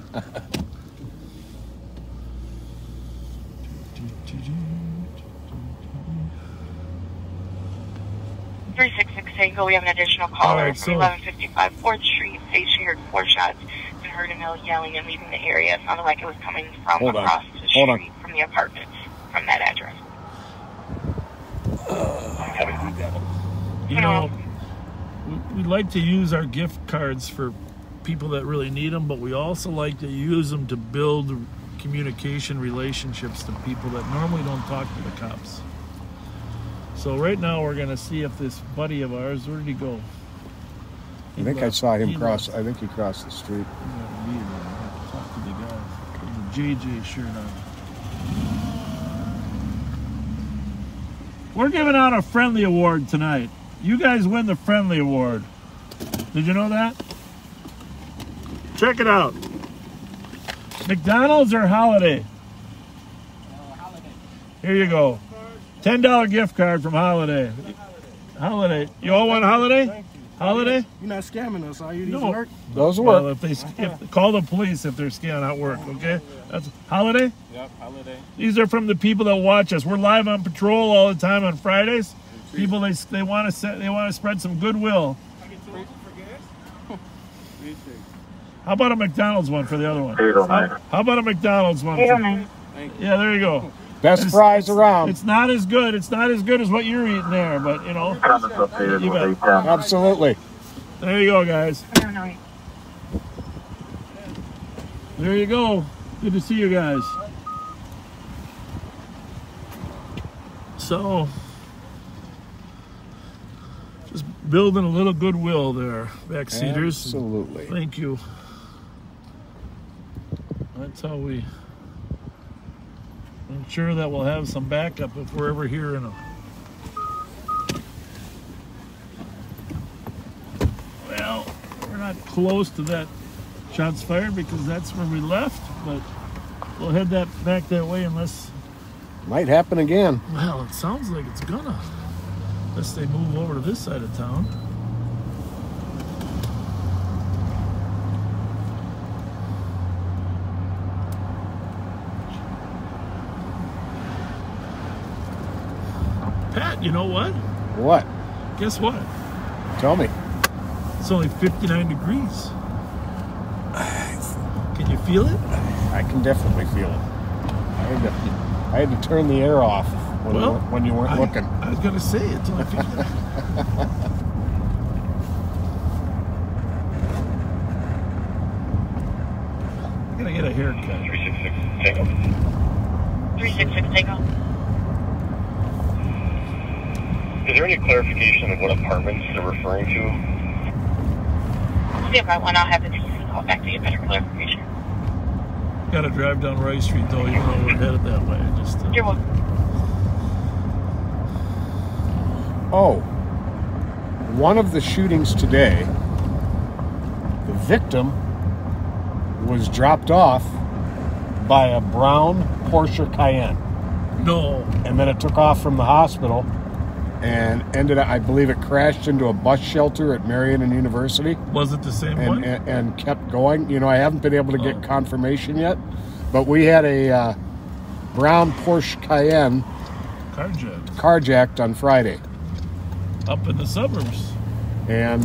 We have an additional caller, right, so 1155 4th Street. Say she heard 4 shots and heard Emil yelling and leaving the area. It sounded like it was coming from across the street from the apartments from that address. You know, we like to use our gift cards for people that really need them, but we also like to use them to build communication relationships to people that normally don't talk to the cops. So right now we're gonna see if this buddy of ours, where did he go? He I saw him cross. I think he crossed the street. Yeah, I talked to the guy with the JJ shirt on. We're giving out a friendly award tonight. You guys win the friendly award. Did you know that? Check it out. McDonald's or Holiday? Holiday. Here you go. $10 gift card from Holiday. Holiday. You all want Holiday? Thank you. Holiday? You're not scamming us, are you? These no. Work? Those work. Well, if they call the police if they're scamming at work, okay? That's Holiday? Yep, Holiday. These are from the people that watch us. We're live on patrol all the time on Fridays. People they want to spread some goodwill. I get $2 for gas? How about a McDonald's one for the other one? How about a McDonald's one? Yeah, there you go. Best fries around. It's not as good. It's not as good as what you're eating there, but you know. You bet. Absolutely. There you go, guys. There you go. Good to see you guys. So, just building a little goodwill there, backseaters. Absolutely. Thank you. That's how we. I'm sure that we'll have some backup if we're ever here in a well, we're not close to that shots fired because that's where we left, but we'll head that back that way unless might happen again. Well, it sounds like it's gonna unless they move over to this side of town. You know what? What? Guess what? Tell me. It's only 59 degrees. Can you feel it? I can definitely feel it. I had to turn the air off when you weren't looking. I was going to say it's only 59. I'm going to get a haircut. 366 take off. 366 take off. Is there any clarification of what apartments they're referring to? Stand by one. I'll have the TC call back to get better clarification. Got to drive down Rice Street, though, even though we're headed that way. Just to... You're welcome. Oh. One of the shootings today, the victim was dropped off by a brown Porsche Cayenne. No. And then it took off from the hospital. And ended up, I believe it crashed into a bus shelter at Marion and University. Was it the same one? And kept going. You know, I haven't been able to get confirmation yet, but we had a brown Porsche Cayenne carjacked on Friday. Up in the suburbs. And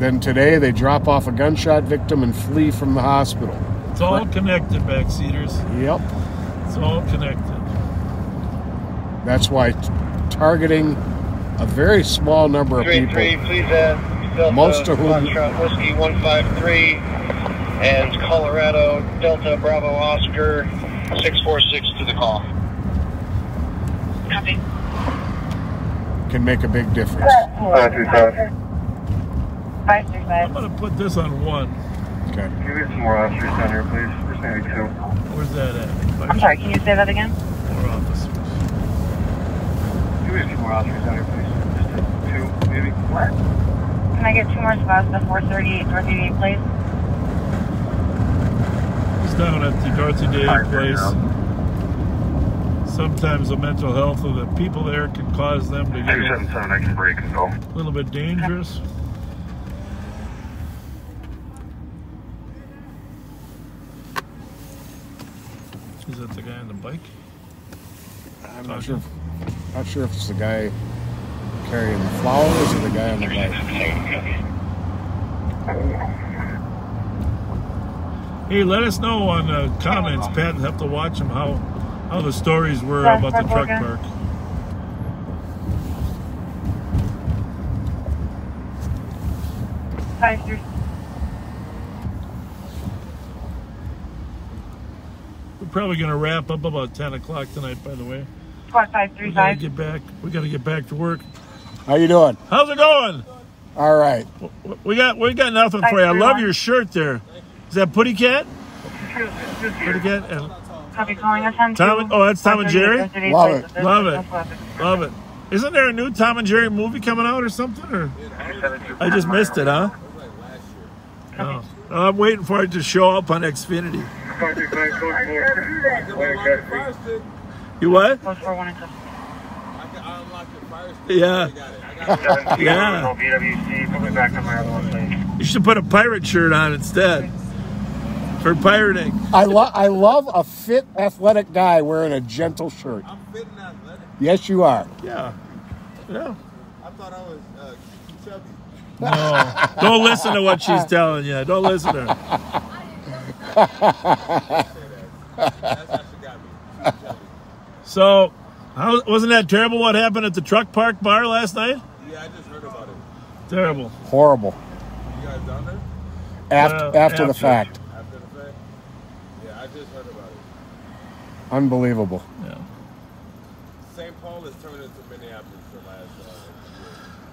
then today they drop off a gunshot victim and flee from the hospital. It's all connected, backseaters. Yep. It's all connected. That's why targeting a very small number of people, most of whom... Whiskey 153 and Colorado Delta Bravo Oscar 646 to the call. Copy. Can make a big difference. 535. 535. I'm going to put this on one. Okay. Can you get some more officers down here, please? There's maybe two. Where's that at? I'm sorry, can you say that again? More officers. There's 2 more officers out here, please. Just 2, maybe. What? Can I get 2 more spots at 438 Dorothy Day Place? It's down at the Dorothy Day Place. Sometimes the mental health of the people there can cause them to get a little bit dangerous. Is that the guy on the bike? I'm not sure. Not sure if it's the guy carrying the flowers or the guy on the bike. Hey, let us know on the comments, Pat, and have to watch them how the stories were about the truck park. Hi, sir. We're probably going to wrap up about 10 o'clock tonight, by the way. 535. We gotta get back to work. How you doing? How's it going? All right. We got nothing for you. I love your shirt there. Is that Putty Cat? Putty Cat. Copy calling us on Tom. Oh, that's Tom and Jerry. Love it. Love it. Love it. Isn't there a new Tom and Jerry movie coming out or something? Or I just missed it, huh? Oh. I'm waiting for it to show up on Xfinity. You what? Yeah. Yeah. You should put a pirate shirt on instead. For pirating. I love a fit, athletic guy wearing a gentle shirt. I'm fit and athletic. Yes, you are. Yeah. Yeah. I thought I was chubby. No. Don't listen to what she's telling you. Don't listen to her. So, wasn't that terrible what happened at the Truck Park bar last night? Yeah, I just heard about it. Terrible. Horrible. You guys down there? After the fact. Unbelievable. Yeah. St. Paul is turning into Minneapolis for last year.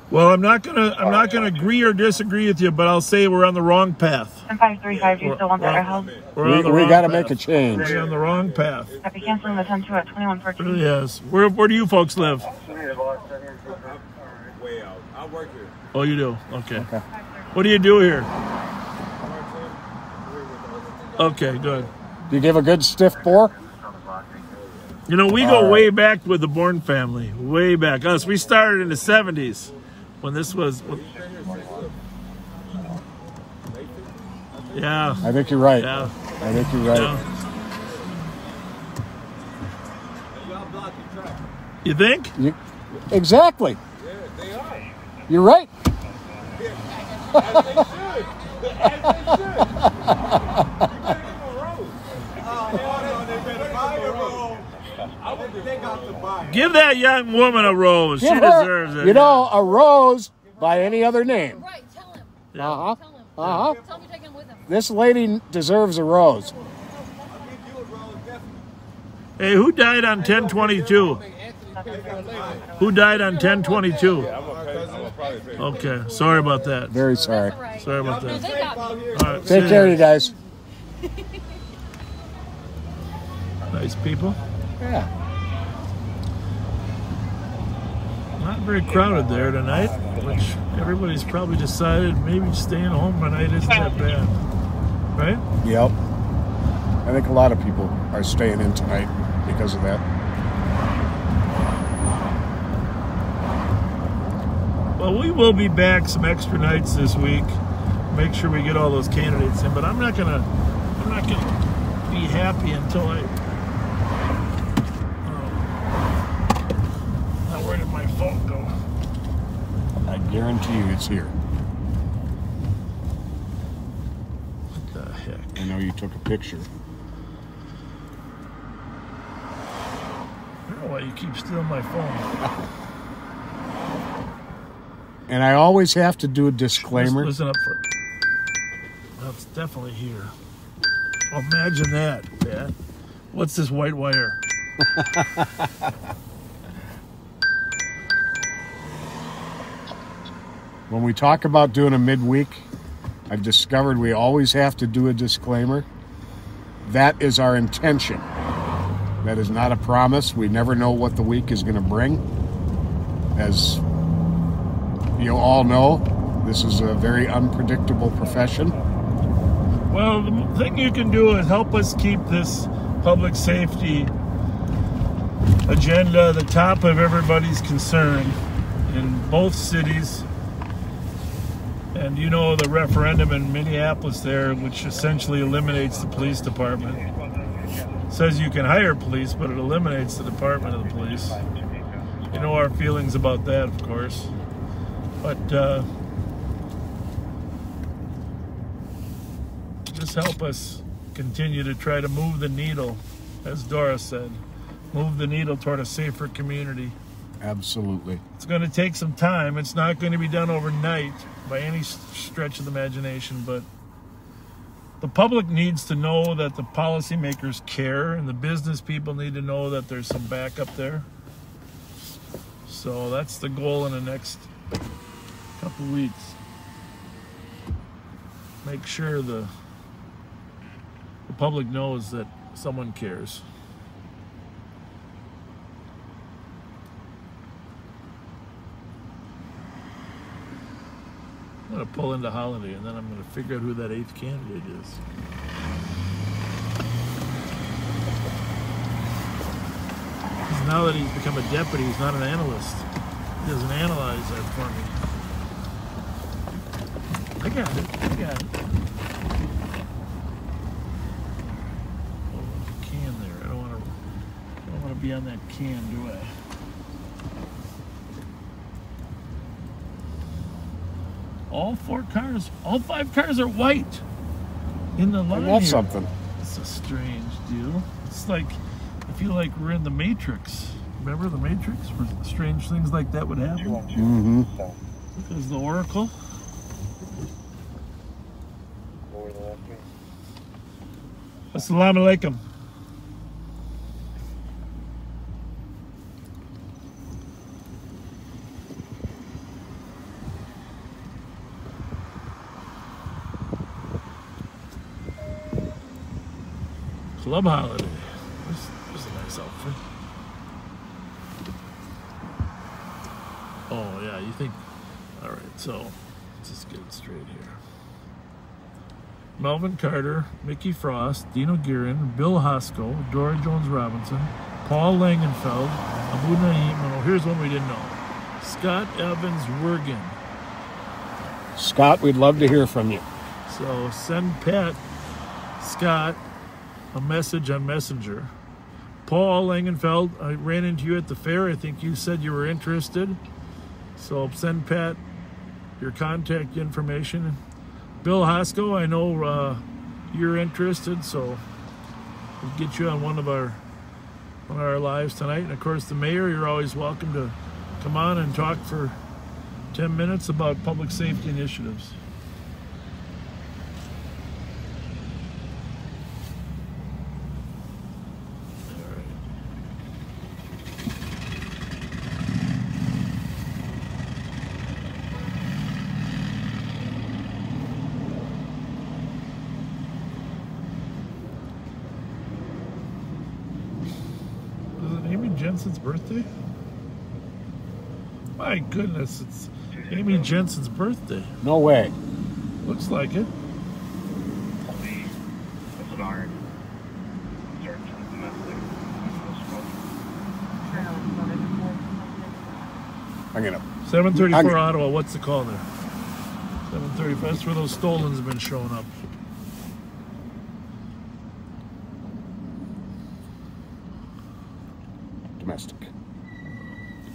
Well, I'm not gonna agree or disagree with you, but I'll say we're on the wrong path. 10-5-3-5. Do you still want that house? We got to make a change. We're on the wrong path. I'll be canceling the 10-2 at 21-14. Really is. Where do you folks live? Way out. I work here. Oh, you do. Okay. What do you do here? Okay, good. Do you give a good stiff pour? You know, we go way back with the Bourne family, way back. Us, we started in the 70s when this was. Yeah. I think you're right. Yeah. I think you're right. Yeah. You think? Exactly. Yeah, they are. You're right. As they should. Give that young woman a rose. She deserves it. You know, a rose by any other name. Right, tell him. Uh-huh. Tell him to take him with him. This lady deserves a rose. Hey, who died on 1022? Who died on 1022? Okay, sorry about that. Very sorry. Sorry about that. All right, take care, you guys. Nice people. Yeah. Not very crowded there tonight, which everybody's probably decided maybe staying home tonight isn't that bad, right? Yep. I think a lot of people are staying in tonight because of that. Well, we will be back some extra nights this week. Make sure we get all those candidates in, but I'm not gonna be happy until I. I guarantee you it's here. What the heck? I know you took a picture. I don't know why you keep stealing my phone. And I always have to do a disclaimer. Listen up for it. That's definitely here. Well, imagine that, Dad. What's this white wire? When we talk about doing a midweek, I've discovered we always have to do a disclaimer. That is our intention. That is not a promise. We never know what the week is going to bring. As you all know, this is a very unpredictable profession. Well, the thing you can do is help us keep this public safety agenda at the top of everybody's concern in both cities. And you know the referendum in Minneapolis there, which essentially eliminates the police department. It says you can hire police, but it eliminates the department of the police. You know our feelings about that, of course. But just help us continue to try to move the needle, as Doris said. Move the needle toward a safer community. Absolutely. It's going to take some time. It's not going to be done overnight by any stretch of the imagination, but the public needs to know that the policymakers care, and the business people need to know that there's some backup there. So that's the goal in the next couple weeks. Make sure the public knows that someone cares. going to pull into Holliday, and then I'm going to figure out who that 8th candidate is. Now that he's become a deputy, he's not an analyst. He doesn't analyze that for me. I got it. I got it. Oh, there's a can there. I don't want to be on that can, do I? All five cars are white in the line. I love here. Something. It's a strange deal. It's like, I feel like we're in the Matrix. Remember the Matrix? Where strange things like that would happen. Mm-hmm. There's the Oracle. Assalamu alaikum. Club Holiday. There's a nice outfit. Oh, yeah, you think... Alright, so let's just get it straight here. Melvin Carter, Mickey Frost, Dino Guerin, Bill Hosko, Dora Jones-Robinson, Paul Langenfeld, Abu Naim. Oh, here's one we didn't know. Scott Evans-Wergen. Scott, we'd love to hear from you. So send Pat, Scott, a message on Messenger. Paul Langenfeld, I ran into you at the fair. I think you said you were interested. So I'll send Pat your contact information. Bill Hosko, I know you're interested, so we'll get you on one of our lives tonight. And of course, the mayor, you're always welcome to come on and talk for 10 minutes about public safety initiatives. Jensen's birthday? My goodness, it's Amy Jensen's birthday. No way. Looks like it. I'm gonna 734 Ottawa, what's the call there? 735, that's where those stolens have been showing up.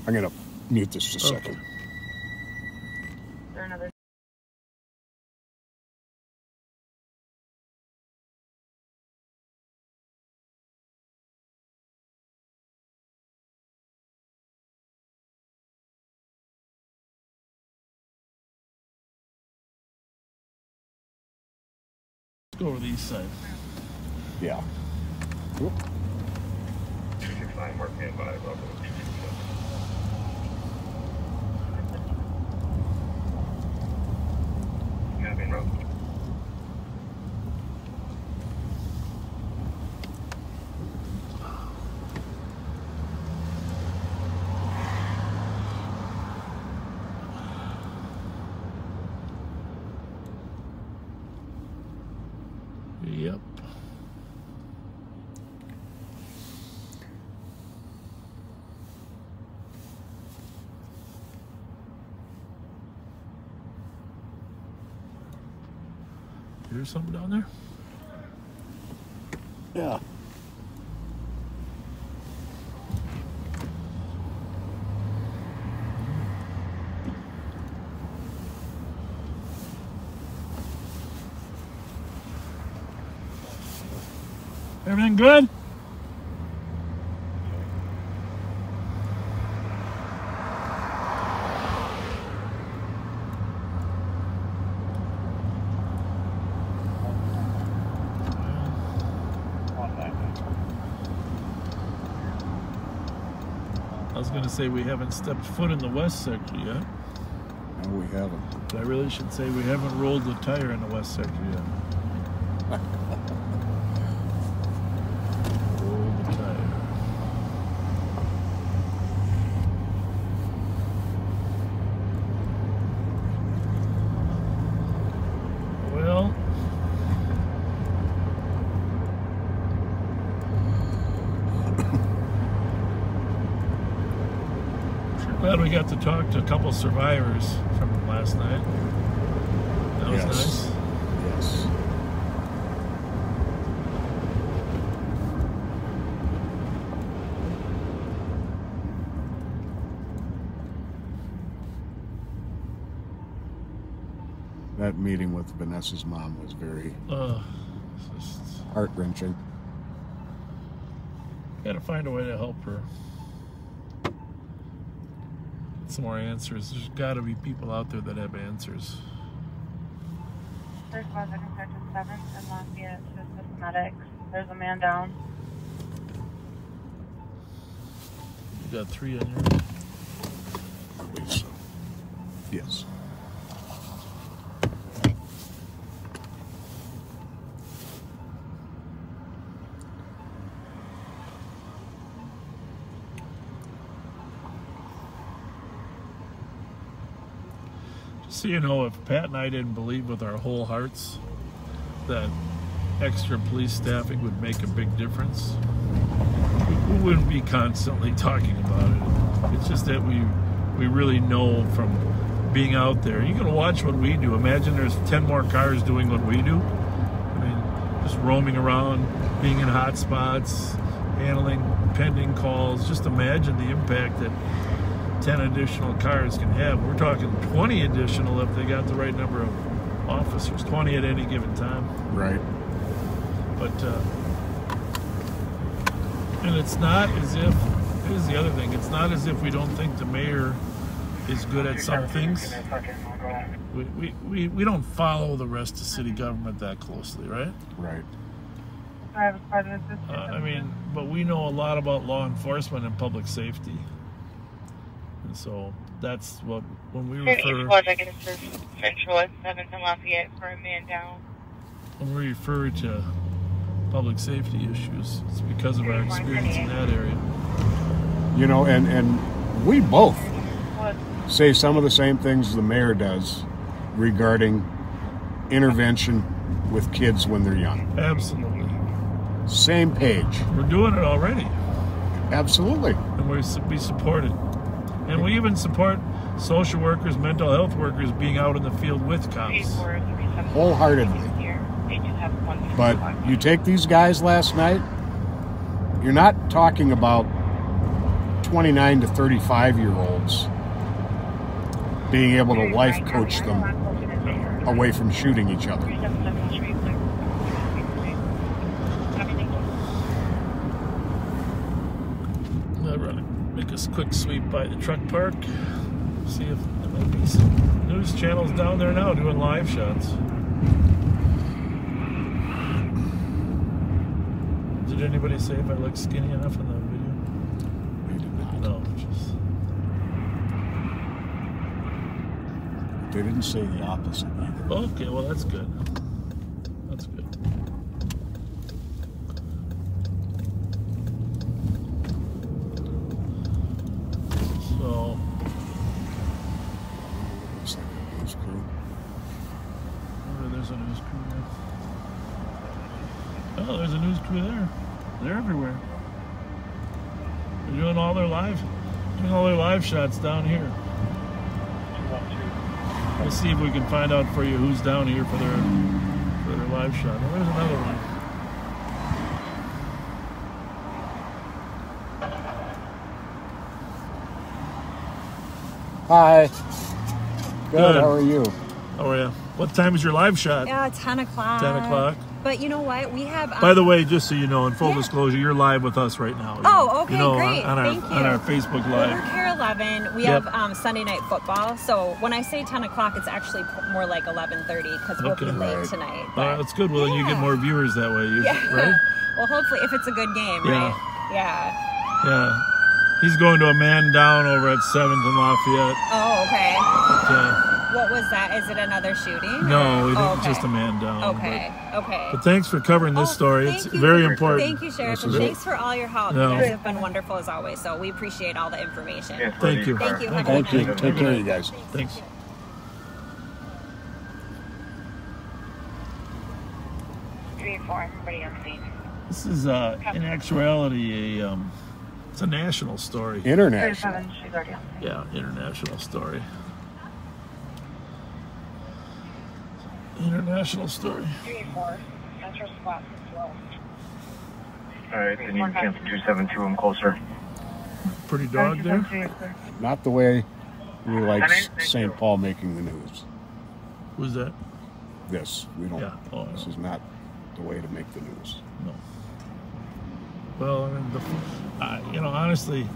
I'm going to mute this for a second. Let's go over the east side. Yeah. Cool. 269 Mark and by Robert. Yep. There's something down there? Yeah. Everything good? Say we haven't stepped foot in the west sector yet. No, we haven't. But I really should say we haven't rolled the tire in the west sector yet. Roll the tire. Glad we got to talk to a couple survivors from last night. That was nice. Yes. That meeting with Vanessa's mom was very heart-wrenching. Gotta find a way to help her. Get some more answers. There's gotta be people out there that have answers. There's weather compared to 7th and Lafayette to assist medics. There's a man down. You got 3 in here? I believe so. Yes. So, you know, if Pat and I didn't believe with our whole hearts that extra police staffing would make a big difference, we wouldn't be constantly talking about it. It's just that we really know from being out there. You can watch what we do. Imagine there's 10 more cars doing what we do. I mean, just roaming around, being in hot spots, handling pending calls. Just imagine the impact that 10 additional cars can have. We're talking 20 additional if they got the right number of officers, 20 at any given time. Right. But, and it's not as if, here's the other thing, it's not as if we don't think the mayor is good at some things. We don't follow the rest of city government that closely, right? Right. I mean, but we know a lot about law enforcement and public safety. So that's what, when we refer to public safety issues, it's because of our experience in that area. You know, and we both say some of the same things the mayor does regarding intervention with kids when they're young. Absolutely. Same page. We're doing it already. Absolutely. And we support it. And we even support social workers, mental health workers being out in the field with cops. Wholeheartedly. But you take these guys last night, you're not talking about 29 to 35-year-olds being able to life coach them away from shooting each other. Just a quick sweep by the truck park. See if there might be some news channels down there now doing live shots. Did anybody say if I look skinny enough in that video? I did not. No, just... They didn't say the opposite either. Okay, well that's good. That's good. Oh, there's a news crew there. They're everywhere. They're doing all their live shots down here. We'll see if we can find out for you who's down here for their live shot. Oh, there's another one. Hi. Good. How are you? How are you? What time is your live shot? 10 o'clock. 10 o'clock. But you know what? We have... By the way, just so you know, in full disclosure, you're live with us right now. Oh, okay, you know, great. On our Facebook Live. Well, we're here 11. We have Sunday Night Football. So when I say 10 o'clock, it's actually more like 11:30 because we'll be late tonight. That's good. Well, then you get more viewers that way, right? Well, hopefully, if it's a good game, right? Yeah. Yeah. He's going to a man down over at 7th and Lafayette. Oh, okay. But, what was that? Is it another shooting? No, it was just a man down. Okay, But thanks for covering this story. It's very important. Thank you, Sheriff, and thanks for all your help. You guys have been wonderful as always, so we appreciate all the information. Thank you. Thank you. Thank you. Take care, you guys. Thanks. This is, in actuality, It's a national story. International. Yeah, international story. International story. 3-4. Central spot is low. Alright, then you can cancel 272. I'm closer. Pretty dog there? Not the way we like St. Paul making the news. Who's that? This. We don't. Yeah. Oh, this is not the way to make the news. No. Well, I mean, you know, honestly,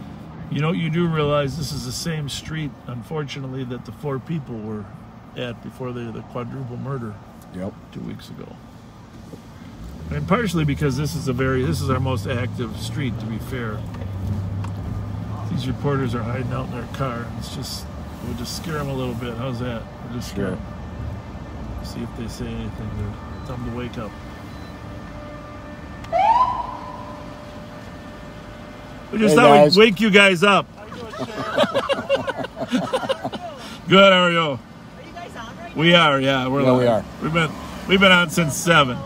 you know, you do realize this is the same street, unfortunately, that the four people were at before the quadruple murder. Yep. 2 weeks ago. And partially because this is our most active street, to be fair. These reporters are hiding out in their car. It's just, we'll just scare them a little bit. How's that? We'll just scare them. See if they say anything. They're time to wake up. We just thought we'd wake you guys up. Good, how are you? Are you guys on right now? We are, yeah. We're live. We are. We've been on since 7.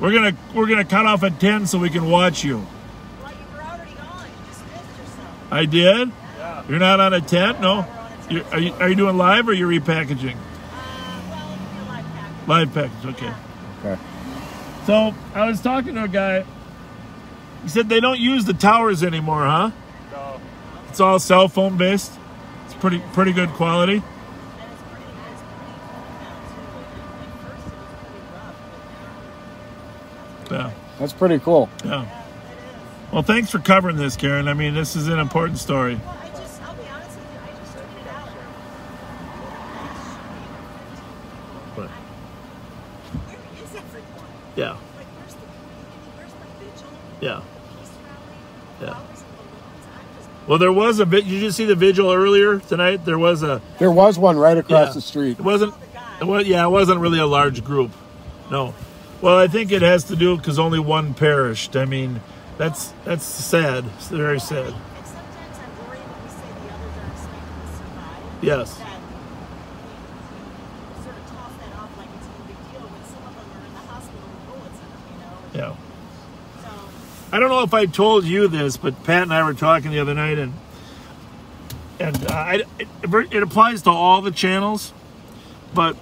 We're gonna cut off at 10 so we can watch you. Well, you were already on. You just missed yourself. I did? Yeah. You're not on at 10? No? Are you doing live or are you repackaging? Well, we do live package. Live package, okay. Yeah. Okay. So I was talking to a guy. He said they don't use the towers anymore, huh? No. It's all cell phone based. It's pretty good quality. And it's pretty good now too. At first it was pretty rough, but now it's pretty good. Yeah. That's pretty cool. Yeah. Yeah, it is. Well, thanks for covering this, Karen. I mean, this is an important story. Well, I'll be honest with you, I just took it out. But where is everyone? Yeah. Yeah. Yeah. Well, there was a bit. Did you see the vigil earlier tonight? There was one right across the street. It wasn't really a large group. No. Well, I think it has to do because only one perished. I mean, that's sad. It's very sad. And sometimes I'm worried when we say the other dogs survive. Yes. That we sort of toss that off like it's no big deal when some of them are in the hospital with bullets in them, you know. Yeah. I don't know if I told you this, but Pat and I were talking the other night, and it applies to all the channels, but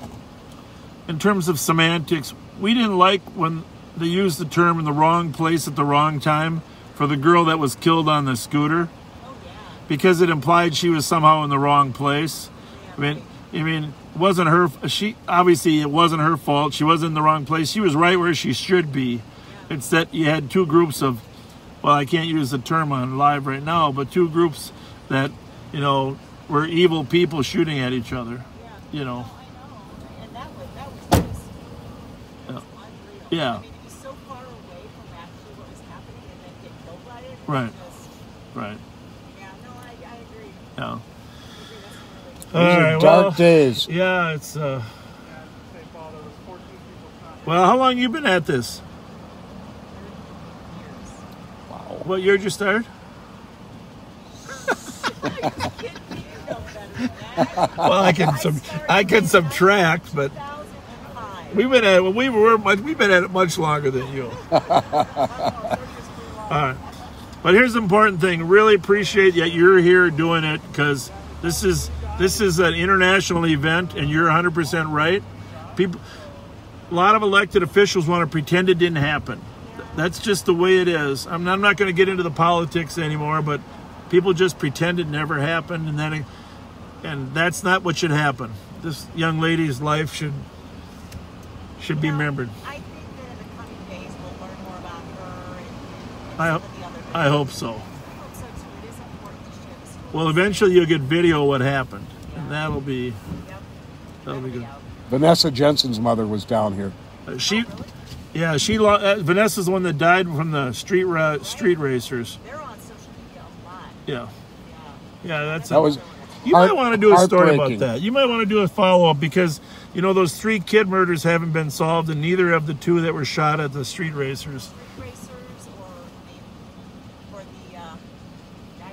in terms of semantics, we didn't like when they used the term in the wrong place at the wrong time for the girl that was killed on the scooter, because it implied she was somehow in the wrong place. I mean, it wasn't her. She obviously it wasn't her fault. She was in the wrong place. She was right where she should be. It's that you had two groups of, well, I can't use the term on live right now, but two groups that, you know, were evil people shooting at each other, you know. I know. And that was just, it was unreal. Yeah. I mean, to be so far away from actually what was happening and then get killed by it. Right. Just, right. Yeah, no, I agree. Yeah. I agree. That's really cool. These are dark days. Yeah, it's, well, how long you been at this? What year did you start? Well, I can subtract, but we've been at it much longer than you. All right, but here's the important thing. Really appreciate that you're here doing it because this is an international event, and you're 100% right. People, a lot of elected officials want to pretend it didn't happen. That's just the way it is. I'm not going to get into the politics anymore, but people just pretend it never happened, and that's not what should happen. This young lady's life should be remembered. I think that in the coming days we'll learn more about her and some of the other people. I hope so. I hope so too. It is important to share the story. Well, eventually you'll get video of what happened, and that'll be good. Vanessa Jensen's mother was down here. Yeah, Vanessa's the one that died from the street racers. They're on social media a lot. Yeah. Yeah, that was. You might want to do a story about that. You might want to do a follow-up because, you know, those three kid murders haven't been solved, and neither of the two that were shot at the street racers. Street racers or the guy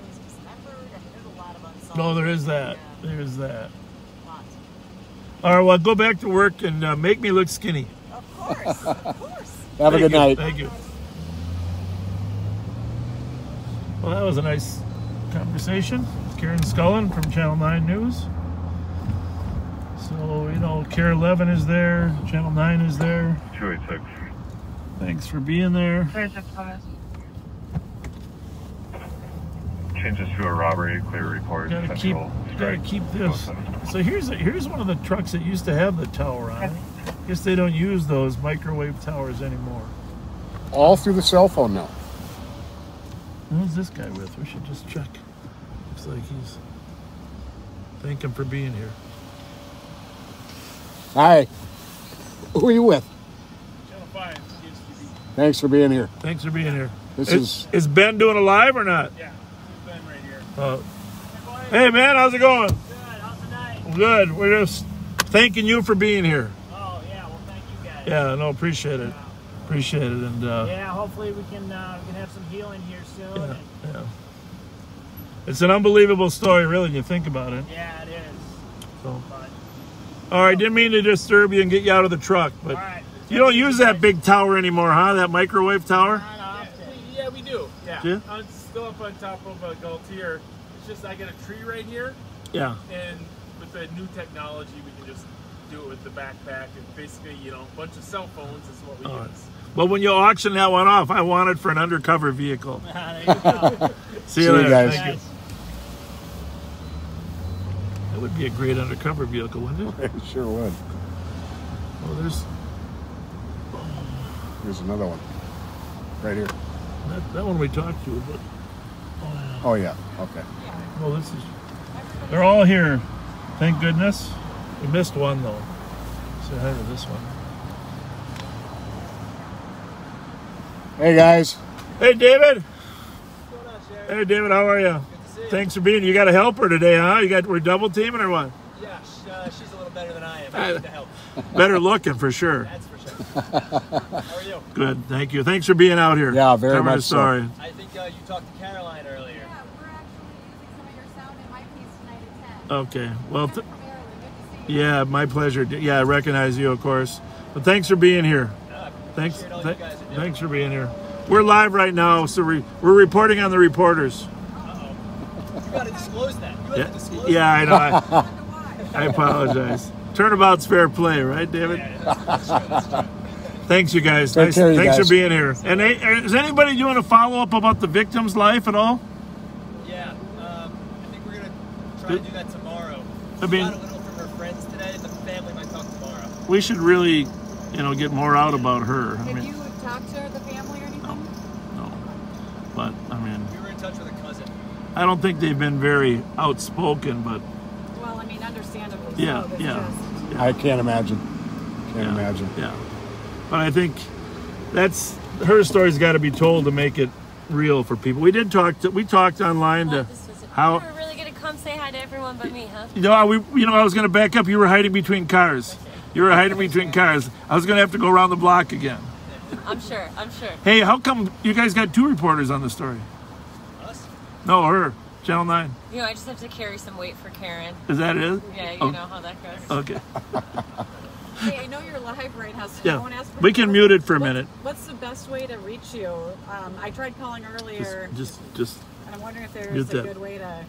was dismembered. I mean, there's a lot of unsolved. No, there is that. Yeah. There's that. Lots. All right, well, go back to work and make me look skinny. Of course, of course. Have a good night. Thank you. Well, that was a nice conversation. Karen Scullin from Channel 9 News. So, you know, Care 11 is there, Channel 9 is there. 286. Thanks for being there. There's a pause. Changes to a robbery, clear report. Gotta keep this. So here's one of the trucks that used to have the tower on it. I guess they don't use those microwave towers anymore. All through the cell phone now. Who's this guy with? We should just check. Looks like he's... Thank him for being here. Hi. Who are you with? Channel 5. Thanks for being here. Thanks for being here. Is Ben doing a live or not? Yeah. Ben right here. Hey, man. How's it going? Good. How's the night? Good. We're just thanking you for being here. Oh, yeah. Well, thank you guys. Yeah, no, appreciate it. Appreciate it. And yeah, hopefully we can have some healing here soon. Yeah, and... yeah. It's an unbelievable story, really, when you think about it. Yeah, it is. So. But... All right, didn't mean to disturb you and get you out of the truck, but right. You don't use that big tower anymore, huh? That microwave tower? Not often. Yeah, we do. Yeah. Yeah? It's still up on top of a Galtier. It's just I got a tree right here. Yeah. And with the new technology, we can just do it with the backpack and basically, you know, a bunch of cell phones is what we use. Right. Well, when you auction that one off, I want it for an undercover vehicle. There you go. See you later. Guys. Thank you. That would be a great undercover vehicle, wouldn't it? It sure would. Oh, there's another one. Right here. That one we talked to, but... Oh, yeah. Okay. Well, this is... They're all here. Thank goodness. We missed one, though. Say hi to this one. Hey, guys. Hey, David. What's going on, Sheriff? Hey, David. How are you? Thanks for being here. You got a helper today, huh? We're double teaming or what? Yeah, she's a little better than I am. I need to help. Better looking for sure. That's for sure. How are you? Good, thank you. Thanks for being out here. Yeah, very much so. Sorry. I think you talked to Caroline earlier. Yeah, we're actually using some of your sound in my piece tonight at 10. Okay, well, yeah, my pleasure. Yeah, I recognize you, of course. But thanks for being here. Yeah, thanks for being here. We're live right now, so we're reporting on the reporters. You gotta disclose that. You have to disclose that. I know. I apologize. Turnabout's fair play, right, David? Yeah, that's true. Thanks, you guys. Thanks for being here. And is anybody doing a follow-up about the victim's life at all? Yeah. I think we're gonna try to do that tomorrow. I mean, got a little from her friends today, and the family might talk tomorrow. We should really, you know, get more out about her. Have you talked to her, the family, or anything? No. But I mean, we were in touch with a cousin. I don't think they've been very outspoken, but... Well, I mean, understandably so. Yeah, yeah. I can't imagine. Can't imagine. Yeah. But I think that's... Her story's got to be told to make it real for people. We talked online to... How... You were really going to come say hi to everyone but me, huh? You know, I was going to back up. You were hiding between cars. You were hiding between cars. I was going to have to go around the block again. I'm sure. I'm sure. Hey, how come you guys got two reporters on the story? No, her. Channel 9. You know, I just have to carry some weight for Karen. Is that it? Yeah, you know how that goes. Okay. Hey, I know you're live right now, so yeah. We can mute it for a minute. What's the best way to reach you? I tried calling earlier. Just I'm wondering if there's a good way to...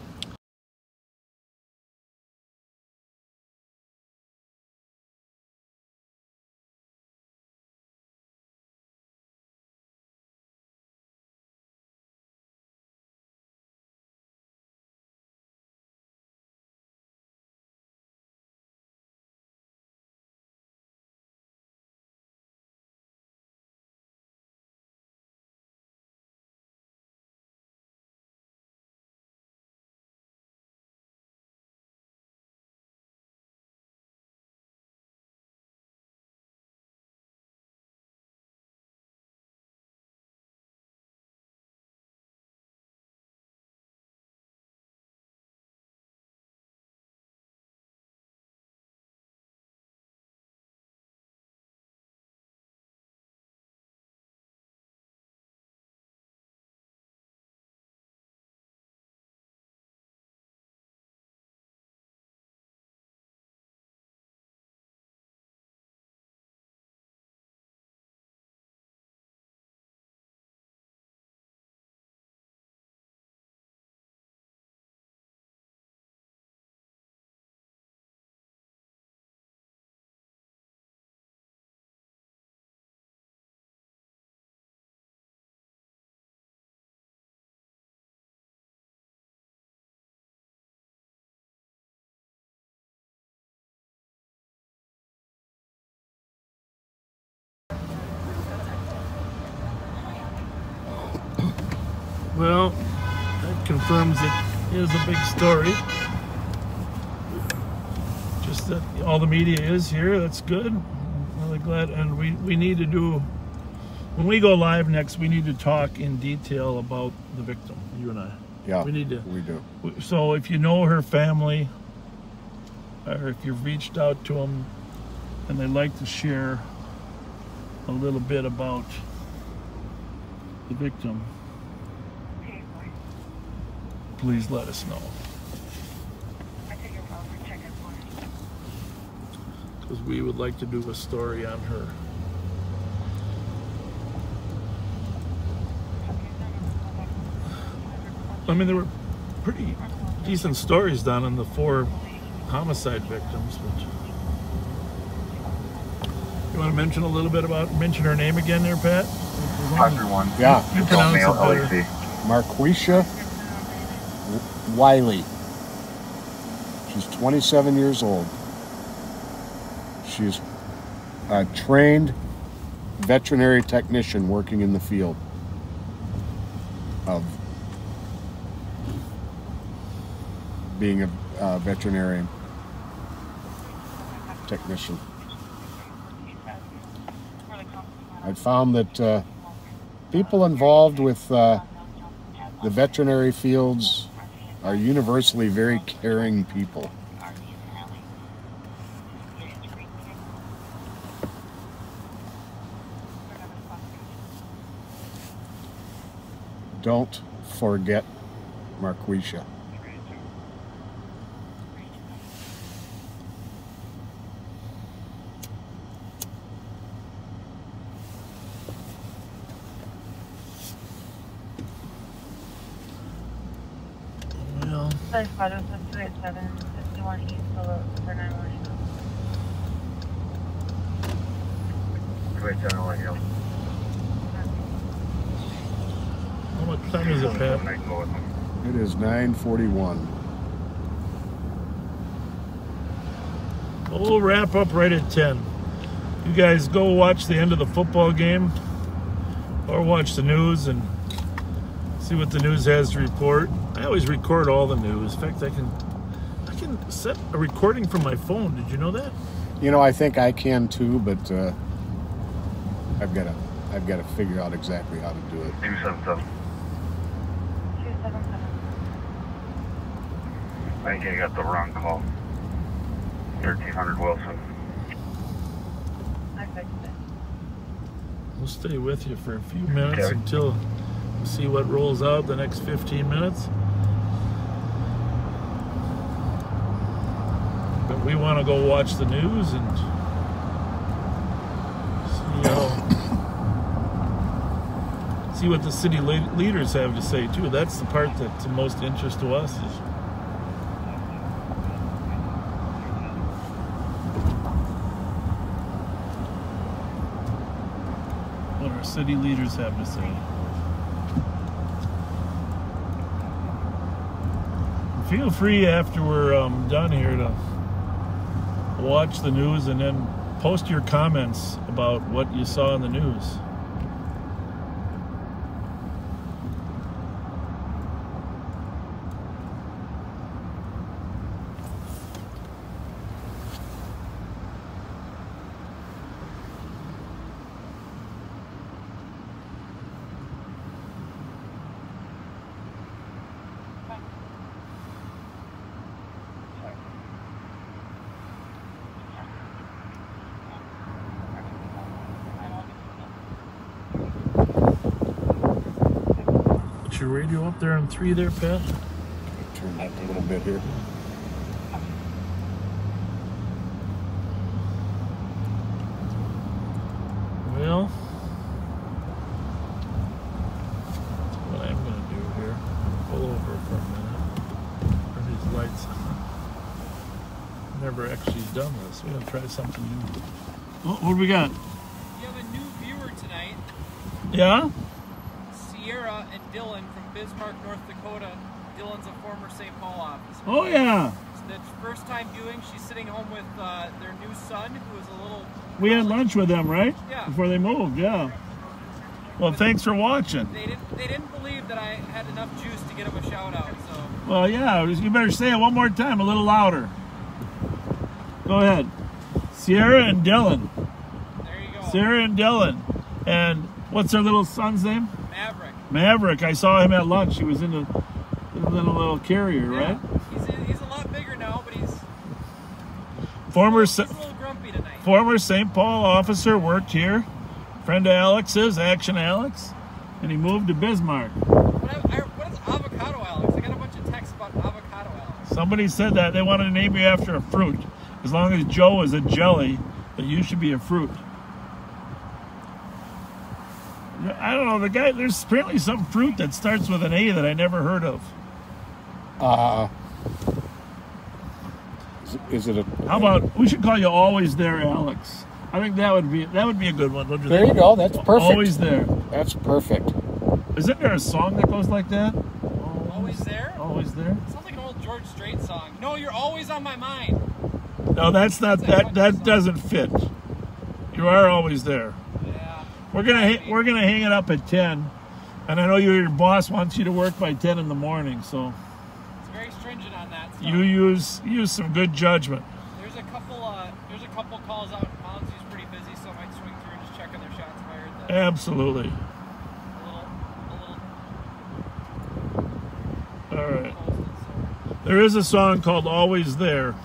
Well, that confirms it is a big story. Just that all the media is here. That's good. I'm really glad. And we need to do, when we go live next, we need to talk in detail about the victim, you and I. Yeah, we need to. We do. So if you know her family, or if you've reached out to them, and they'd like to share a little bit about the victim, please let us know. Because we would like to do a story on her. I mean, there were pretty decent stories done on the 4 homicide victims. Which, you want to mention a little bit about, mention her name again there, Pat? Everyone. Yeah. You pronounce it better. Marquisha Wiley. She's 27 years old. She's a trained veterinary technician working in the field of being a veterinarian technician. I found that people involved with the veterinary fields are universally very caring people. Don't forget Marquisha. How much time is it, Pat? It is 9:41. Well, we'll wrap up right at 10. You guys go watch the end of the football game or watch the news and see what the news has to report. I always record all the news. In fact, I can set a recording from my phone. Did you know that? You know, I think I can too, but I've got to figure out exactly how to do it. 277. 277. I think I got the wrong call. 1300 Wilson. I fixed it. We'll stay with you for a few minutes until we see what rolls out the next 15 minutes. But we want to go watch the news and see see what the city leaders have to say too. That's the part that's the most interest to us. Is what our city leaders have to say. Feel free after we're done here to watch the news and then post your comments about what you saw in the news. Your radio up there on 3 there, Pat? Turn that a little bit here. Well, that's what I'm gonna do here. Pull over for a minute. Turn these lights on. I've never actually done this. We're gonna try something new. What do we got? You have a new viewer tonight. Yeah? Dylan from Bismarck, North Dakota. Dylan's a former St. Paul officer. Oh, yeah. So that's first time viewing. She's sitting home with their new son, who is a little... We had lunch with them, right? Yeah. Before they moved, yeah. Well, thanks for watching. They didn't believe that I had enough juice to get them a shout out. So. Well, yeah, you better say it one more time, a little louder. Go ahead. Sierra and Dylan. There you go. Sierra and Dylan. And what's their little son's name? Maverick. Maverick. I saw him at lunch. He was in a little carrier, yeah. Right? He's a lot bigger now, but he's... He's a little grumpy tonight. Former St. Paul officer worked here. Friend of Alex's, Action Alex. And he moved to Bismarck. What is Avocado Alex? I got a bunch of texts about Avocado Alex. Somebody said that. They wanted to name you after a fruit. As long as Joe is a jelly, that you should be a fruit. I don't know, the guy, there's apparently some fruit that starts with an A that I never heard of. Is it a... How about, we should call you Always There, Alex. I think that would be a good one. Don't you think? There you go, that's perfect. Always There. That's perfect. Isn't there a song that goes like that? Always There? Always There. It sounds like an old George Strait song. No, you're always on my mind. No, that's not that doesn't fit. You are always there. Yeah. We're gonna hang it up at 10, and I know your boss wants you to work by 10 in the morning, so. It's very stringent on that stuff. You use some good judgment. There's a couple calls out in Ponds. He's pretty busy, so I might swing through and just check on their shots fired. Absolutely. A little. All right. Posted, so. There is a song called "Always There."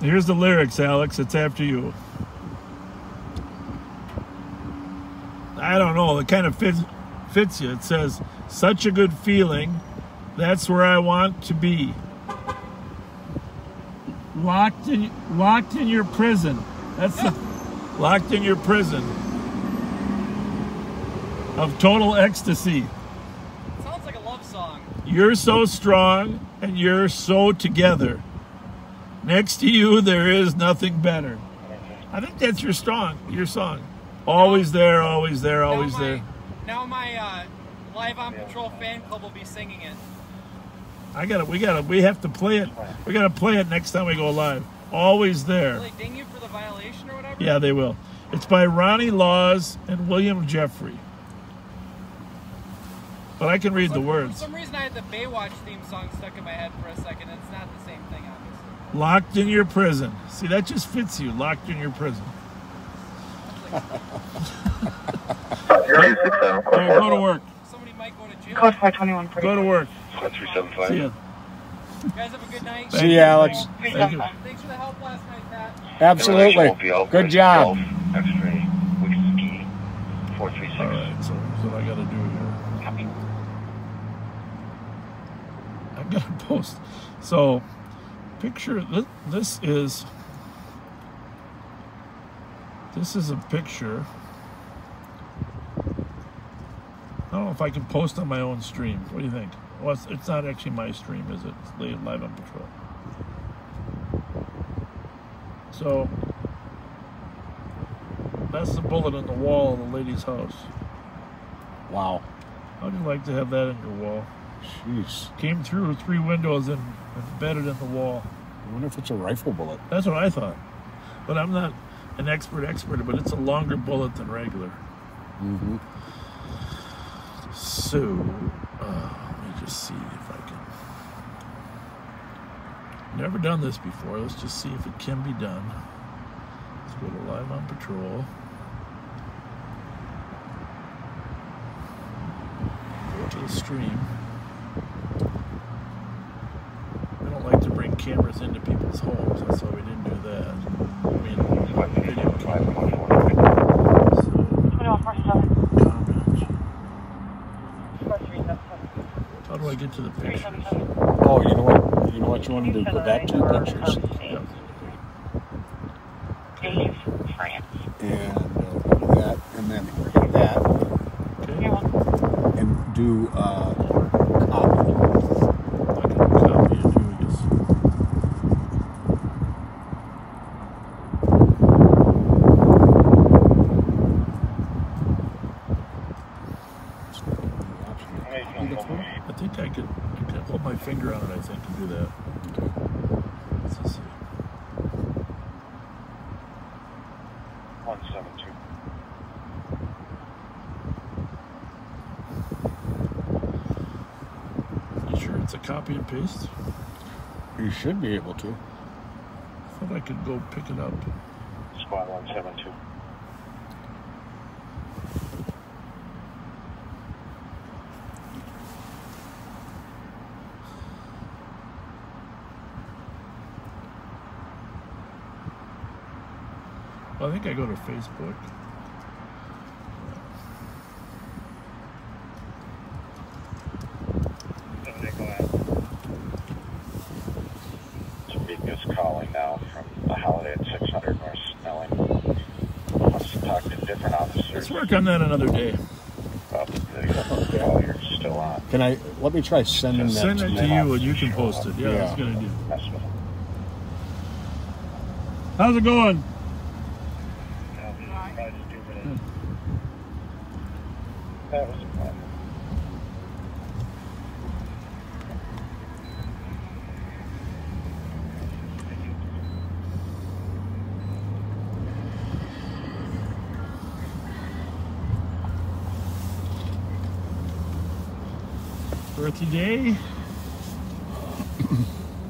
Here's the lyrics, Alex. It's after you. I don't know. It kind of fits you. It says, such a good feeling. That's where I want to be. Locked in your prison. That's the, locked in your prison of total ecstasy. Sounds like a love song. You're so strong and you're so together. Next to you, there is nothing better. I think that's your song. Always there, always there, always there. Now my Live on Patrol fan club will be singing it. We have to play it. We gotta play it next time we go live. Always there. Will they ding you for the violation or whatever? Yeah, they will. It's by Ronnie Laws and William Jeffrey. But I can read the words. For some reason, I had the Baywatch theme song stuck in my head for a second. It's not the same thing. Locked in your prison. See, that just fits you. Locked in your prison. Go to work. Somebody might go to jail. Code 521. Go to work. 1375. See ya. You guys have a good night. See you, Alex. Thank you. Thanks for the help last night, Pat. Absolutely. Good job. X-ray. Whiskey. 436. All right. So what I got to do here? Copy. I've got to post. So... Picture, this is a picture. I don't know if I can post on my own stream. What do you think? Well, it's not actually my stream, is it? It's Live on Patrol. So, that's the bullet in the wall of the lady's house. Wow. How'd you like to have that in your wall? Jeez. Came through 3 windows and embedded in the wall. I wonder if it's a rifle bullet. That's what I thought. But I'm not an expert, but it's a longer bullet than regular. Mm-hmm. So, let me just see if I can... Never done this before. Let's just see if it can be done. Let's go to Live on Patrol. Go to the stream. Cameras into people's homes, that's why we didn't do that. I mean, video camera. So, how do I get to the pictures? Oh, you know what? You know what you want to do? Go back to the pictures. Dave, France. And do that, and then do that. Okay. And do. copy and paste? You should be able to. I thought I could go pick it up. Squad 172. I think I go to Facebook. Let's work on that another day. Okay. Can I? Let me try sending that. Send it to you, and you can post it. Yeah, yeah. That's a good idea. How's it going? That was a problem. Earthy day.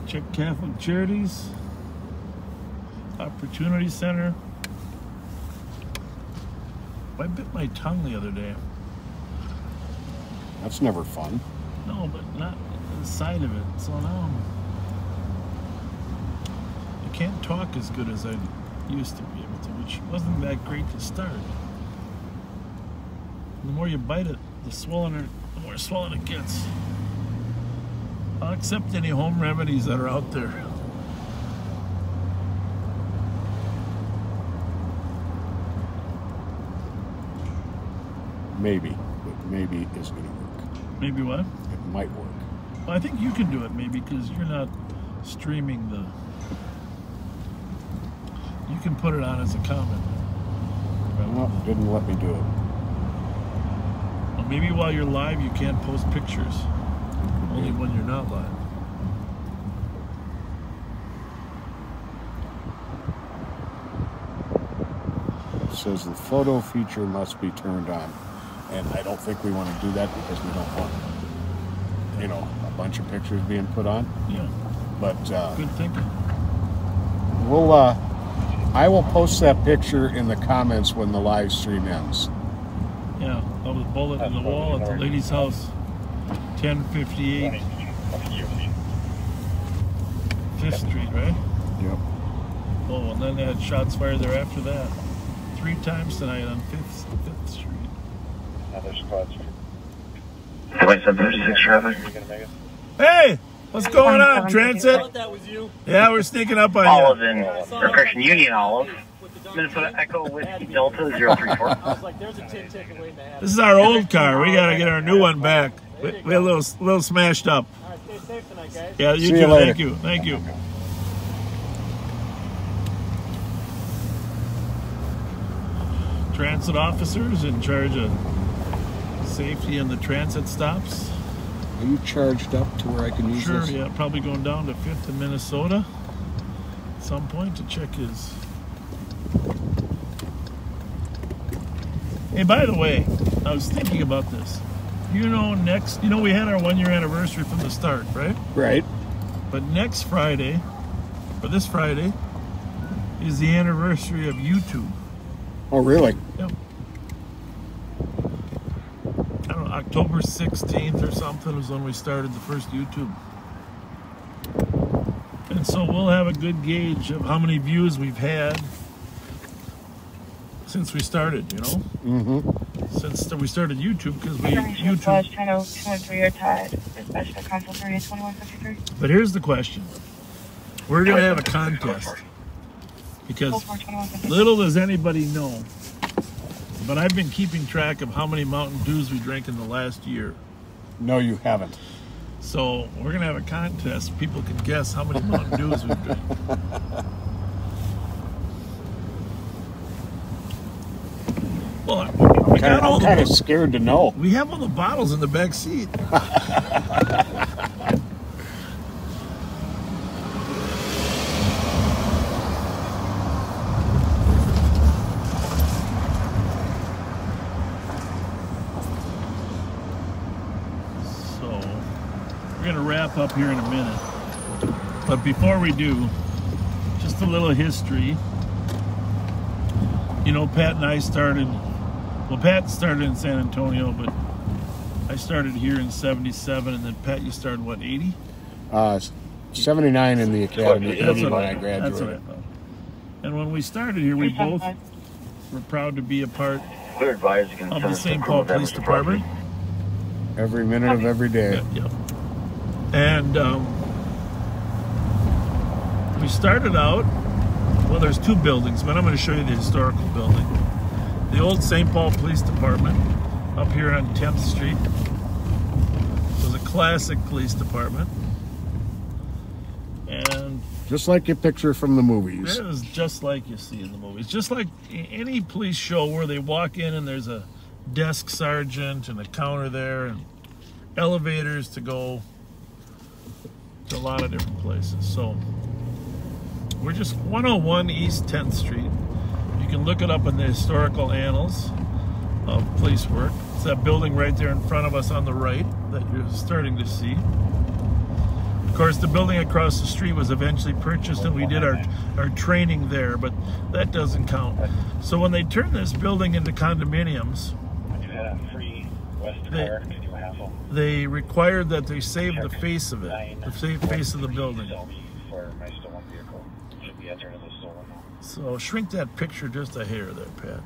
Czech Catholic Charities Opportunity Center. I bit my tongue the other day. That's never fun. No, but not inside of it. So now I can't talk as good as I used to be able to, which wasn't that great to start. The more you bite it, the more swollen it gets. I'll accept any home remedies that are out there. Maybe, but maybe it's going to work. Maybe what? It might work. Well, I think you can do it, maybe, because you're not streaming the... You can put it on as a comment. No, it didn't let me do it. Well, maybe while you're live, you can't post pictures. Only when you're not live. It says the photo feature must be turned on. And I don't think we want to do that because we don't want, you know, a bunch of pictures being put on. Yeah. But good thinking. We'll I will post that picture in the comments when the live stream ends. Yeah, of the bullet in the wall at the lady's house, 1058 Fifth Street, right? Yep. Oh, and then they had shots fired there after that. 3 times tonight on Fifth Street. Another squad. Highway 736 traffic. Hey, what's going on, Transit? I thought that was you. Yeah, we're sneaking up on Olive you. Olive in Recursion Union Olive. Minnesota Echo Whiskey Delta 034. I was like, there's a tip takeaway in the attic. This is our old car. We got to get our new one back. We're a little smashed up. All right, stay safe tonight, guys. Yeah, you See too. You later. Thank you. Thank you. Transit officers in charge of safety in the transit stops. Are you charged up to where I can use this? Sure, yeah. Probably going down to 5th in Minnesota at some point to check his... Hey, by the way, I was thinking about this. You know, we had our 1-year anniversary from the start, right? Right. But this Friday, is the anniversary of YouTube. Oh, really? Yep. I don't know, October 16th or something was when we started the first YouTube. And so we'll have a good gauge of how many views we've had since we started, you know? Mm-hmm. Since we started YouTube, because we YouTube. But here's the question. We're going to have a contest. Because little does anybody know, but I've been keeping track of how many Mountain Dews we drank in the last year. No, you haven't. So we're going to have a contest. People can guess how many Mountain Dews we've drank. Well, I'm kind of scared to know. We have all the bottles in the back seat. So, we're going to wrap back up here in a minute. But before we do, just a little history. You know, Pat and I started, well, Pat started in San Antonio, but I started here in 77, and then Pat, you started, what, 80? 79 in the academy, that's when I graduated. That's what I thought. And when we started here, we both were proud to be a part of the St. Paul Police Department. Every minute of every day. Yep. And we started out, well, there's two buildings, but I'm going to show you the historical building. The old St. Paul Police Department up here on 10th Street was a classic police department. And just like you picture from the movies. It was just like you see in the movies. Just like any police show where they walk in and there's a desk sergeant and a counter there and elevators to go to a lot of different places. So we're just 101 East 10th Street. You can look it up in the historical annals of police work. It's that building right there in front of us on the right that you're starting to see. Of course, the building across the street was eventually purchased, and we did our training there, but that doesn't count. So when they turned this building into condominiums, they required that they save the face of it, the face of the building. So shrink that picture just a hair there, Pat.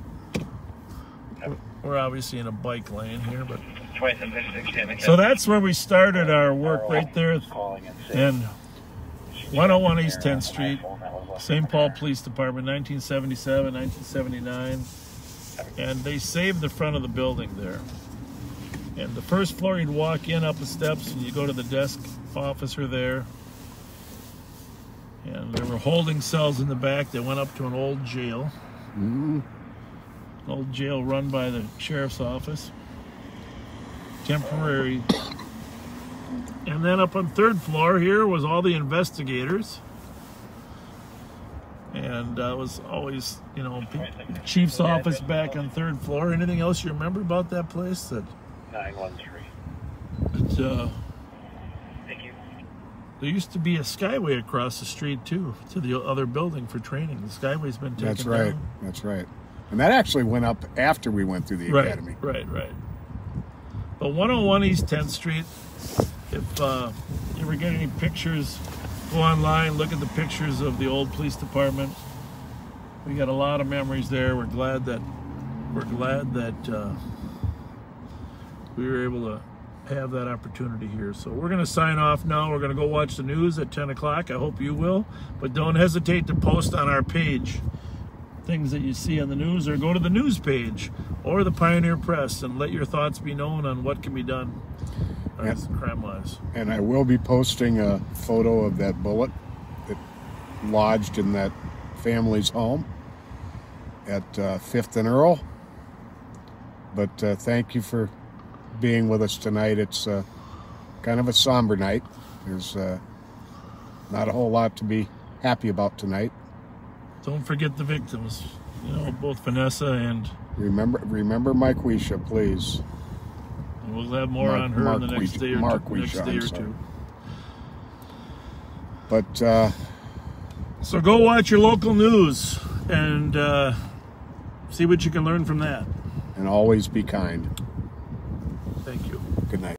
We're obviously in a bike lane here, but... So that's where we started our work right there in 101 East 10th Street, St. Paul Police Department, 1977, 1979. And they saved the front of the building there. And the first floor, you'd walk in up the steps and you go to the desk officer there. And there were holding cells in the back. They went up to an old jail. An old jail run by the sheriff's office. Temporary. And then up on third floor here was all the investigators, and it was always, you know, chief's office back on third floor. Anything else you remember about that place? That 913. Thank you. There used to be a skyway across the street too, to the other building for training. The skyway's been taken down. That's right. That's right. And that actually went up after we went through the academy. Right. Right. Right. But 101 East 10th Street, if you ever get any pictures, go online, look at the pictures of the old police department. We got a lot of memories there. We're glad that we were able to have that opportunity here. So we're going to sign off now. We're going to go watch the news at 10 o'clock. I hope you will. But don't hesitate to post on our page things that you see on the news, or go to the news page or the Pioneer Press and let your thoughts be known on what can be done against crime wise. And I will be posting a photo of that bullet that lodged in that family's home at 5th and Earl. But thank you for being with us tonight. It's kind of a somber night. There's not a whole lot to be happy about tonight. Don't forget the victims, you know, both Vanessa and... Remember Marquisha, please. And we'll have more on her in the next day or two. But, so go watch your local news and see what you can learn from that. And always be kind. Thank you. Good night.